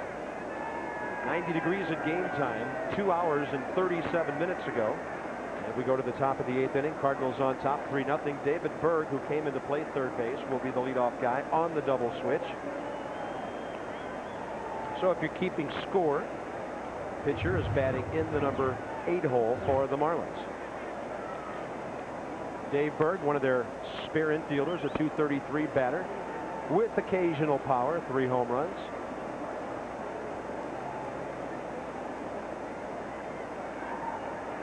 90 degrees at game time, 2 hours and 37 minutes ago. And we go to the top of the 8th inning. Cardinals on top, 3-0. David Berg, who came in to play third base, will be the leadoff guy on the double switch. So if you're keeping score, pitcher is batting in the number 8 hole for the Marlins. Dave Berg, one of their spare infielders, a .233 batter with occasional power, 3 home runs.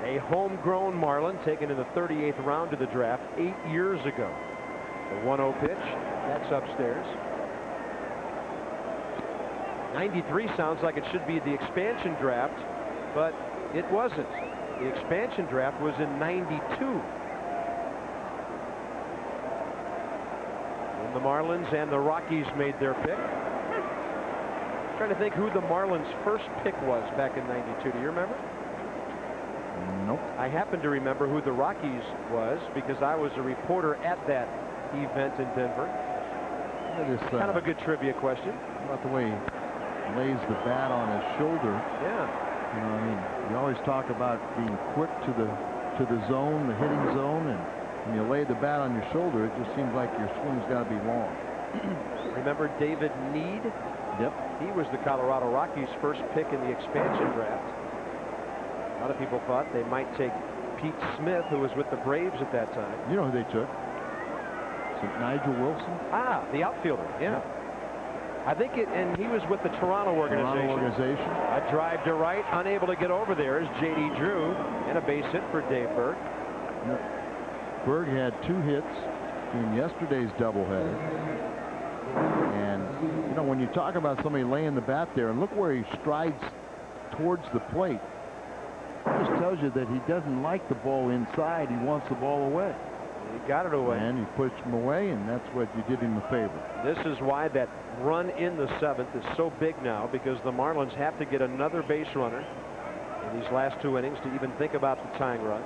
A homegrown Marlin taken in the 38th round of the draft 8 years ago. The 1-0 pitch, that's upstairs. 93 sounds like it should be the expansion draft, but it wasn't. The expansion draft was in 92. The Marlins and the Rockies made their pick. I'm trying to think who the Marlins' first pick was back in '92. Do you remember? Nope. I happen to remember who the Rockies was because I was a reporter at that event in Denver. Just, kind of a good trivia question. About the way he lays the bat on his shoulder. Yeah. You know, I mean, you always talk about being quick to the zone, the hitting zone, and when you lay the bat on your shoulder, it just seems like your swing's got to be long. Remember David Need? Yep. He was the Colorado Rockies' first pick in the expansion draft. A lot of people thought they might take Pete Smith, who was with the Braves at that time. You know who they took? Is it Nigel Wilson? Ah, the outfielder. Yeah. Yep. I think it, and he was with the Toronto organization. A drive to right, unable to get over there, is J.D. Drew, and a base hit for Dave Burke. Yep. Berg had 2 hits in yesterday's doubleheader, and you know, when you talk about somebody laying the bat there, and look where he strides towards the plate, it just tells you that he doesn't like the ball inside. He wants the ball away. He got it away, and he pushed him away, and that's what you did him a favor. This is why that run in the 7th is so big now, because the Marlins have to get another base runner in these last 2 innings to even think about the tying run.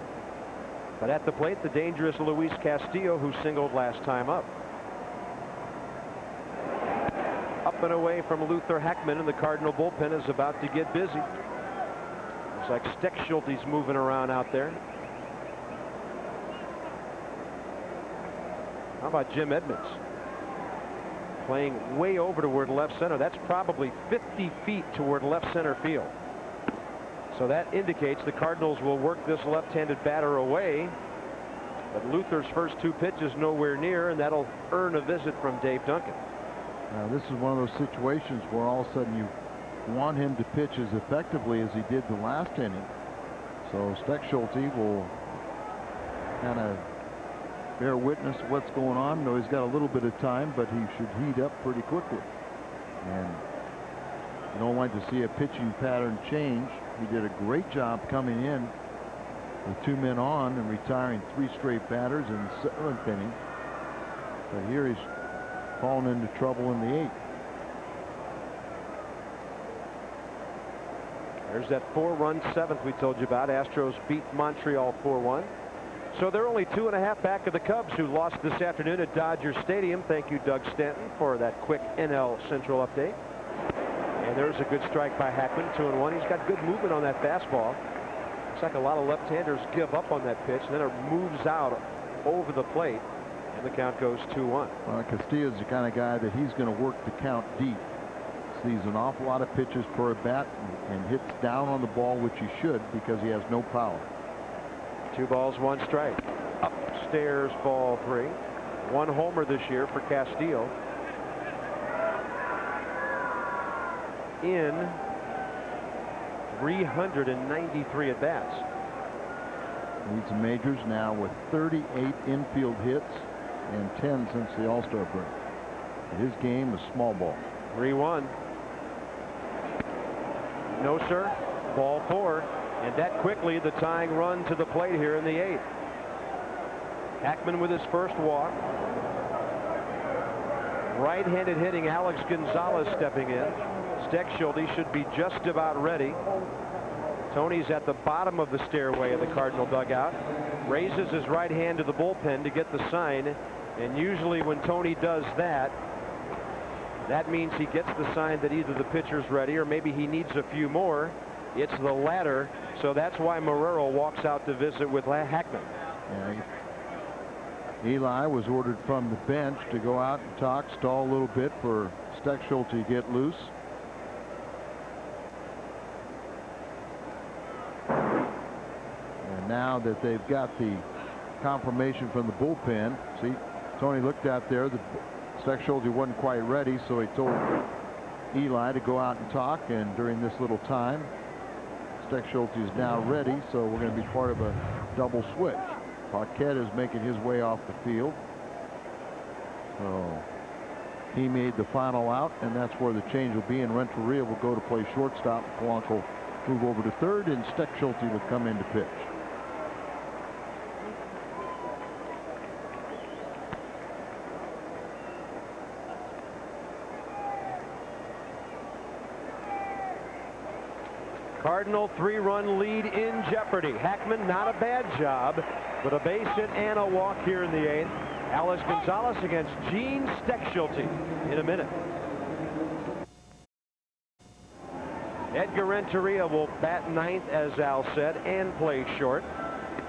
But at the plate, the dangerous Luis Castillo, who singled last time up. Up and away from Luther Hackman, and the Cardinal bullpen is about to get busy. Looks like Stechschulte's moving around out there. How about Jim Edmonds? Playing way over toward left center. That's probably 50 feet toward left center field. So that indicates the Cardinals will work this left-handed batter away. But Luther's first two pitches nowhere near, and that'll earn a visit from Dave Duncan. Now, this is one of those situations where all of a sudden you want him to pitch as effectively as he did the last inning. So Stechschulte will kind of bear witness to what's going on. Though he's got a little bit of time, but he should heat up pretty quickly. And you don't like to see a pitching pattern change. He did a great job coming in with two men on and retiring three straight batters in the seventh inning. But here he's fallen into trouble in the eighth. There's that four-run seventh we told you about. Astros beat Montreal 4-1. So they're only 2.5 back of the Cubs, who lost this afternoon at Dodger Stadium. Thank you, Doug Stanton, for that quick NL Central update. And there's a good strike by Hackman, 2-1. He's got good movement on that fastball. Looks like a lot of left-handers give up on that pitch, and then it moves out over the plate, and the count goes 2-1. Well, Castillo's the kind of guy that he's going to work the count deep. Sees an awful lot of pitches per bat and hits down on the ball, which he should, because he has no power. 2-1 strike. Upstairs ball three. One homer this year for Castillo. In 393 at bats. Leads the majors now with 38 infield hits and 10 since the All-Star break. His game is small ball. 3-1. No, sir. Ball four. And that quickly, the tying run to the plate here in the eighth. Hackman with his first walk. Right-handed hitting Alex Gonzalez stepping in. Stechschulte should be just about ready. Tony's at the bottom of the stairway of the Cardinal dugout. Raises his right hand to the bullpen to get the sign. And usually when Tony does that, that means he gets the sign that either the pitcher's ready or maybe he needs a few more. It's the latter, so that's why Marrero walks out to visit with Hackman. Yeah, Eli was ordered from the bench to go out and talk, stall a little bit for Stechschulte to get loose. And now that they've got the confirmation from the bullpen, see, Tony looked out there. The Stechschulte wasn't quite ready, so he told Eli to go out and talk, and during this little time Stechschulte is now ready, so we're going to be part of a double switch. Paquette is making his way off the field. So he made the final out, and that's where the change will be, and Renteria will go to play shortstop. Polanco move over to third, and Stechschulte will come in to pitch. Cardinal three-run lead in jeopardy. Hackman, not a bad job, but a base hit and a walk here in the eighth. Alex Gonzalez against Gene Stechschulte in a minute. Edgar Renteria will bat ninth, as Al said, and play short.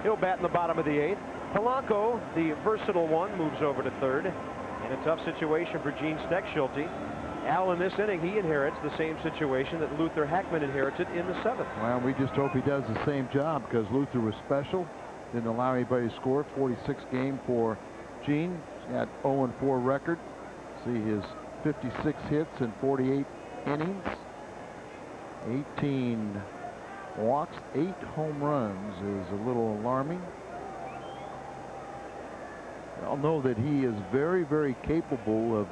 He'll bat in the bottom of the eighth. Polanco, the versatile one, moves over to third. In a tough situation for Gene Stechschulte. Al, in this inning, he inherits the same situation that Luther Hackman inherited in the seventh. Well, we just hope he does the same job, because Luther was special. Didn't allow anybody to score. 46th game for Gene at 0-4 record. See his 56 hits in 48 innings. 18 walks, 8 home runs is a little alarming. I'll know that he is very, very capable of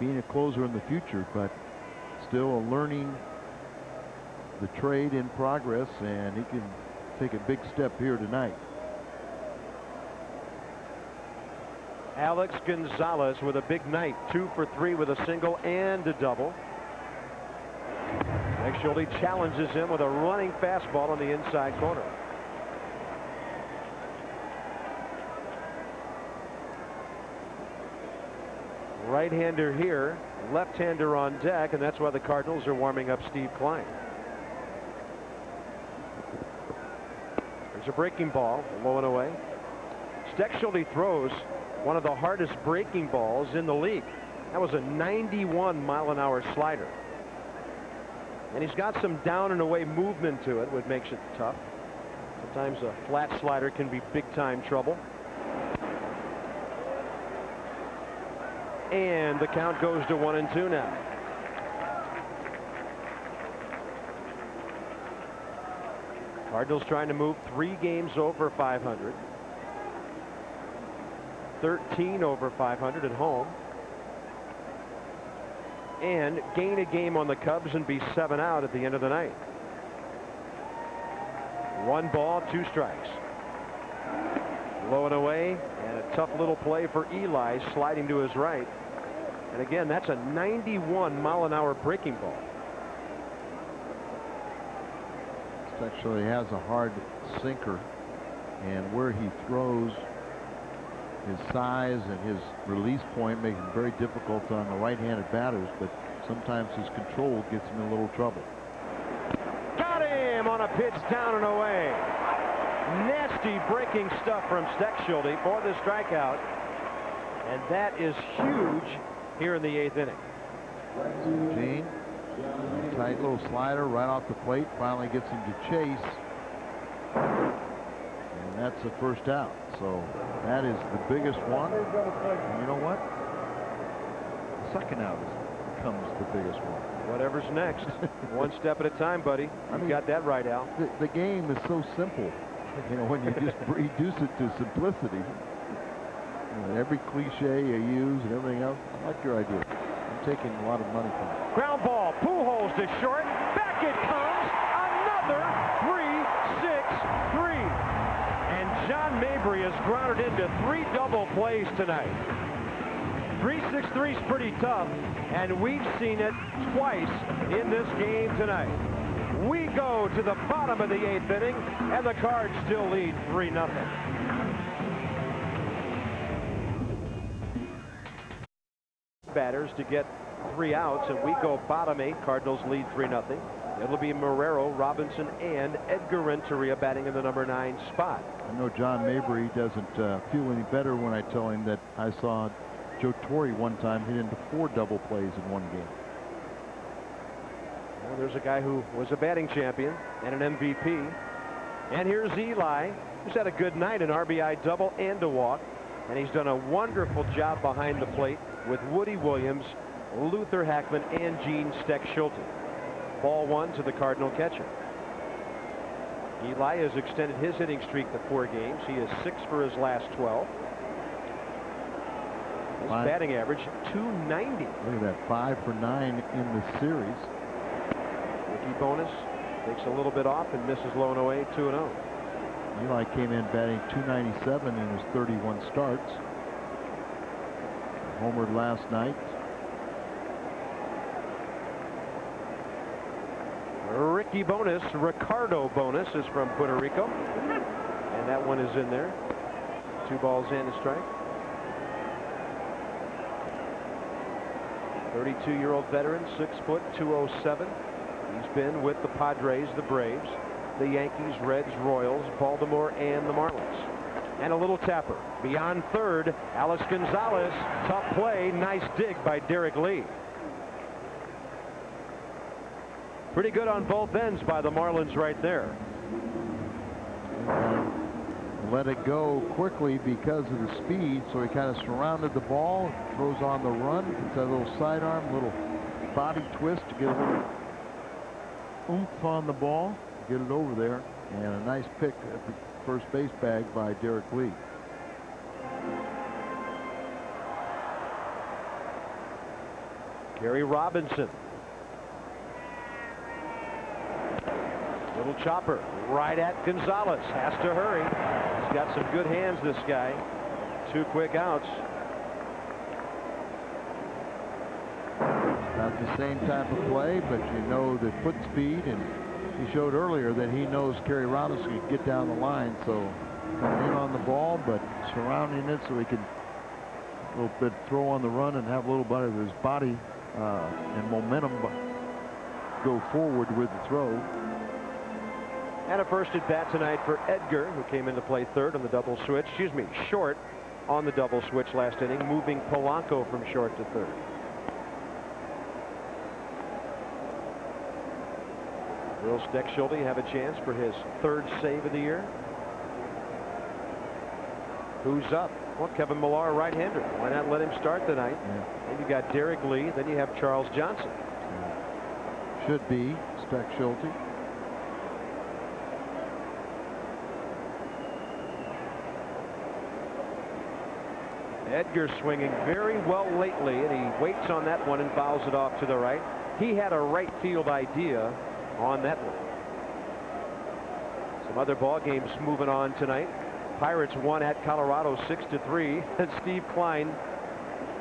being a closer in the future, but still learning the trade in progress, and he can take a big step here tonight. Alex Gonzalez with a big night, 2 for 3 with a single and a double. Stechschulte challenges him with a running fastball on the inside corner. Right-hander here, left-hander on deck, and that's why the Cardinals are warming up Steve Klein. There's a breaking ball, low and away. Stechschulte throws one of the hardest breaking balls in the league. That was a 91-mile-an-hour slider. And he's got some down-and-away movement to it, which makes it tough. Sometimes a flat slider can be big-time trouble. And the count goes to 1-2 now. Cardinals trying to move 3 games over 500. 13 over 500 at home. And gain a game on the Cubs and be 7 out at the end of the night. 1 ball, 2 strikes. Low and away, and a tough little play for Eli sliding to his right. And again, that's a 91-mile-an-hour breaking ball. Actually has a hard sinker, and where he throws, his size and his release point make it very difficult on the right-handed batters, but sometimes his control gets him in a little trouble. Got him on a pitch down and away. Nasty breaking stuff from Stechschulte for the strikeout, and that is huge here in the 8th inning. Gene, tight little slider right off the plate, finally gets him to chase, and that's the first out. So that is the biggest one. And you know what? The second out becomes the biggest one. Whatever's next. One step at a time, buddy. You got that right, Al. The game is so simple. You know, when you just reduce it to simplicity. And every cliche you use and everything else. I like your idea. I'm taking a lot of money from it. Ground ball. Pujols to short. Back it comes. Another 3-6-3. And John Mabry has grounded into 3 double plays tonight. 3-6-3 is pretty tough, and we've seen it twice in this game tonight. We go to the bottom of the 8th inning, and the Cards still lead 3-0. Batters to get 3 outs, and we go bottom 8. Cardinals lead 3-0. It'll be Marrero, Robinson, and Edgar Renteria batting in the number 9 spot. I know John Mabry doesn't feel any better when I tell him that I saw Joe Torre one time hit into 4 double plays in one game. Well, there's a guy who was a batting champion and an MVP. And here's Eli, who's had a good night, an RBI double and a walk. And he's done a wonderful job behind the plate with Woody Williams, Luther Hackman, and Gene Stechschulte. Ball 1 to the Cardinal catcher. Eli has extended his hitting streak to 4 games. He is 6 for his last 12. His batting average, .290. Look at that, 5 for 9 in the series. Ricky Bonus takes a little bit off and misses low and away, 2-0. Eli came in batting .297 in his 31 starts. Homered last night. Ricky Bonus, Ricardo Bonus, is from Puerto Rico. And that one is in there. 2 balls and a strike. 32-year-old veteran, 6 foot, 207. He's been with the Padres, the Braves, the Yankees, Reds, Royals, Baltimore, and the Marlins. And a little tapper. Beyond third, Alex Gonzalez. Tough play. Nice dig by Derek Lee. Pretty good on both ends by the Marlins right there. Let it go quickly because of the speed, so he kind of surrounded the ball, throws on the run. It's that little sidearm, little body twist to get a little oomph on the ball, get it over there, and a nice pick at the first base bag by Derek Lee. Kerry Robinson. Little chopper right at Gonzalez. Has to hurry. He's got some good hands, this guy. 2 quick outs. Not the same type of play, but you know the foot speed, and he showed earlier that he knows Kerry Robinson can get down the line, so coming in on the ball, but surrounding it so he can a little bit throw on the run and have a little bit of his body and momentum go forward with the throw. And a first at bat tonight for Edgar, who came in to play third on the double switch. Excuse me, short on the double switch last inning, moving Polanco from short to third. Will Stechschulte have a chance for his third save of the year? Who's up? Well, Kevin Millar, right-hander. Why not let him start tonight? Yeah. And you got Derek Lee. Then you have Charles Johnson. Yeah. Should be Stechschulte. Edgar swinging very well lately, and he waits on that one and fouls it off to the right. He had a right field idea on that one. Some other ball games moving on tonight. Pirates won at Colorado 6-3. And Steve Klein.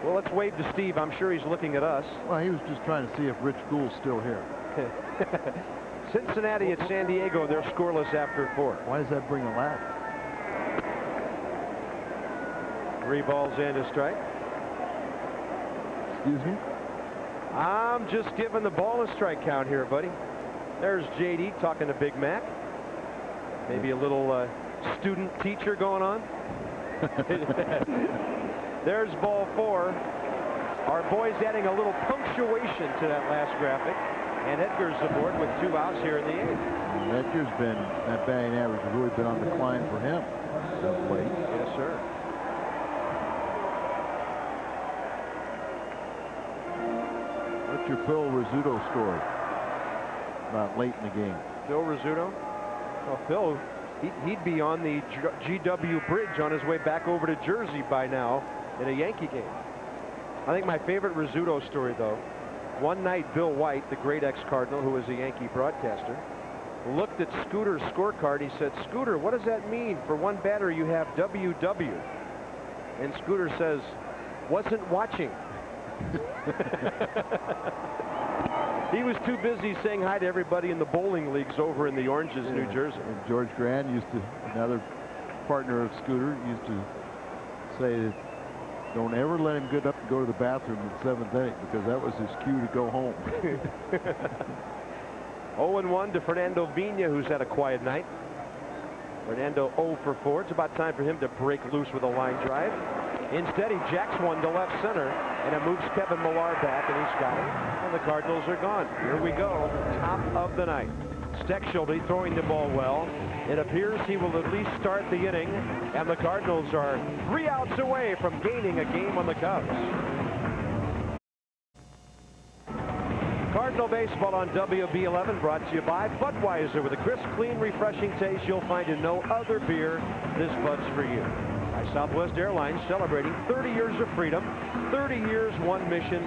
Well, let's wave to Steve. I'm sure he's looking at us. Well, he was just trying to see if Rich Gould's still here. Cincinnati at San Diego. They're scoreless after four. Why does that bring a laugh? 3 balls and a strike. Excuse me? I'm just giving the ball a strike count here, buddy. There's J.D. talking to Big Mac. Maybe a little student-teacher going on. There's ball 4. Our boys adding a little punctuation to that last graphic. And Edgar's aboard with 2 outs here in the 8th. Edgar's been, that batting average has really been on the climb for him. Yes, sir. Your Phil Rizzuto story about late in the game. Phil Rizzuto? Well, Phil, he'd be on the GW Bridge on his way back over to Jersey by now in a Yankee game. I think my favorite Rizzuto story, though, one night Bill White, the great ex-Cardinal who was a Yankee broadcaster, looked at Scooter's scorecard. He said, "Scooter, what does that mean? For one batter, you have WW." And Scooter says, "Wasn't watching." He was too busy saying hi to everybody in the bowling leagues over in the Oranges, New Jersey. And George Grand used to, another partner of Scooter, used to say that don't ever let him get up and go to the bathroom in the 7th inning, because that was his cue to go home. 0-1 to Fernando Vina, who's had a quiet night. Fernando 0-for-4. It's about time for him to break loose with a line drive. Instead, he jacks one to left center, and it moves Kevin Millar back, and he's got it. And the Cardinals are gone. Here we go, top of the night. Stechschulte throwing the ball well. It appears he will at least start the inning, and the Cardinals are 3 outs away from gaining a game on the Cubs. Cardinal baseball on WB11, brought to you by Budweiser. With a crisp, clean, refreshing taste you'll find in no other beer. This Bud's for you. By Southwest Airlines, celebrating 30 years of freedom, 30 years, one mission,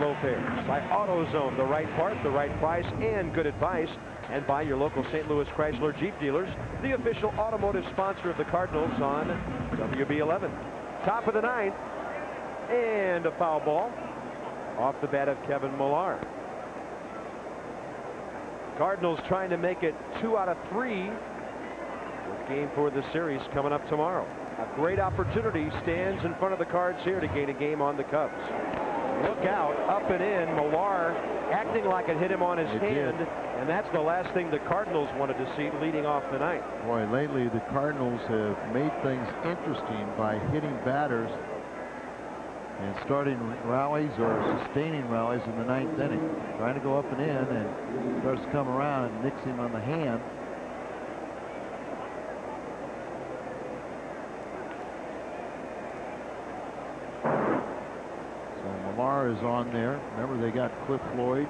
low fares. By AutoZone, the right part, the right price, and good advice. And by your local St. Louis Chrysler Jeep dealers, the official automotive sponsor of the Cardinals on WB11. Top of the 9th, and a foul ball off the bat of Kevin Millar. Cardinals trying to make it 2 out of 3 with game 4 of the series coming up tomorrow. A great opportunity stands in front of the Cards here to gain a game on the Cubs. Look out, up and in. Millar acting like it hit him on his hand, and that's the last thing the Cardinals wanted to see leading off the night. Boy, lately the Cardinals have made things interesting by hitting batters and starting rallies or sustaining rallies in the 9th inning. Trying to go up and in, and starts to come around and nicks him on the hand. So Millar is on there. Remember, they got Cliff Floyd.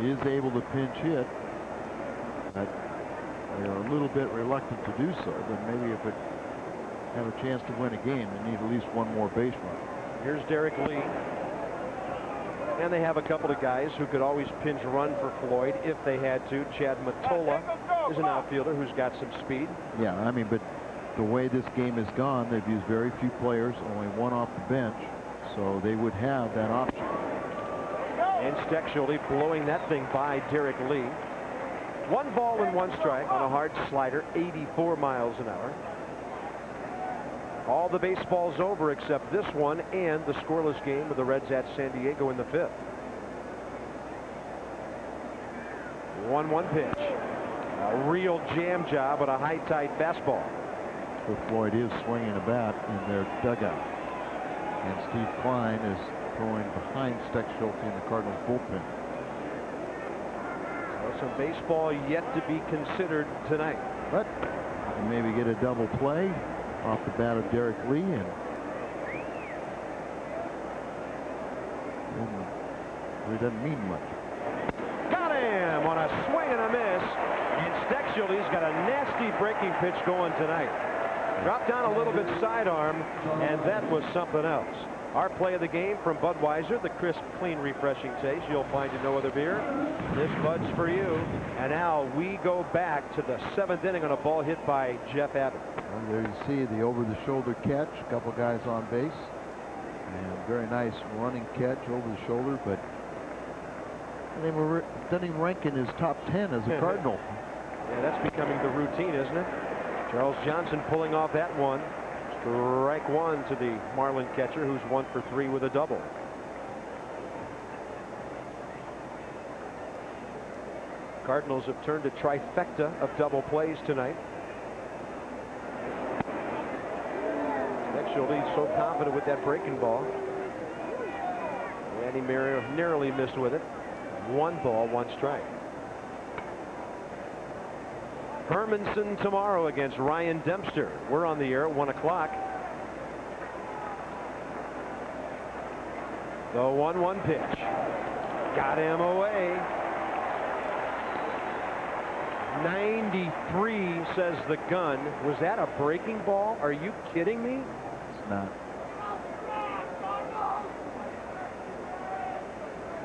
He is able to pinch hit. But they're a little bit reluctant to do so, but maybe if it have a chance to win a game, they need at least one more base run. Here's Derek Lee. And they have a couple of guys who could always pinch run for Floyd if they had to. Chad Mottola is an outfielder who's got some speed. Yeah, I mean, but the way this game has gone, they've used very few players, only one off the bench, so they would have that option. And Stechschulte blowing that thing by Derek Lee. 1 ball and 1 strike on a hard slider, 84 miles an hour. All the baseballs over except this one and the scoreless game of the Reds at San Diego in the fifth. 1-1 pitch. A real jam job at a high tight fastball. Floyd is swinging a bat in their dugout. And Steve Klein is throwing behind Stechschulte in the Cardinals bullpen. So some baseball yet to be considered tonight. But maybe get a double play off the bat of Derek Lee and it doesn't mean much. Got him on a swing and a miss, and Stechschulte's got a nasty breaking pitch going tonight. Dropped down a little bit sidearm, and that was something else. Our play of the game from Budweiser, the crisp, clean, refreshing taste you'll find in no other beer. This Bud's for you. And now we go back to the seventh inning on a ball hit by Jeff Abbott. And there you see the over-the-shoulder catch, a couple guys on base, and very nice running catch over the shoulder. But they were doesn't even rank in his top 10 as a Cardinal. Yeah, that's becoming the routine, isn't it? Charles Johnson pulling off that one. Strike one to the Marlin catcher, who's 1 for 3 with a double. Cardinals have turned a trifecta of double plays tonight. Stechschulte so confident with that breaking ball. Andy Marrero nearly missed with it. 1 ball, 1 strike. Hermanson tomorrow against Ryan Dempster. We're on the air at 1 o'clock. The 1-1 pitch. Got him away. 93, says the gun. Was that a breaking ball? Are you kidding me? It's not.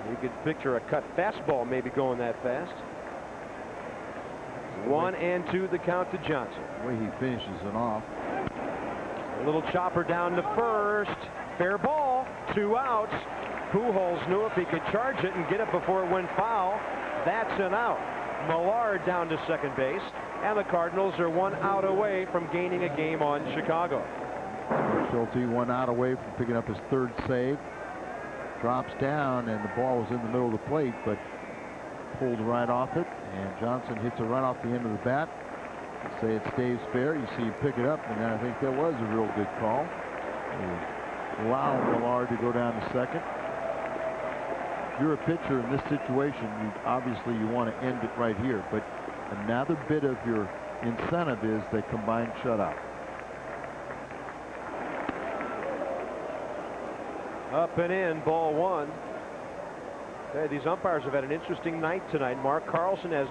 You could picture a cut fastball maybe going that fast. 1-2 the count to Johnson. The way he finishes it off. A little chopper down to first. Fair ball. 2 outs. Pujols knew if he could charge it and get it before it went foul, that's an out. Millar down to second base, and the Cardinals are 1 out away from gaining a game on Chicago. Schulte 1 out away from picking up his 3rd save. Drops down, and the ball was in the middle of the plate, but pulled right off it. And Johnson hits a run off the end of the bat. Say it stays fair. You see him pick it up, and then I think that was a real good call. Allowing Millar to go down to second. If you're a pitcher in this situation, you want to end it right here. But another bit of your incentive is the combined shutout. Up and in, ball one. Hey, these umpires have had an interesting night tonight. Mark Carlson has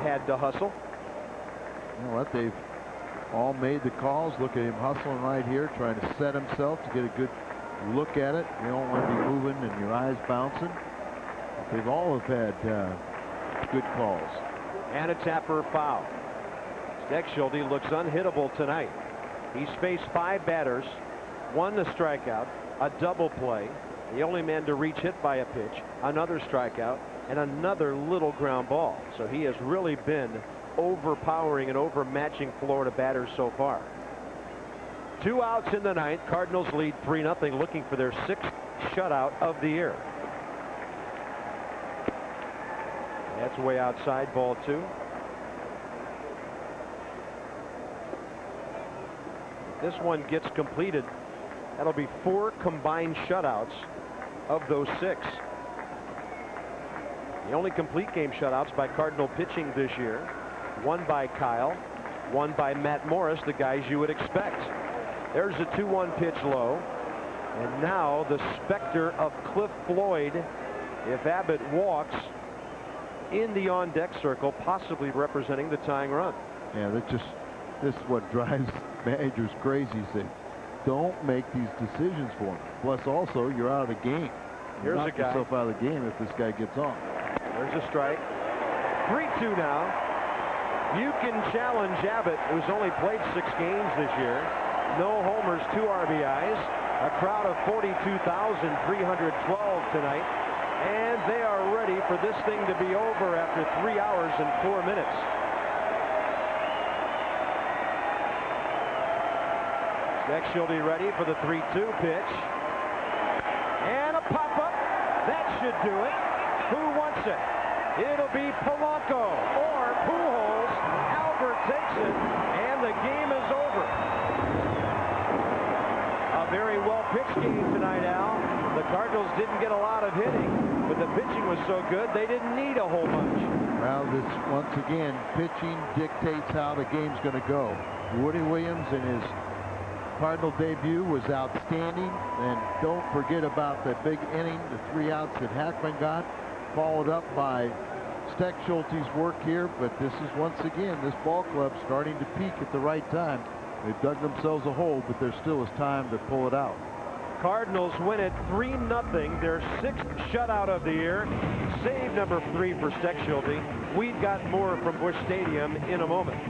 had to hustle. You know what? They've all made the calls. Look at him hustling right here, trying to set himself to get a good look at it. You don't want to be moving and your eyes bouncing. They've all have had good calls. And a tapper foul. Stechschulte looks unhittable tonight. He's faced 5 batters, 1 strikeout, a double play. The only man to reach hit by a pitch, another strikeout, and another little ground ball. So he has really been overpowering and overmatching Florida batters so far. 2 outs in the 9th. Cardinals lead 3-0, looking for their 6th shutout of the year. That's way outside, ball 2. If this one gets completed, that'll be 4 combined shutouts of those 6. The only complete game shutouts by Cardinal pitching this year. 1 by Kyle, 1 by Matt Morris, the guys you would expect. There's a 2-1 pitch low. And now the specter of Cliff Floyd, if Abbott walks, in the on-deck circle, possibly representing the tying run. Yeah, this is what drives managers crazy. Don't make these decisions for him. Plus, also, you're out of the game. Here's a guy. Yourself out of the game if this guy gets on. There's a strike. 3-2 now. You can challenge Abbott, who's only played 6 games this year. No homers, 2 RBIs. A crowd of 42,312 tonight. And they are ready for this thing to be over after 3 hours and 4 minutes. Stechschulte ready for the 3-2 pitch. And a pop-up. That should do it. Who wants it? It'll be Polanco or Pujols. Albert takes it, and the game is over. A very well-pitched game tonight, Al. The Cardinals didn't get a lot of hitting, but the pitching was so good they didn't need a whole bunch. Well, this, once again, pitching dictates how the game's going to go. Woody Williams in his Cardinal debut was outstanding, and don't forget about the big inning, the 3 outs that Hackman got, followed up by Stechschulte's work here. But this is, once again, this ball club starting to peak at the right time. They've dug themselves a hole, but there still is time to pull it out. Cardinals win it 3-0, their 6th shutout of the year. Save number 3 for Stechschulte. We've got more from Busch Stadium in a moment.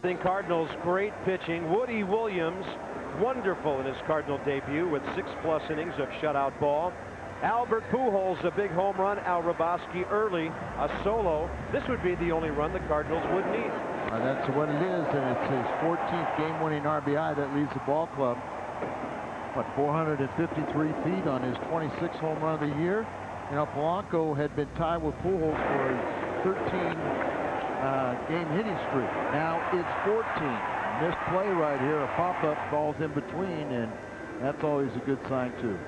The Cardinals, great pitching. Woody Williams, wonderful in his Cardinal debut with 6+ innings of shutout ball. Albert Pujols, a big home run. Al Roboski early, a solo. This would be the only run the Cardinals would need. And that's what it is, and it's his 14th game-winning RBI that leads the ball club, but 453 feet on his 26th home run of the year. You know, Polanco had been tied with Pujols for a 13-game hitting streak. Now it's 14. Missed play right here. A pop-up falls in between, and that's always a good sign, too.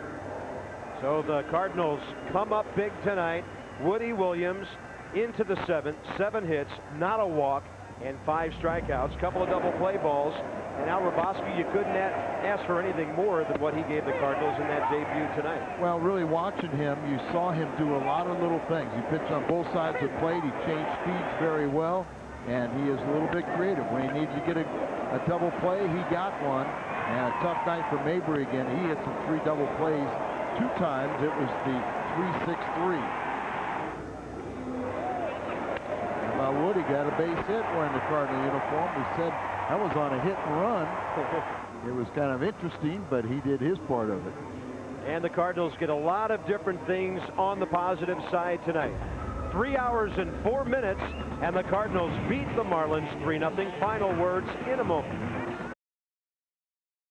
So the Cardinals come up big tonight. Woody Williams into the 7th. 7 hits, not a walk, and 5 strikeouts, couple of double play balls. And now Roboski, you couldn't ask for anything more than what he gave the Cardinals in that debut tonight. Well, really watching him, you saw him do a lot of little things. He pitched on both sides of the plate. He changed speeds very well, and he is a little bit creative. When he needed to get a double play, he got one. And a tough night for Mabry again. He hit some 3 double plays 2 times. It was the 3-6-3. Woody got a base hit wearing the Cardinal uniform. We said that was on a hit and run. It was kind of interesting, but he did his part of it. And the Cardinals get a lot of different things on the positive side tonight. 3 hours and 4 minutes, and the Cardinals beat the Marlins 3-0. Final words in a moment.